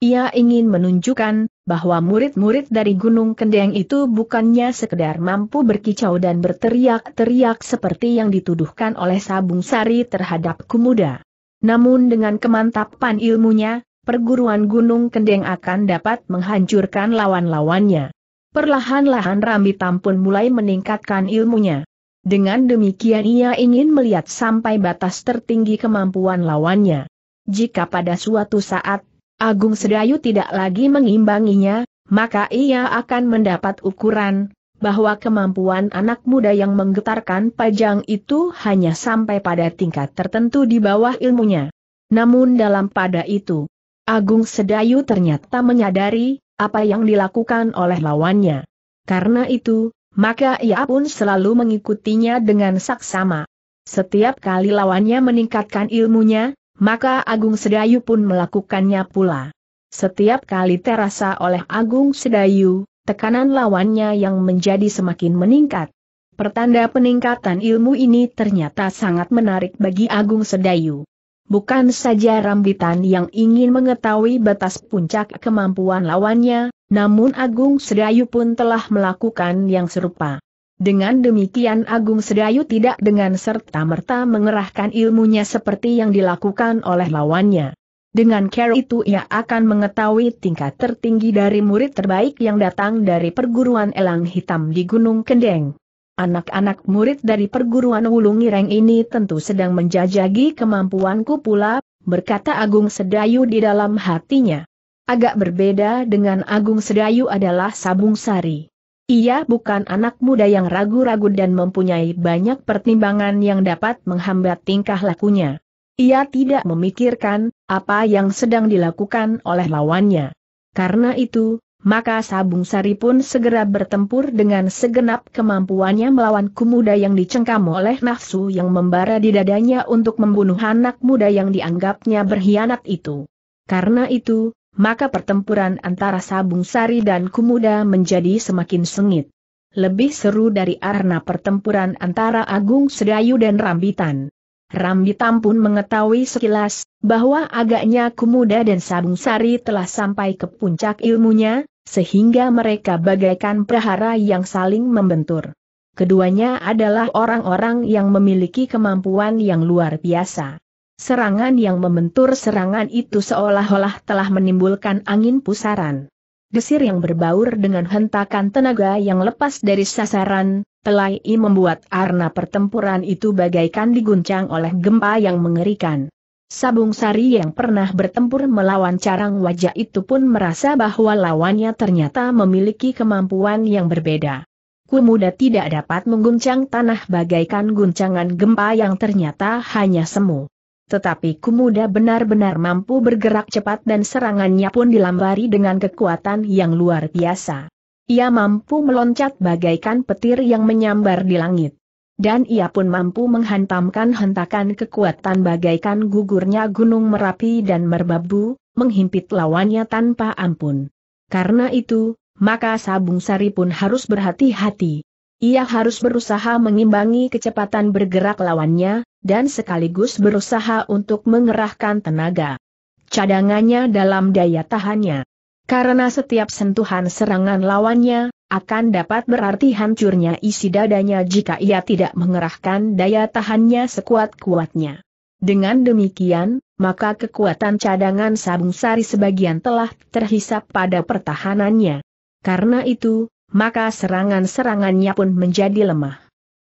Ia ingin menunjukkan bahwa murid-murid dari Gunung Kendeng itu bukannya sekedar mampu berkicau dan berteriak-teriak seperti yang dituduhkan oleh Sabung Sari terhadap Kumuda. Namun dengan kemantapan ilmunya, perguruan Gunung Kendeng akan dapat menghancurkan lawan-lawannya. Perlahan-lahan Rambitan pun mulai meningkatkan ilmunya. Dengan demikian ia ingin melihat sampai batas tertinggi kemampuan lawannya. Jika pada suatu saat, Agung Sedayu tidak lagi mengimbanginya, maka ia akan mendapat ukuran, bahwa kemampuan anak muda yang menggetarkan Pajang itu hanya sampai pada tingkat tertentu di bawah ilmunya. Namun dalam pada itu, Agung Sedayu ternyata menyadari apa yang dilakukan oleh lawannya. Karena itu, maka ia pun selalu mengikutinya dengan saksama. Setiap kali lawannya meningkatkan ilmunya, maka Agung Sedayu pun melakukannya pula. Setiap kali terasa oleh Agung Sedayu, tekanan lawannya yang menjadi semakin meningkat. Pertanda peningkatan ilmu ini ternyata sangat menarik bagi Agung Sedayu. Bukan saja Rambitan yang ingin mengetahui batas puncak kemampuan lawannya, namun Agung Sedayu pun telah melakukan yang serupa. Dengan demikian Agung Sedayu tidak dengan serta-merta mengerahkan ilmunya seperti yang dilakukan oleh lawannya. Dengan cara itu ia akan mengetahui tingkat tertinggi dari murid terbaik yang datang dari perguruan Elang Hitam di Gunung Kendeng. Anak-anak murid dari perguruan Wulungireng ini tentu sedang menjajagi kemampuanku pula, berkata Agung Sedayu di dalam hatinya. Agak berbeda dengan Agung Sedayu adalah Sabung Sari. Ia bukan anak muda yang ragu-ragu dan mempunyai banyak pertimbangan yang dapat menghambat tingkah lakunya. Ia tidak memikirkan apa yang sedang dilakukan oleh lawannya. Karena itu, maka Sabung Sari pun segera bertempur dengan segenap kemampuannya melawan Kumuda yang dicengkam oleh nafsu yang membara di dadanya untuk membunuh anak muda yang dianggapnya berkhianat itu. Karena itu, maka pertempuran antara Sabung Sari dan Kumuda menjadi semakin sengit. Lebih seru dari arena pertempuran antara Agung Sedayu dan Rambitan. Rambitan pun mengetahui sekilas bahwa agaknya Kumuda dan Sabung Sari telah sampai ke puncak ilmunya, sehingga mereka bagaikan prahara yang saling membentur. Keduanya adalah orang-orang yang memiliki kemampuan yang luar biasa. Serangan yang membentur serangan itu seolah-olah telah menimbulkan angin pusaran. Desir yang berbaur dengan hentakan tenaga yang lepas dari sasaran, telah membuat arena pertempuran itu bagaikan diguncang oleh gempa yang mengerikan. Sabung Sari yang pernah bertempur melawan Carang Waja itu pun merasa bahwa lawannya ternyata memiliki kemampuan yang berbeda. Kumuda tidak dapat mengguncang tanah bagaikan guncangan gempa yang ternyata hanya semu. Tetapi Kumuda benar-benar mampu bergerak cepat dan serangannya pun dilambari dengan kekuatan yang luar biasa. Ia mampu meloncat bagaikan petir yang menyambar di langit. Dan ia pun mampu menghantamkan hentakan kekuatan bagaikan gugurnya Gunung Merapi dan Merbabu, menghimpit lawannya tanpa ampun. Karena itu, maka Sabung Sari pun harus berhati-hati. Ia harus berusaha mengimbangi kecepatan bergerak lawannya, dan sekaligus berusaha untuk mengerahkan tenaga cadangannya dalam daya tahannya. Karena setiap sentuhan serangan lawannya, akan dapat berarti hancurnya isi dadanya jika ia tidak mengerahkan daya tahannya sekuat-kuatnya. Dengan demikian, maka kekuatan cadangan Sabung Sari sebagian telah terhisap pada pertahanannya. Karena itu, maka serangan-serangannya pun menjadi lemah.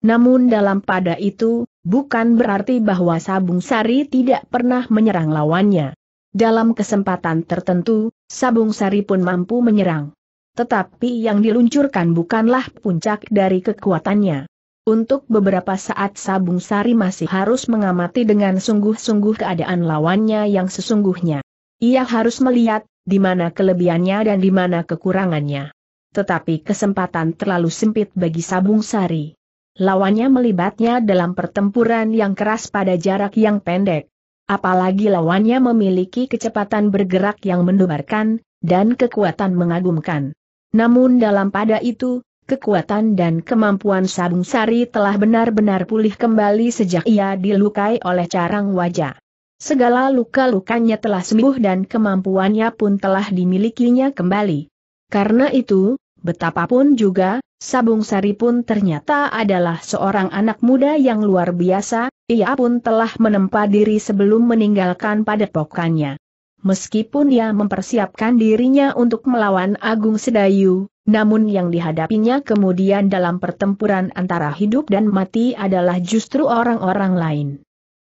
Namun dalam pada itu, bukan berarti bahwa Sabung Sari tidak pernah menyerang lawannya. Dalam kesempatan tertentu, Sabung Sari pun mampu menyerang. Tetapi yang diluncurkan bukanlah puncak dari kekuatannya. Untuk beberapa saat Sabung Sari masih harus mengamati dengan sungguh-sungguh keadaan lawannya yang sesungguhnya. Ia harus melihat di mana kelebihannya dan di mana kekurangannya. Tetapi kesempatan terlalu sempit bagi Sabung Sari. Lawannya melibatnya dalam pertempuran yang keras pada jarak yang pendek. Apalagi lawannya memiliki kecepatan bergerak yang mendubarkan, dan kekuatan mengagumkan. Namun dalam pada itu, kekuatan dan kemampuan Sabung Sari telah benar-benar pulih kembali sejak ia dilukai oleh Carang Waja. Segala luka-lukanya telah sembuh dan kemampuannya pun telah dimilikinya kembali. Karena itu, betapapun juga, Sabung Sari pun ternyata adalah seorang anak muda yang luar biasa, ia pun telah menempa diri sebelum meninggalkan padepokannya. Meskipun ia mempersiapkan dirinya untuk melawan Agung Sedayu, namun yang dihadapinya kemudian dalam pertempuran antara hidup dan mati adalah justru orang-orang lain.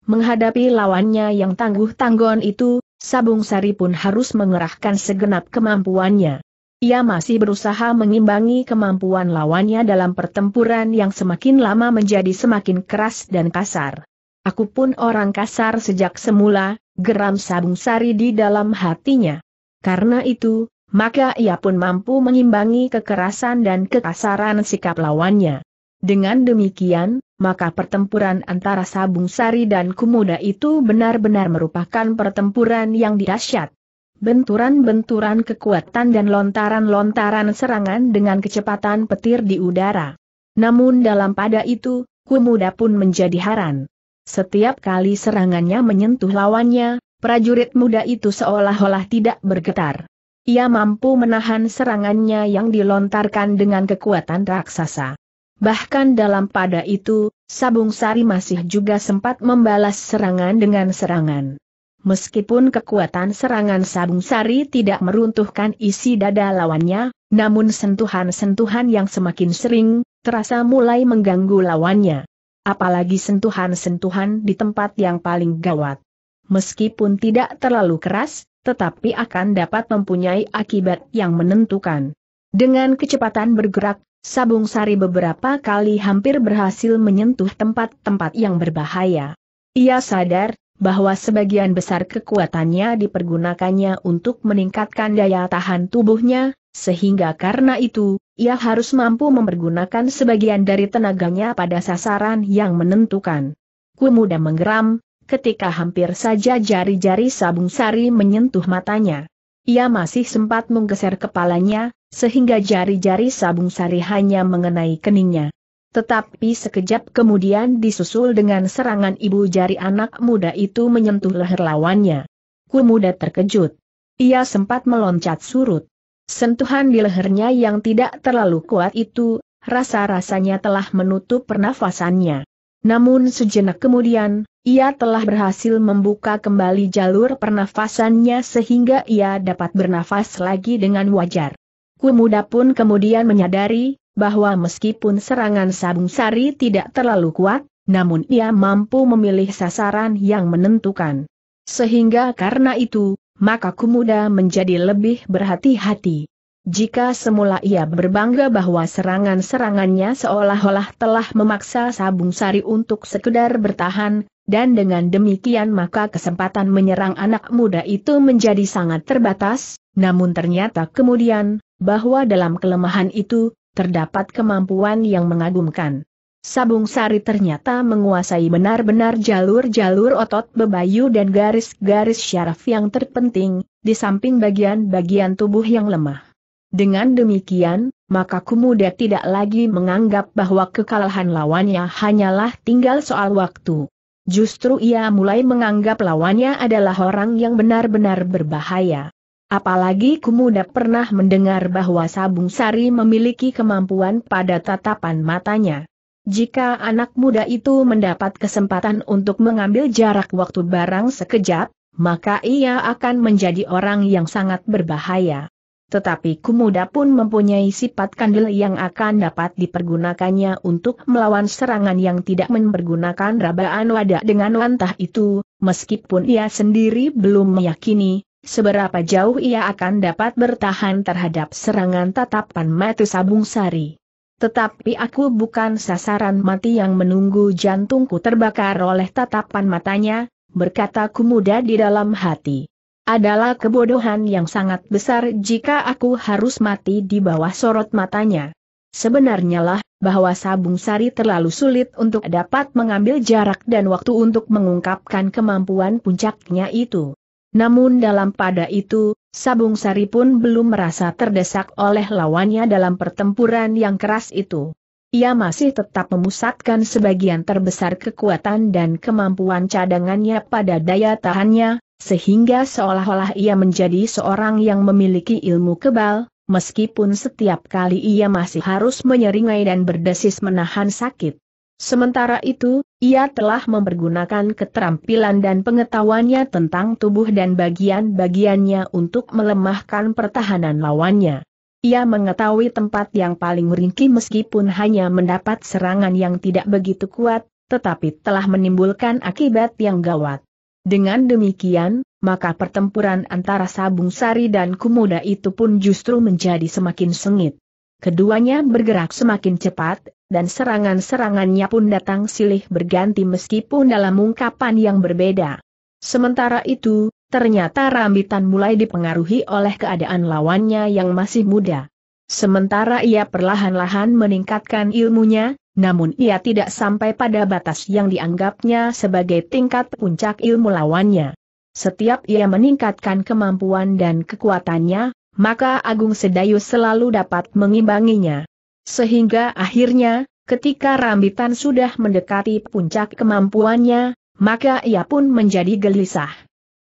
Menghadapi lawannya yang tangguh-tanggon itu, Sabung Sari pun harus mengerahkan segenap kemampuannya. Ia masih berusaha mengimbangi kemampuan lawannya dalam pertempuran yang semakin lama menjadi semakin keras dan kasar. Aku pun orang kasar sejak semula, geram Sabung Sari di dalam hatinya. Karena itu, maka ia pun mampu mengimbangi kekerasan dan kekasaran sikap lawannya. Dengan demikian, maka pertempuran antara Sabung Sari dan Kumuda itu benar-benar merupakan pertempuran yang dahsyat. Benturan-benturan kekuatan dan lontaran-lontaran serangan dengan kecepatan petir di udara. Namun dalam pada itu, Kumuda pun menjadi heran. Setiap kali serangannya menyentuh lawannya, prajurit muda itu seolah-olah tidak bergetar. Ia mampu menahan serangannya yang dilontarkan dengan kekuatan raksasa. Bahkan dalam pada itu, Sabung Sari masih juga sempat membalas serangan dengan serangan. Meskipun kekuatan serangan Sabung Sari tidak meruntuhkan isi dada lawannya, namun sentuhan-sentuhan yang semakin sering, terasa mulai mengganggu lawannya. Apalagi sentuhan-sentuhan di tempat yang paling gawat. Meskipun tidak terlalu keras, tetapi akan dapat mempunyai akibat yang menentukan. Dengan kecepatan bergerak, Sabung Sari beberapa kali hampir berhasil menyentuh tempat-tempat yang berbahaya. Ia sadar bahwa sebagian besar kekuatannya dipergunakannya untuk meningkatkan daya tahan tubuhnya, sehingga karena itu, ia harus mampu mempergunakan sebagian dari tenaganya pada sasaran yang menentukan. Kumuda menggeram, ketika hampir saja jari-jari Sabung Sari menyentuh matanya. Ia masih sempat menggeser kepalanya, sehingga jari-jari Sabung Sari hanya mengenai keningnya. Tetapi sekejap kemudian disusul dengan serangan ibu jari anak muda itu menyentuh leher lawannya. Kumuda terkejut. Ia sempat meloncat surut. Sentuhan di lehernya yang tidak terlalu kuat itu, rasa-rasanya telah menutup pernafasannya. Namun sejenak kemudian, ia telah berhasil membuka kembali jalur pernafasannya sehingga ia dapat bernafas lagi dengan wajar. Kumuda pun kemudian menyadari, bahwa meskipun serangan Sabung Sari tidak terlalu kuat, namun ia mampu memilih sasaran yang menentukan. Sehingga karena itu, maka Kumuda menjadi lebih berhati-hati. Jika semula ia berbangga bahwa serangan-serangannya seolah-olah telah memaksa Sabung Sari untuk sekedar bertahan, dan dengan demikian maka kesempatan menyerang anak muda itu menjadi sangat terbatas, namun ternyata kemudian, bahwa dalam kelemahan itu, terdapat kemampuan yang mengagumkan. Sabung Sari ternyata menguasai benar-benar jalur-jalur otot bebayu dan garis-garis syaraf yang terpenting, di samping bagian-bagian tubuh yang lemah. Dengan demikian, maka Kumuda tidak lagi menganggap bahwa kekalahan lawannya hanyalah tinggal soal waktu. Justru ia mulai menganggap lawannya adalah orang yang benar-benar berbahaya. Apalagi Kumuda pernah mendengar bahwa Sabung Sari memiliki kemampuan pada tatapan matanya. Jika anak muda itu mendapat kesempatan untuk mengambil jarak waktu barang sekejap, maka ia akan menjadi orang yang sangat berbahaya. Tetapi Kumuda pun mempunyai sifat kandil yang akan dapat dipergunakannya untuk melawan serangan yang tidak mempergunakan rabaan wadah dengan lantah itu, meskipun ia sendiri belum meyakini seberapa jauh ia akan dapat bertahan terhadap serangan tatapan mata Sabung Sari. Tetapi aku bukan sasaran mati yang menunggu jantungku terbakar oleh tatapan matanya, berkata Kumuda di dalam hati. Adalah kebodohan yang sangat besar jika aku harus mati di bawah sorot matanya. Sebenarnya lah, bahwa Sabung Sari terlalu sulit untuk dapat mengambil jarak dan waktu untuk mengungkapkan kemampuan puncaknya itu. Namun dalam pada itu, Sabung Sari pun belum merasa terdesak oleh lawannya dalam pertempuran yang keras itu. Ia masih tetap memusatkan sebagian terbesar kekuatan dan kemampuan cadangannya pada daya tahannya, sehingga seolah-olah ia menjadi seorang yang memiliki ilmu kebal, meskipun setiap kali ia masih harus menyeringai dan berdesis menahan sakit. Sementara itu, ia telah mempergunakan keterampilan dan pengetahuannya tentang tubuh dan bagian-bagiannya untuk melemahkan pertahanan lawannya. Ia mengetahui tempat yang paling ringkih meskipun hanya mendapat serangan yang tidak begitu kuat, tetapi telah menimbulkan akibat yang gawat. Dengan demikian, maka pertempuran antara Sabung Sari dan Kumuda itu pun justru menjadi semakin sengit. Keduanya bergerak semakin cepat, dan serangan-serangannya pun datang silih berganti meskipun dalam ungkapan yang berbeda. Sementara itu, ternyata Rambitan mulai dipengaruhi oleh keadaan lawannya yang masih muda. Sementara ia perlahan-lahan meningkatkan ilmunya, namun ia tidak sampai pada batas yang dianggapnya sebagai tingkat puncak ilmu lawannya. Setiap ia meningkatkan kemampuan dan kekuatannya, maka Agung Sedayu selalu dapat mengimbanginya. Sehingga akhirnya, ketika Rambitan sudah mendekati puncak kemampuannya, maka ia pun menjadi gelisah.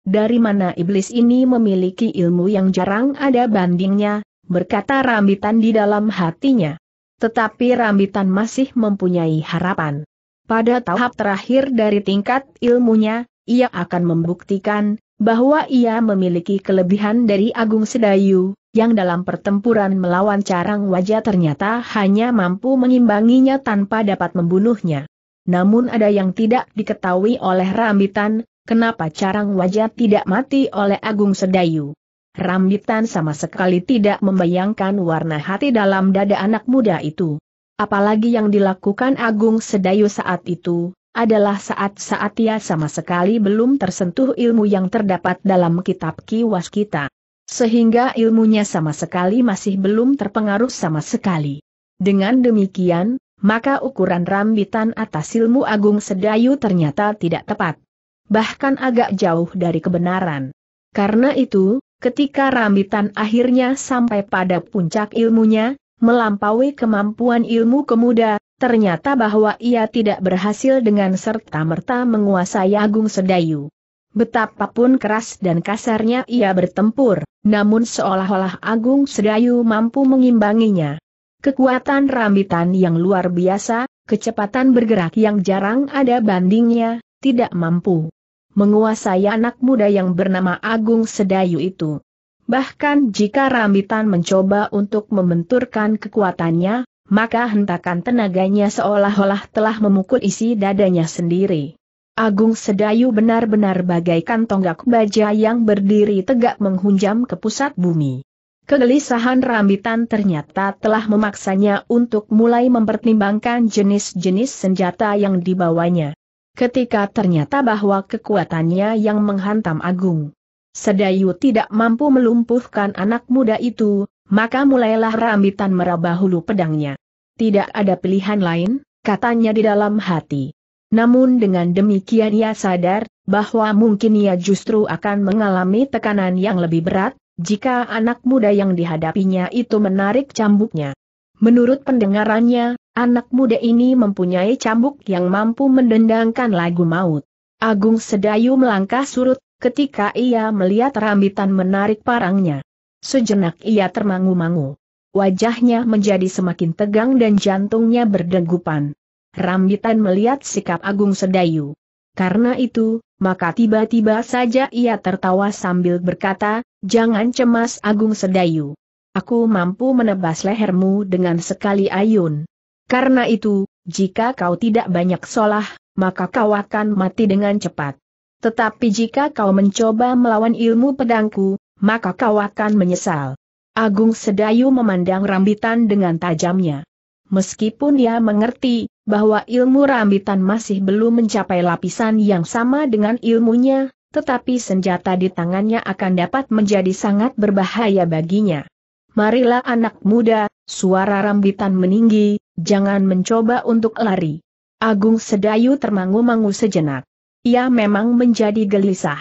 Dari mana iblis ini memiliki ilmu yang jarang ada bandingnya, berkata Rambitan di dalam hatinya. Tetapi Rambitan masih mempunyai harapan. Pada tahap terakhir dari tingkat ilmunya, ia akan membuktikan bahwa ia memiliki kelebihan dari Agung Sedayu, yang dalam pertempuran melawan Carang Waja ternyata hanya mampu mengimbanginya tanpa dapat membunuhnya. Namun ada yang tidak diketahui oleh Rambitan, kenapa Carang Waja tidak mati oleh Agung Sedayu. Rambitan sama sekali tidak membayangkan warna hati dalam dada anak muda itu. Apalagi yang dilakukan Agung Sedayu saat itu, adalah saat-saat ia sama sekali belum tersentuh ilmu yang terdapat dalam kitab Ki Waskita. Sehingga ilmunya sama sekali masih belum terpengaruh sama sekali. Dengan demikian, maka ukuran Rambitan atas ilmu Agung Sedayu ternyata tidak tepat. Bahkan agak jauh dari kebenaran. Karena itu, ketika Rambitan akhirnya sampai pada puncak ilmunya, melampaui kemampuan ilmu Kumuda, ternyata bahwa ia tidak berhasil dengan serta-merta menguasai Agung Sedayu. Betapapun keras dan kasarnya ia bertempur, namun seolah-olah Agung Sedayu mampu mengimbanginya. Kekuatan Rambitan yang luar biasa, kecepatan bergerak yang jarang ada bandingnya, tidak mampu menguasai anak muda yang bernama Agung Sedayu itu. Bahkan jika Rambitan mencoba untuk membenturkan kekuatannya, maka hentakan tenaganya seolah-olah telah memukul isi dadanya sendiri. Agung Sedayu benar-benar bagaikan tonggak baja yang berdiri tegak menghunjam ke pusat bumi. Kegelisahan Rambitan ternyata telah memaksanya untuk mulai mempertimbangkan jenis-jenis senjata yang dibawanya. Ketika ternyata bahwa kekuatannya yang menghantam Agung Sedayu tidak mampu melumpuhkan anak muda itu, maka mulailah Rambitan meraba hulu pedangnya. Tidak ada pilihan lain, katanya di dalam hati. Namun dengan demikian ia sadar, bahwa mungkin ia justru akan mengalami tekanan yang lebih berat, jika anak muda yang dihadapinya itu menarik cambuknya. Menurut pendengarannya, anak muda ini mempunyai cambuk yang mampu mendendangkan lagu maut. Agung Sedayu melangkah surut, ketika ia melihat Rambitan menarik parangnya. Sejenak ia termangu-mangu. Wajahnya menjadi semakin tegang dan jantungnya berdegupan. Rambitan melihat sikap Agung Sedayu. Karena itu, maka tiba-tiba saja ia tertawa sambil berkata, "Jangan cemas Agung Sedayu. Aku mampu menebas lehermu dengan sekali ayun. Karena itu, jika kau tidak banyak solah, maka kau akan mati dengan cepat. Tetapi jika kau mencoba melawan ilmu pedangku, maka kau akan menyesal." Agung Sedayu memandang Rambitan dengan tajamnya. Meskipun dia mengerti bahwa ilmu Rambitan masih belum mencapai lapisan yang sama dengan ilmunya, tetapi senjata di tangannya akan dapat menjadi sangat berbahaya baginya. "Marilah anak muda," suara Rambitan meninggi, "jangan mencoba untuk lari." Agung Sedayu termangu-mangu sejenak. Ia memang menjadi gelisah.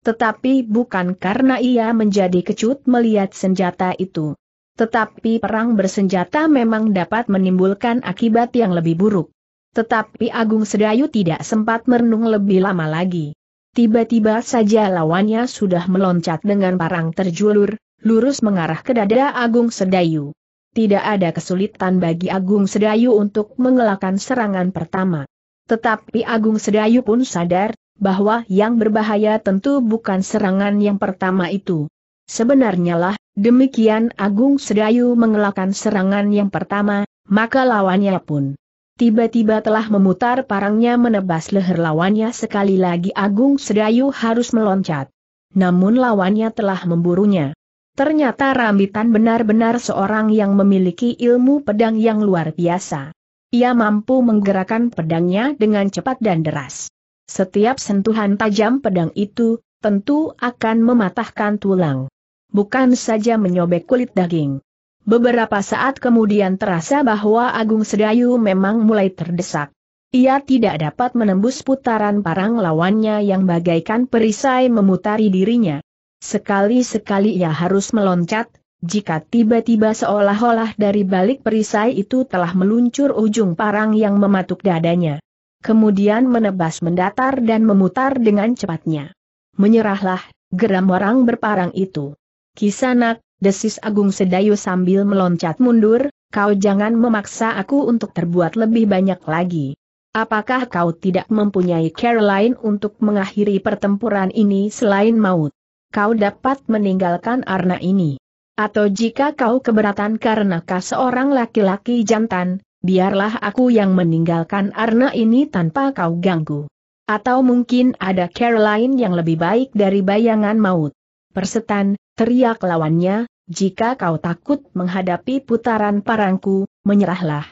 Tetapi bukan karena ia menjadi kecut melihat senjata itu. Tetapi perang bersenjata memang dapat menimbulkan akibat yang lebih buruk. Tetapi Agung Sedayu tidak sempat merenung lebih lama lagi. Tiba-tiba saja lawannya sudah meloncat dengan parang terjulur, lurus mengarah ke dada Agung Sedayu. Tidak ada kesulitan bagi Agung Sedayu untuk mengelakkan serangan pertama. Tetapi Agung Sedayu pun sadar bahwa yang berbahaya tentu bukan serangan yang pertama itu. Sebenarnya lah, demikian Agung Sedayu mengelakkan serangan yang pertama, maka lawannya pun tiba-tiba telah memutar parangnya menebas leher lawannya. Sekali lagi Agung Sedayu harus meloncat. Namun lawannya telah memburunya. Ternyata Rambitan benar-benar seorang yang memiliki ilmu pedang yang luar biasa. Ia mampu menggerakkan pedangnya dengan cepat dan deras. Setiap sentuhan tajam pedang itu, tentu akan mematahkan tulang. Bukan saja menyobek kulit daging. Beberapa saat kemudian terasa bahwa Agung Sedayu memang mulai terdesak. Ia tidak dapat menembus putaran parang lawannya yang bagaikan perisai memutari dirinya. Sekali-sekali ia harus meloncat, jika tiba-tiba seolah-olah dari balik perisai itu telah meluncur ujung parang yang mematuk dadanya. Kemudian menebas mendatar dan memutar dengan cepatnya. "Menyerahlah," geram orang berparang itu. "Kisanak," desis Agung Sedayu sambil meloncat mundur, "kau jangan memaksa aku untuk terbuat lebih banyak lagi. Apakah kau tidak mempunyai cara lain untuk mengakhiri pertempuran ini selain maut? Kau dapat meninggalkan arena ini. Atau jika kau keberatan karena kau seorang laki-laki jantan, biarlah aku yang meninggalkan arena ini tanpa kau ganggu. Atau mungkin ada cara lain yang lebih baik dari bayangan maut." "Persetan," teriak lawannya, "jika kau takut menghadapi putaran parangku, menyerahlah.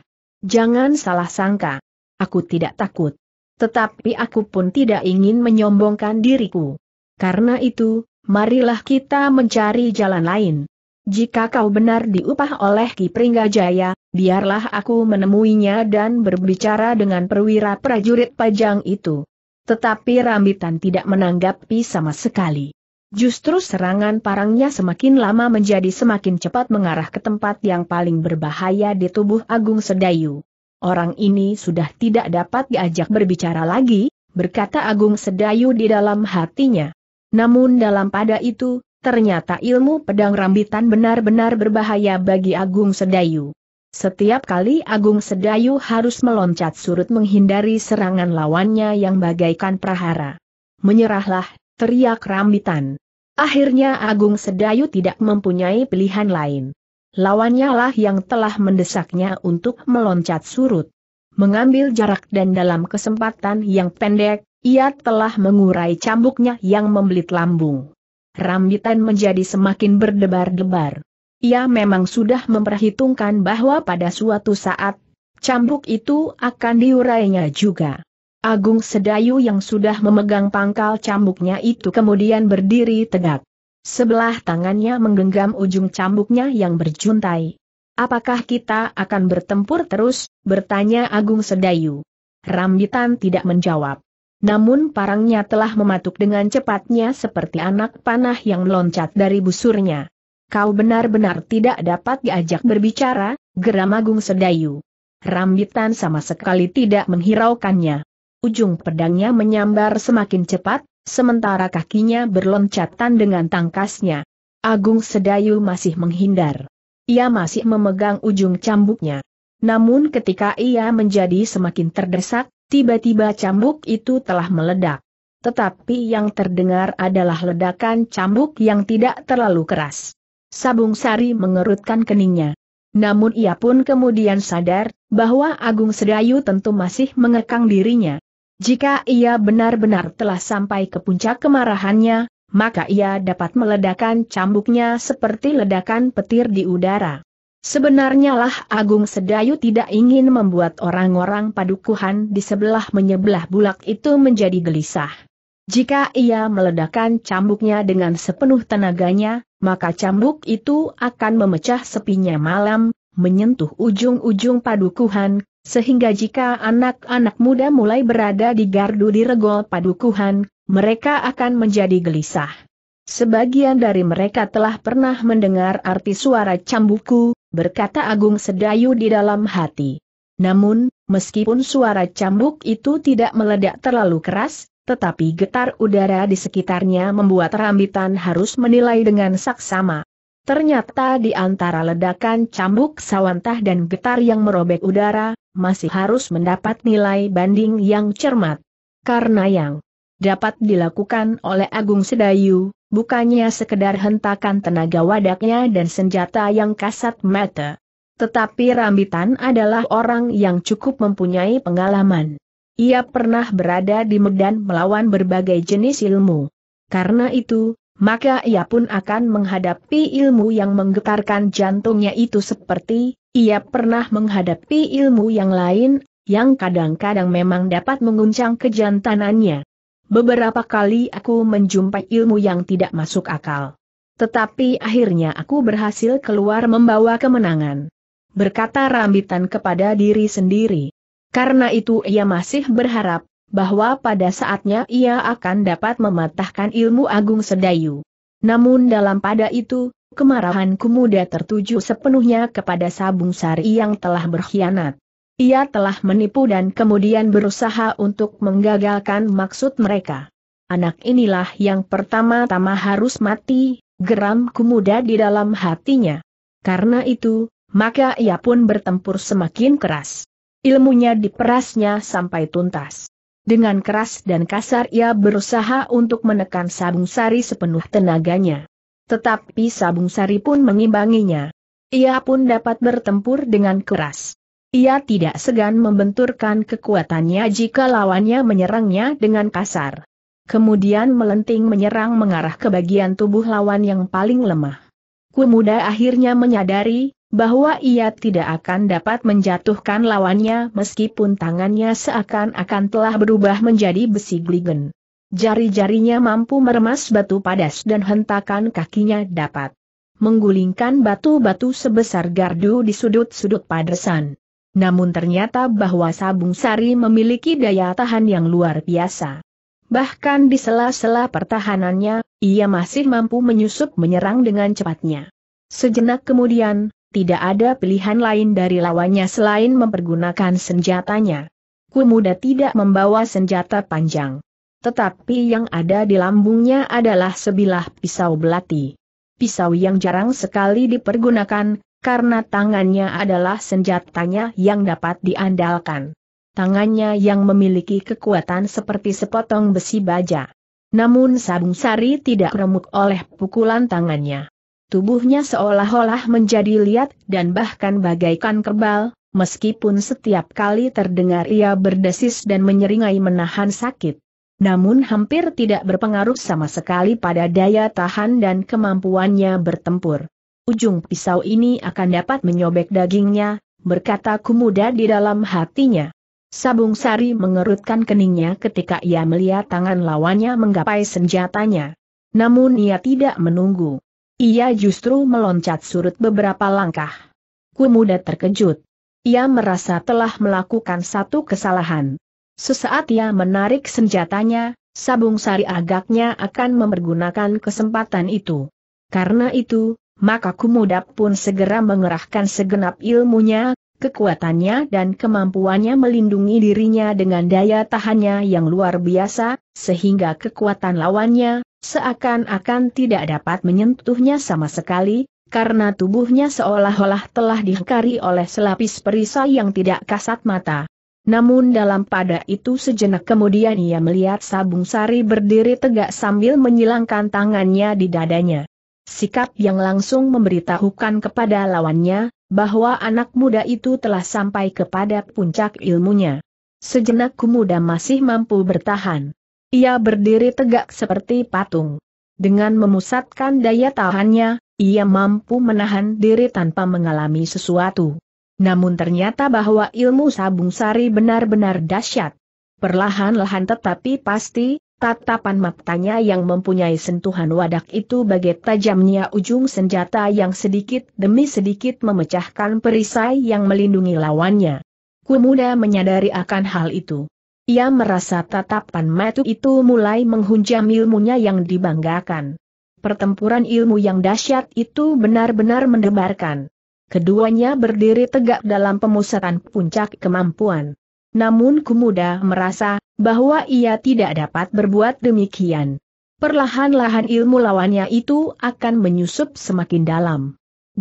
Jangan salah sangka. Aku tidak takut. Tetapi aku pun tidak ingin menyombongkan diriku. Karena itu, marilah kita mencari jalan lain. Jika kau benar diupah oleh Ki Pringgajaya, biarlah aku menemuinya dan berbicara dengan perwira prajurit Pajang itu." Tetapi Rambitan tidak menanggapi sama sekali. Justru serangan parangnya semakin lama menjadi semakin cepat mengarah ke tempat yang paling berbahaya di tubuh Agung Sedayu. "Orang ini sudah tidak dapat diajak berbicara lagi," berkata Agung Sedayu di dalam hatinya. Namun dalam pada itu, ternyata ilmu pedang Rambitan benar-benar berbahaya bagi Agung Sedayu. Setiap kali Agung Sedayu harus meloncat surut menghindari serangan lawannya yang bagaikan prahara. "Menyerahlah," teriak Rambitan. Akhirnya Agung Sedayu tidak mempunyai pilihan lain. Lawannya lah yang telah mendesaknya untuk meloncat surut. Mengambil jarak dan dalam kesempatan yang pendek, ia telah mengurai cambuknya yang membelit lambung. Rambitan menjadi semakin berdebar-debar. Ia memang sudah memperhitungkan bahwa pada suatu saat, cambuk itu akan diurainya juga. Agung Sedayu yang sudah memegang pangkal cambuknya itu kemudian berdiri tegak. Sebelah tangannya menggenggam ujung cambuknya yang berjuntai. "Apakah kita akan bertempur terus?" bertanya Agung Sedayu. Rambitan tidak menjawab. Namun parangnya telah mematuk dengan cepatnya seperti anak panah yang meloncat dari busurnya. "Kau benar-benar tidak dapat diajak berbicara," geram Agung Sedayu. Rambitan sama sekali tidak menghiraukannya. Ujung pedangnya menyambar semakin cepat, sementara kakinya berloncatan dengan tangkasnya. Agung Sedayu masih menghindar. Ia masih memegang ujung cambuknya. Namun ketika ia menjadi semakin terdesak, Tiba-tiba cambuk itu telah meledak. Tetapi yang terdengar adalah ledakan cambuk yang tidak terlalu keras. Sabung Sari mengerutkan keningnya. Namun ia pun kemudian sadar, bahwa Agung Sedayu tentu masih mengekang dirinya. Jika ia benar-benar telah sampai ke puncak kemarahannya, maka ia dapat meledakkan cambuknya seperti ledakan petir di udara. Sebenarnya lah Agung Sedayu tidak ingin membuat orang-orang padukuhan di sebelah menyebelah bulak itu menjadi gelisah. Jika ia meledakkan cambuknya dengan sepenuh tenaganya, maka cambuk itu akan memecah sepinya malam, menyentuh ujung-ujung padukuhan, sehingga jika anak-anak muda mulai berada di gardu di regol padukuhan, mereka akan menjadi gelisah. Sebagian dari mereka telah pernah mendengar arti suara cambuku, berkata Agung Sedayu di dalam hati. Namun, meskipun suara cambuk itu tidak meledak terlalu keras, tetapi getar udara di sekitarnya membuat Rambitan harus menilai dengan saksama. Ternyata di antara ledakan cambuk sawantah dan getar yang merobek udara, masih harus mendapat nilai banding yang cermat. Karena yang dapat dilakukan oleh Agung Sedayu, bukannya sekedar hentakan tenaga wadaknya dan senjata yang kasat mata. Tetapi Rambitan adalah orang yang cukup mempunyai pengalaman. Ia pernah berada di medan melawan berbagai jenis ilmu. Karena itu, maka ia pun akan menghadapi ilmu yang menggetarkan jantungnya itu seperti ia pernah menghadapi ilmu yang lain, yang kadang-kadang memang dapat menguncang kejantanannya. Beberapa kali aku menjumpai ilmu yang tidak masuk akal. Tetapi akhirnya aku berhasil keluar membawa kemenangan. Berkata Rambitan kepada diri sendiri. Karena itu ia masih berharap, bahwa pada saatnya ia akan dapat mematahkan ilmu Agung Sedayu. Namun dalam pada itu, kemarahan Kumuda tertuju sepenuhnya kepada Sabung Sari yang telah berkhianat. Ia telah menipu dan kemudian berusaha untuk menggagalkan maksud mereka. Anak inilah yang pertama-tama harus mati, geram Kumuda di dalam hatinya. Karena itu, maka ia pun bertempur semakin keras. Ilmunya diperasnya sampai tuntas. Dengan keras dan kasar ia berusaha untuk menekan Sabung Sari sepenuh tenaganya. Tetapi Sabung Sari pun mengimbanginya. Ia pun dapat bertempur dengan keras. Ia tidak segan membenturkan kekuatannya jika lawannya menyerangnya dengan kasar. Kemudian melenting menyerang mengarah ke bagian tubuh lawan yang paling lemah. Kumuda akhirnya menyadari, bahwa ia tidak akan dapat menjatuhkan lawannya meskipun tangannya seakan-akan telah berubah menjadi besi gligen. Jari-jarinya mampu meremas batu padas dan hentakan kakinya dapat menggulingkan batu-batu sebesar gardu di sudut-sudut padesan. Namun ternyata bahwa Sabung Sari memiliki daya tahan yang luar biasa. Bahkan di sela-sela pertahanannya, ia masih mampu menyusup menyerang dengan cepatnya. Sejenak kemudian, tidak ada pilihan lain dari lawannya selain mempergunakan senjatanya. Kumuda tidak membawa senjata panjang. Tetapi yang ada di lambungnya adalah sebilah pisau belati. Pisau yang jarang sekali dipergunakan, karena tangannya adalah senjatanya yang dapat diandalkan. Tangannya yang memiliki kekuatan seperti sepotong besi baja. Namun Sabung Sari tidak remuk oleh pukulan tangannya. Tubuhnya seolah-olah menjadi liat dan bahkan bagaikan kebal, meskipun setiap kali terdengar ia berdesis dan menyeringai menahan sakit. Namun hampir tidak berpengaruh sama sekali pada daya tahan dan kemampuannya bertempur. Ujung pisau ini akan dapat menyobek dagingnya, berkata Kumuda di dalam hatinya. Sabung Sari mengerutkan keningnya ketika ia melihat tangan lawannya menggapai senjatanya. Namun ia tidak menunggu. Ia justru meloncat surut beberapa langkah. Kumuda terkejut. Ia merasa telah melakukan satu kesalahan. Sesaat ia menarik senjatanya, Sabung Sari agaknya akan mempergunakan kesempatan itu. Karena itu, maka Kumuda pun segera mengerahkan segenap ilmunya, kekuatannya dan kemampuannya melindungi dirinya dengan daya tahannya yang luar biasa, sehingga kekuatan lawannya, seakan-akan tidak dapat menyentuhnya sama sekali, karena tubuhnya seolah-olah telah dihingkari oleh selapis perisai yang tidak kasat mata. Namun dalam pada itu sejenak kemudian ia melihat Sabung Sari berdiri tegak sambil menyilangkan tangannya di dadanya. Sikap yang langsung memberitahukan kepada lawannya, bahwa anak muda itu telah sampai kepada puncak ilmunya. Sejenak Kumuda masih mampu bertahan. Ia berdiri tegak seperti patung. Dengan memusatkan daya tahannya, ia mampu menahan diri tanpa mengalami sesuatu. Namun ternyata bahwa ilmu Sabung Sari benar-benar dahsyat. Perlahan-lahan tetapi pasti, tatapan matanya yang mempunyai sentuhan wadak itu bagai tajamnya ujung senjata yang sedikit demi sedikit memecahkan perisai yang melindungi lawannya. Kumuda menyadari akan hal itu. Ia merasa tatapan mata itu mulai menghunjam ilmunya yang dibanggakan. Pertempuran ilmu yang dahsyat itu benar-benar mendebarkan. Keduanya berdiri tegak dalam pemusatan puncak kemampuan. Namun Kumuda merasa bahwa ia tidak dapat berbuat demikian. Perlahan-lahan ilmu lawannya itu akan menyusup semakin dalam.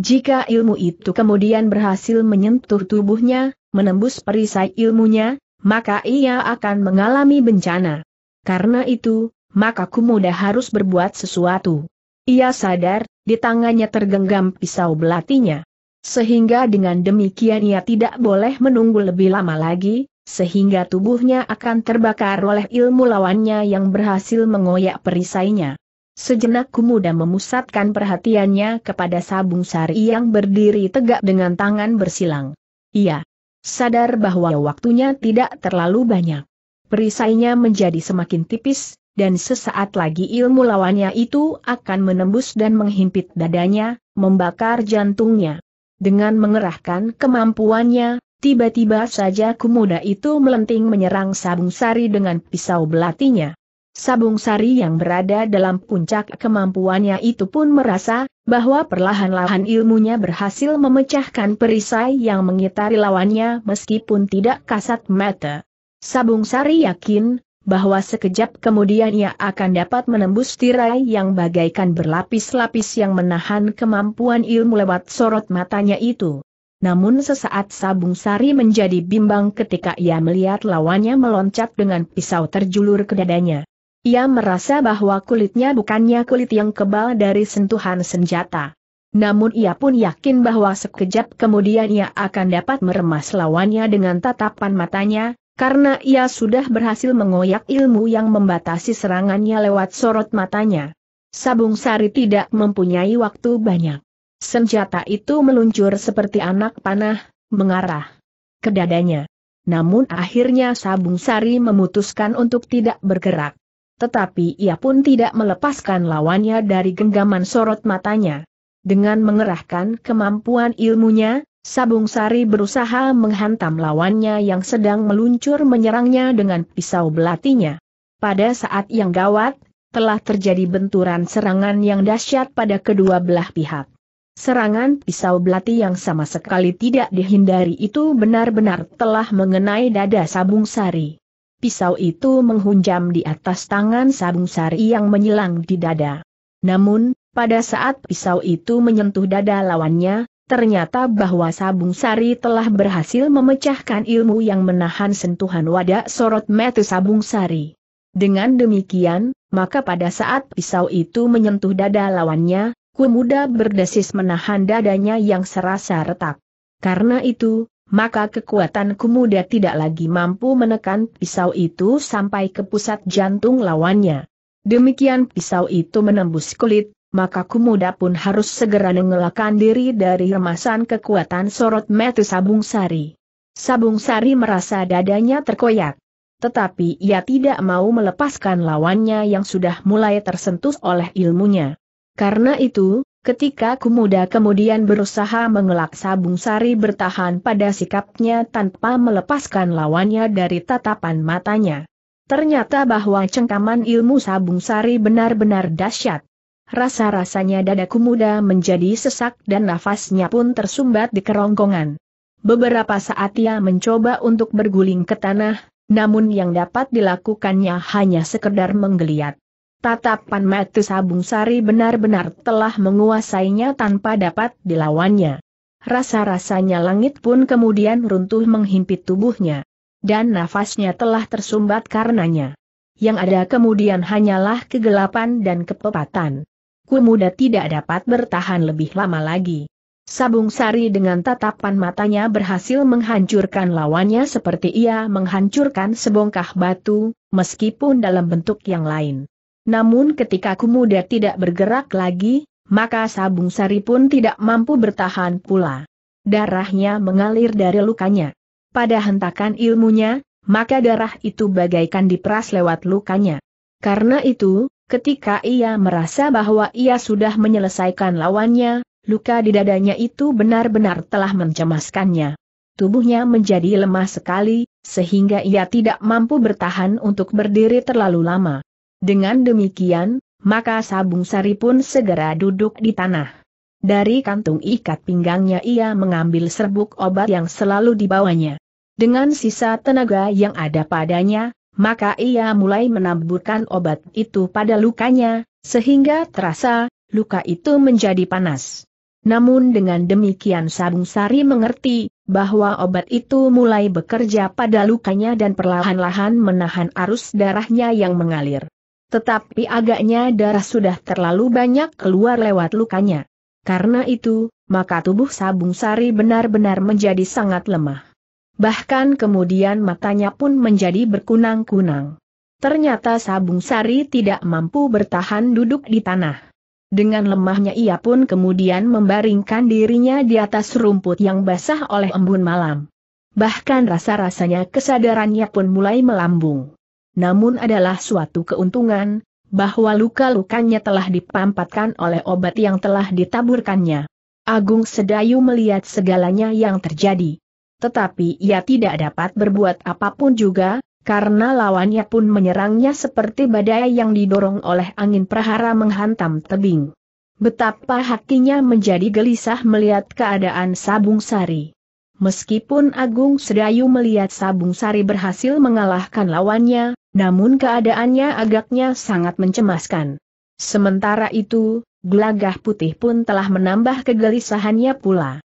Jika ilmu itu kemudian berhasil menyentuh tubuhnya, menembus perisai ilmunya, maka ia akan mengalami bencana. Karena itu, maka Kumuda harus berbuat sesuatu. Ia sadar, di tangannya tergenggam pisau belatinya. Sehingga dengan demikian ia tidak boleh menunggu lebih lama lagi, sehingga tubuhnya akan terbakar oleh ilmu lawannya yang berhasil mengoyak perisainya. Sejenak Kumuda memusatkan perhatiannya kepada Sabung Sari yang berdiri tegak dengan tangan bersilang. Ia sadar bahwa waktunya tidak terlalu banyak. Perisainya menjadi semakin tipis, dan sesaat lagi ilmu lawannya itu akan menembus dan menghimpit dadanya, membakar jantungnya. Dengan mengerahkan kemampuannya, tiba-tiba saja Kumuda itu melenting menyerang Sabung Sari dengan pisau belatinya. Sabung Sari yang berada dalam puncak kemampuannya itu pun merasa bahwa perlahan-lahan ilmunya berhasil memecahkan perisai yang mengitari lawannya meskipun tidak kasat mata. Sabung Sari yakin bahwa sekejap kemudian ia akan dapat menembus tirai yang bagaikan berlapis-lapis yang menahan kemampuan ilmu lewat sorot matanya itu. Namun sesaat Sabung Sari menjadi bimbang ketika ia melihat lawannya meloncat dengan pisau terjulur ke dadanya. Ia merasa bahwa kulitnya bukannya kulit yang kebal dari sentuhan senjata. Namun ia pun yakin bahwa sekejap kemudian ia akan dapat meremas lawannya dengan tatapan matanya, karena ia sudah berhasil mengoyak ilmu yang membatasi serangannya lewat sorot matanya. Sabung Sari tidak mempunyai waktu banyak. Senjata itu meluncur seperti anak panah, mengarah ke dadanya. Namun akhirnya Sabung Sari memutuskan untuk tidak bergerak. Tetapi ia pun tidak melepaskan lawannya dari genggaman sorot matanya. Dengan mengerahkan kemampuan ilmunya, Sabung Sari berusaha menghantam lawannya yang sedang meluncur menyerangnya dengan pisau belatinya. Pada saat yang gawat, telah terjadi benturan serangan yang dahsyat pada kedua belah pihak. Serangan pisau belati yang sama sekali tidak dihindari itu benar-benar telah mengenai dada Sabung Sari. Pisau itu menghunjam di atas tangan Sabung Sari yang menyilang di dada. Namun, pada saat pisau itu menyentuh dada lawannya, ternyata bahwa Sabung Sari telah berhasil memecahkan ilmu yang menahan sentuhan wadah sorot mata Sabung Sari. Dengan demikian, maka pada saat pisau itu menyentuh dada lawannya, Kumuda berdesis menahan dadanya yang serasa retak. Karena itu, maka kekuatan Kumuda tidak lagi mampu menekan pisau itu sampai ke pusat jantung lawannya. Demikian pisau itu menembus kulit, maka Kumuda pun harus segera mengelakkan diri dari remasan kekuatan sorot mata Sabung Sari. Sabung Sari merasa dadanya terkoyak. Tetapi ia tidak mau melepaskan lawannya yang sudah mulai tersentuh oleh ilmunya. Karena itu, ketika Kumuda kemudian berusaha mengelak Sabung Sari bertahan pada sikapnya tanpa melepaskan lawannya dari tatapan matanya. Ternyata bahwa cengkaman ilmu Sabung Sari benar-benar dahsyat. Rasa-rasanya dada Kumuda menjadi sesak dan nafasnya pun tersumbat di kerongkongan. Beberapa saat ia mencoba untuk berguling ke tanah, namun yang dapat dilakukannya hanya sekedar menggeliat. Tatapan mata Sabung Sari benar-benar telah menguasainya tanpa dapat dilawannya. Rasa-rasanya langit pun kemudian runtuh menghimpit tubuhnya. dan nafasnya telah tersumbat karenanya. Yang ada kemudian hanyalah kegelapan dan kepepatan. Kumuda tidak dapat bertahan lebih lama lagi. Sabung Sari dengan tatapan matanya berhasil menghancurkan lawannya seperti ia menghancurkan sebongkah batu, meskipun dalam bentuk yang lain. Namun ketika Kumuda tidak bergerak lagi, maka Sabung Sari pun tidak mampu bertahan pula. Darahnya mengalir dari lukanya. Pada hentakan ilmunya, maka darah itu bagaikan diperas lewat lukanya. Karena itu, ketika ia merasa bahwa ia sudah menyelesaikan lawannya, luka di dadanya itu benar-benar telah mencemaskannya. Tubuhnya menjadi lemah sekali, sehingga ia tidak mampu bertahan untuk berdiri terlalu lama. Dengan demikian, maka Sabung Sari pun segera duduk di tanah. Dari kantung ikat pinggangnya ia mengambil serbuk obat yang selalu dibawanya. Dengan sisa tenaga yang ada padanya, maka ia mulai menaburkan obat itu pada lukanya, sehingga terasa luka itu menjadi panas. Namun dengan demikian Sabung Sari mengerti bahwa obat itu mulai bekerja pada lukanya dan perlahan-lahan menahan arus darahnya yang mengalir. Tetapi agaknya darah sudah terlalu banyak keluar lewat lukanya. Karena itu, maka tubuh Sabung Sari benar-benar menjadi sangat lemah. Bahkan kemudian matanya pun menjadi berkunang-kunang. Ternyata Sabung Sari tidak mampu bertahan duduk di tanah. Dengan lemahnya ia pun kemudian membaringkan dirinya di atas rumput yang basah oleh embun malam. Bahkan rasa-rasanya kesadarannya pun mulai melambung. Namun adalah suatu keuntungan, bahwa luka-lukanya telah dipampatkan oleh obat yang telah ditaburkannya. Agung Sedayu melihat segalanya yang terjadi. Tetapi ia tidak dapat berbuat apapun juga, karena lawannya pun menyerangnya seperti badai yang didorong oleh angin prahara menghantam tebing. Betapa hatinya menjadi gelisah melihat keadaan Sabung Sari. Meskipun Agung Sedayu melihat Sabung Sari berhasil mengalahkan lawannya, namun keadaannya agaknya sangat mencemaskan. Sementara itu, Glagah Putih pun telah menambah kegelisahannya pula.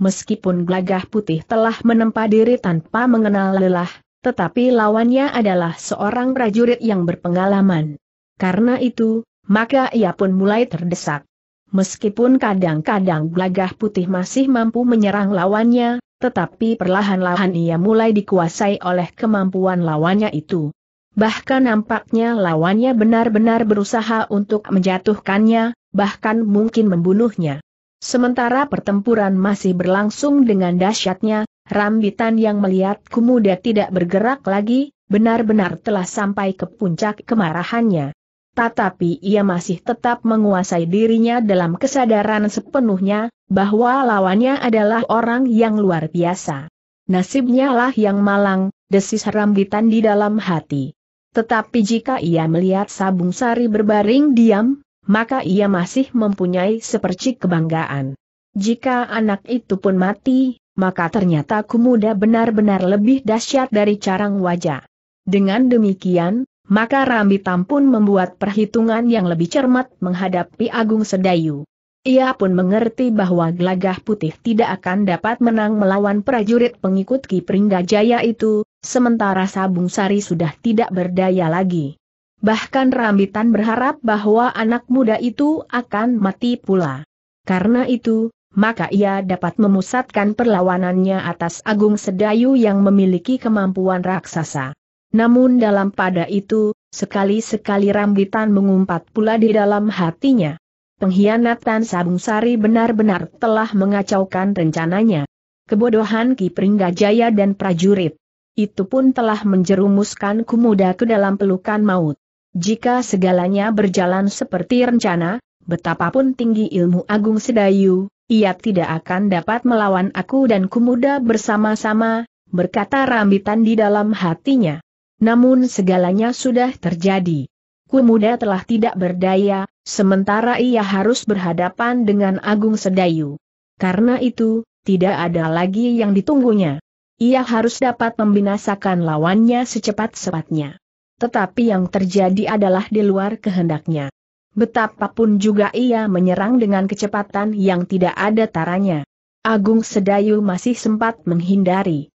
Meskipun Glagah Putih telah menempa diri tanpa mengenal lelah, tetapi lawannya adalah seorang prajurit yang berpengalaman. Karena itu, maka ia pun mulai terdesak. Meskipun kadang-kadang Glagah Putih masih mampu menyerang lawannya, tetapi perlahan-lahan ia mulai dikuasai oleh kemampuan lawannya itu. Bahkan nampaknya lawannya benar-benar berusaha untuk menjatuhkannya, bahkan mungkin membunuhnya. Sementara pertempuran masih berlangsung dengan dahsyatnya, Rambitan yang melihat Kumuda tidak bergerak lagi, benar-benar telah sampai ke puncak kemarahannya. Tetapi ia masih tetap menguasai dirinya dalam kesadaran sepenuhnya, bahwa lawannya adalah orang yang luar biasa. Nasibnya lah yang malang, desis Rambitan di dalam hati. Tetapi jika ia melihat Sabung Sari berbaring diam, maka ia masih mempunyai sepercik kebanggaan. Jika anak itu pun mati, maka ternyata Kumuda benar-benar lebih dahsyat dari Carang Waja. Dengan demikian, maka Rambitan pun membuat perhitungan yang lebih cermat menghadapi Agung Sedayu. Ia pun mengerti bahwa Glagah Putih tidak akan dapat menang melawan prajurit pengikut Ki Pringgajaya itu, sementara Sabung Sari sudah tidak berdaya lagi. Bahkan Rambitan berharap bahwa anak muda itu akan mati pula. Karena itu, maka ia dapat memusatkan perlawanannya atas Agung Sedayu yang memiliki kemampuan raksasa. Namun dalam pada itu, sekali-sekali Rambitan mengumpat pula di dalam hatinya. Pengkhianatan Sabung Sari benar-benar telah mengacaukan rencananya. Kebodohan Ki Pringgajaya dan prajurit itu pun telah menjerumuskan Kumuda ke dalam pelukan maut. Jika segalanya berjalan seperti rencana, betapapun tinggi ilmu Agung Sedayu, ia tidak akan dapat melawan aku dan Kumuda bersama-sama, berkata Rambitan di dalam hatinya. Namun segalanya sudah terjadi. Kumuda telah tidak berdaya, sementara ia harus berhadapan dengan Agung Sedayu. Karena itu, tidak ada lagi yang ditunggunya. Ia harus dapat membinasakan lawannya secepat-cepatnya. Tetapi yang terjadi adalah di luar kehendaknya. Betapapun juga ia menyerang dengan kecepatan yang tidak ada taranya. Agung Sedayu masih sempat menghindari.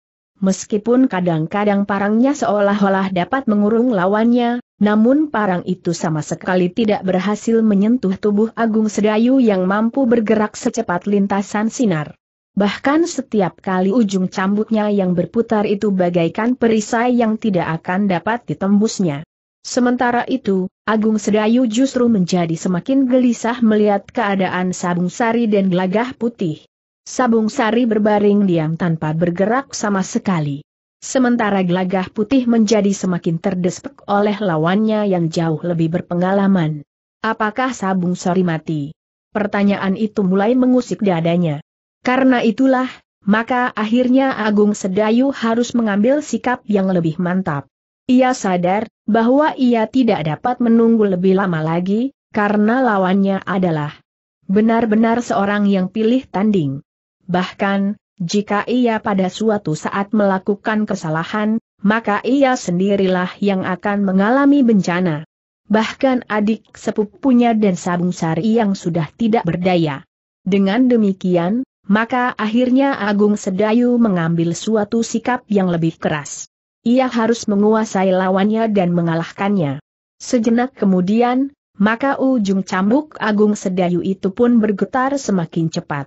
Meskipun kadang-kadang parangnya seolah-olah dapat mengurung lawannya, namun parang itu sama sekali tidak berhasil menyentuh tubuh Agung Sedayu yang mampu bergerak secepat lintasan sinar. Bahkan setiap kali ujung cambuknya yang berputar itu bagaikan perisai yang tidak akan dapat ditembusnya. Sementara itu, Agung Sedayu justru menjadi semakin gelisah melihat keadaan Sabung Sari dan Glagah Putih. Sabung Sari berbaring diam tanpa bergerak sama sekali. Sementara Glagah Putih menjadi semakin terdespek oleh lawannya yang jauh lebih berpengalaman. Apakah Sabung Sari mati? Pertanyaan itu mulai mengusik dadanya. Karena itulah, maka akhirnya Agung Sedayu harus mengambil sikap yang lebih mantap. Ia sadar bahwa ia tidak dapat menunggu lebih lama lagi, karena lawannya adalah benar-benar seorang yang pilih tanding. Bahkan, jika ia pada suatu saat melakukan kesalahan, maka ia sendirilah yang akan mengalami bencana. Bahkan adik sepupunya dan Sabung Sari yang sudah tidak berdaya. Dengan demikian, maka akhirnya Agung Sedayu mengambil suatu sikap yang lebih keras. Ia harus menguasai lawannya dan mengalahkannya. Sejenak kemudian, maka ujung cambuk Agung Sedayu itu pun bergetar semakin cepat.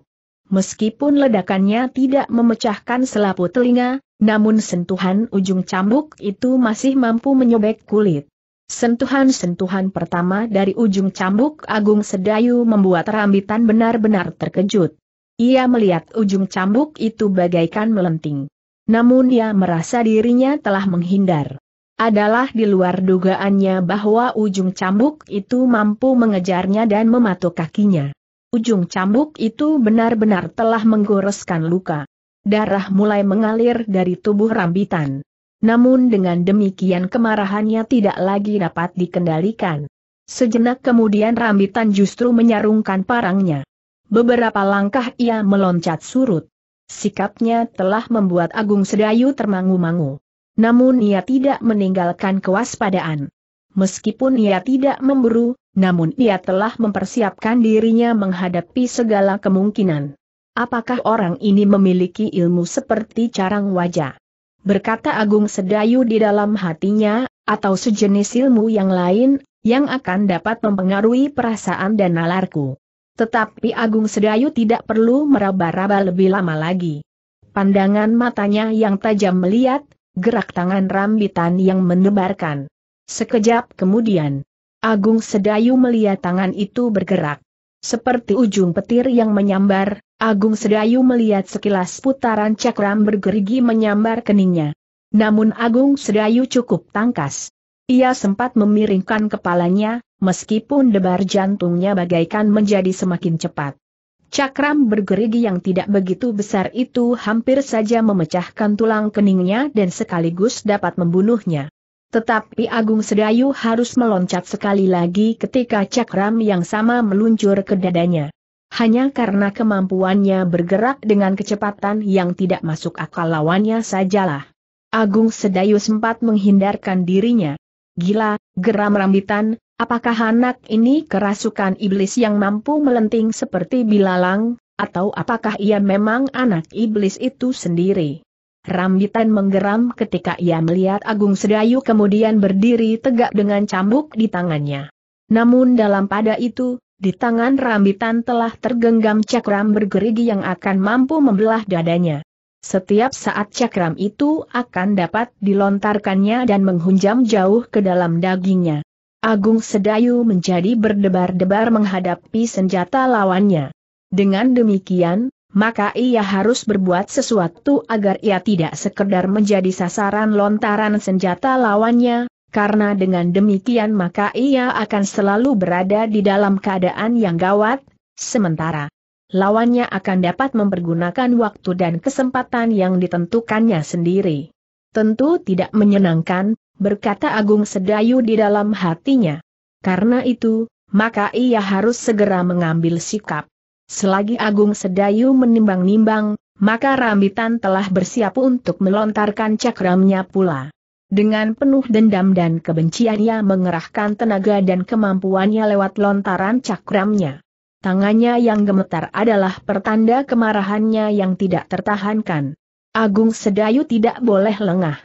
Meskipun ledakannya tidak memecahkan selaput telinga, namun sentuhan ujung cambuk itu masih mampu menyobek kulit. Sentuhan-sentuhan pertama dari ujung cambuk Agung Sedayu membuat Rambitan benar-benar terkejut. Ia melihat ujung cambuk itu bagaikan melenting. Namun ia merasa dirinya telah menghindar. Adalah di luar dugaannya bahwa ujung cambuk itu mampu mengejarnya dan mematuk kakinya. Ujung cambuk itu benar-benar telah menggoreskan luka. Darah mulai mengalir dari tubuh Rambitan. Namun dengan demikian kemarahannya tidak lagi dapat dikendalikan. Sejenak kemudian Rambitan justru menyarungkan parangnya. Beberapa langkah ia meloncat surut. Sikapnya telah membuat Agung Sedayu termangu-mangu. Namun ia tidak meninggalkan kewaspadaan. Meskipun ia tidak memburu, namun ia telah mempersiapkan dirinya menghadapi segala kemungkinan. Apakah orang ini memiliki ilmu seperti Carang Waja? Berkata Agung Sedayu di dalam hatinya, atau sejenis ilmu yang lain, yang akan dapat mempengaruhi perasaan dan nalarku. Tetapi Agung Sedayu tidak perlu meraba-raba lebih lama lagi. Pandangan matanya yang tajam melihat, gerak tangan Rambitan yang menebarkan. Sekejap kemudian, Agung Sedayu melihat tangan itu bergerak. Seperti ujung petir yang menyambar, Agung Sedayu melihat sekilas putaran cakram bergerigi menyambar keningnya. Namun Agung Sedayu cukup tangkas. Ia sempat memiringkan kepalanya, meskipun debar jantungnya bagaikan menjadi semakin cepat. Cakram bergerigi yang tidak begitu besar itu hampir saja memecahkan tulang keningnya dan sekaligus dapat membunuhnya. Tetapi Agung Sedayu harus meloncat sekali lagi ketika cakram yang sama meluncur ke dadanya. Hanya karena kemampuannya bergerak dengan kecepatan yang tidak masuk akal lawannya sajalah Agung Sedayu sempat menghindarkan dirinya. Gila, geram Rambitan, apakah anak ini kerasukan iblis yang mampu melenting seperti bilalang, atau apakah ia memang anak iblis itu sendiri? Rambitan menggeram ketika ia melihat Agung Sedayu kemudian berdiri tegak dengan cambuk di tangannya. Namun dalam pada itu, di tangan Rambitan telah tergenggam cakram bergerigi yang akan mampu membelah dadanya. Setiap saat cakram itu akan dapat dilontarkannya dan menghunjam jauh ke dalam dagingnya. Agung Sedayu menjadi berdebar-debar menghadapi senjata lawannya. Dengan demikian, maka ia harus berbuat sesuatu agar ia tidak sekedar menjadi sasaran lontaran senjata lawannya, karena dengan demikian maka ia akan selalu berada di dalam keadaan yang gawat, sementara lawannya akan dapat mempergunakan waktu dan kesempatan yang ditentukannya sendiri. Tentu tidak menyenangkan, berkata Agung Sedayu di dalam hatinya. Karena itu, maka ia harus segera mengambil sikap. Selagi Agung Sedayu menimbang-nimbang, maka Rambitan telah bersiap untuk melontarkan cakramnya pula. Dengan penuh dendam dan kebencian ia mengerahkan tenaga dan kemampuannya lewat lontaran cakramnya. Tangannya yang gemetar adalah pertanda kemarahannya yang tidak tertahankan. Agung Sedayu tidak boleh lengah.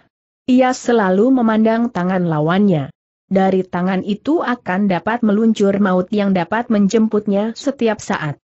Ia selalu memandang tangan lawannya. Dari tangan itu akan dapat meluncur maut yang dapat menjemputnya setiap saat.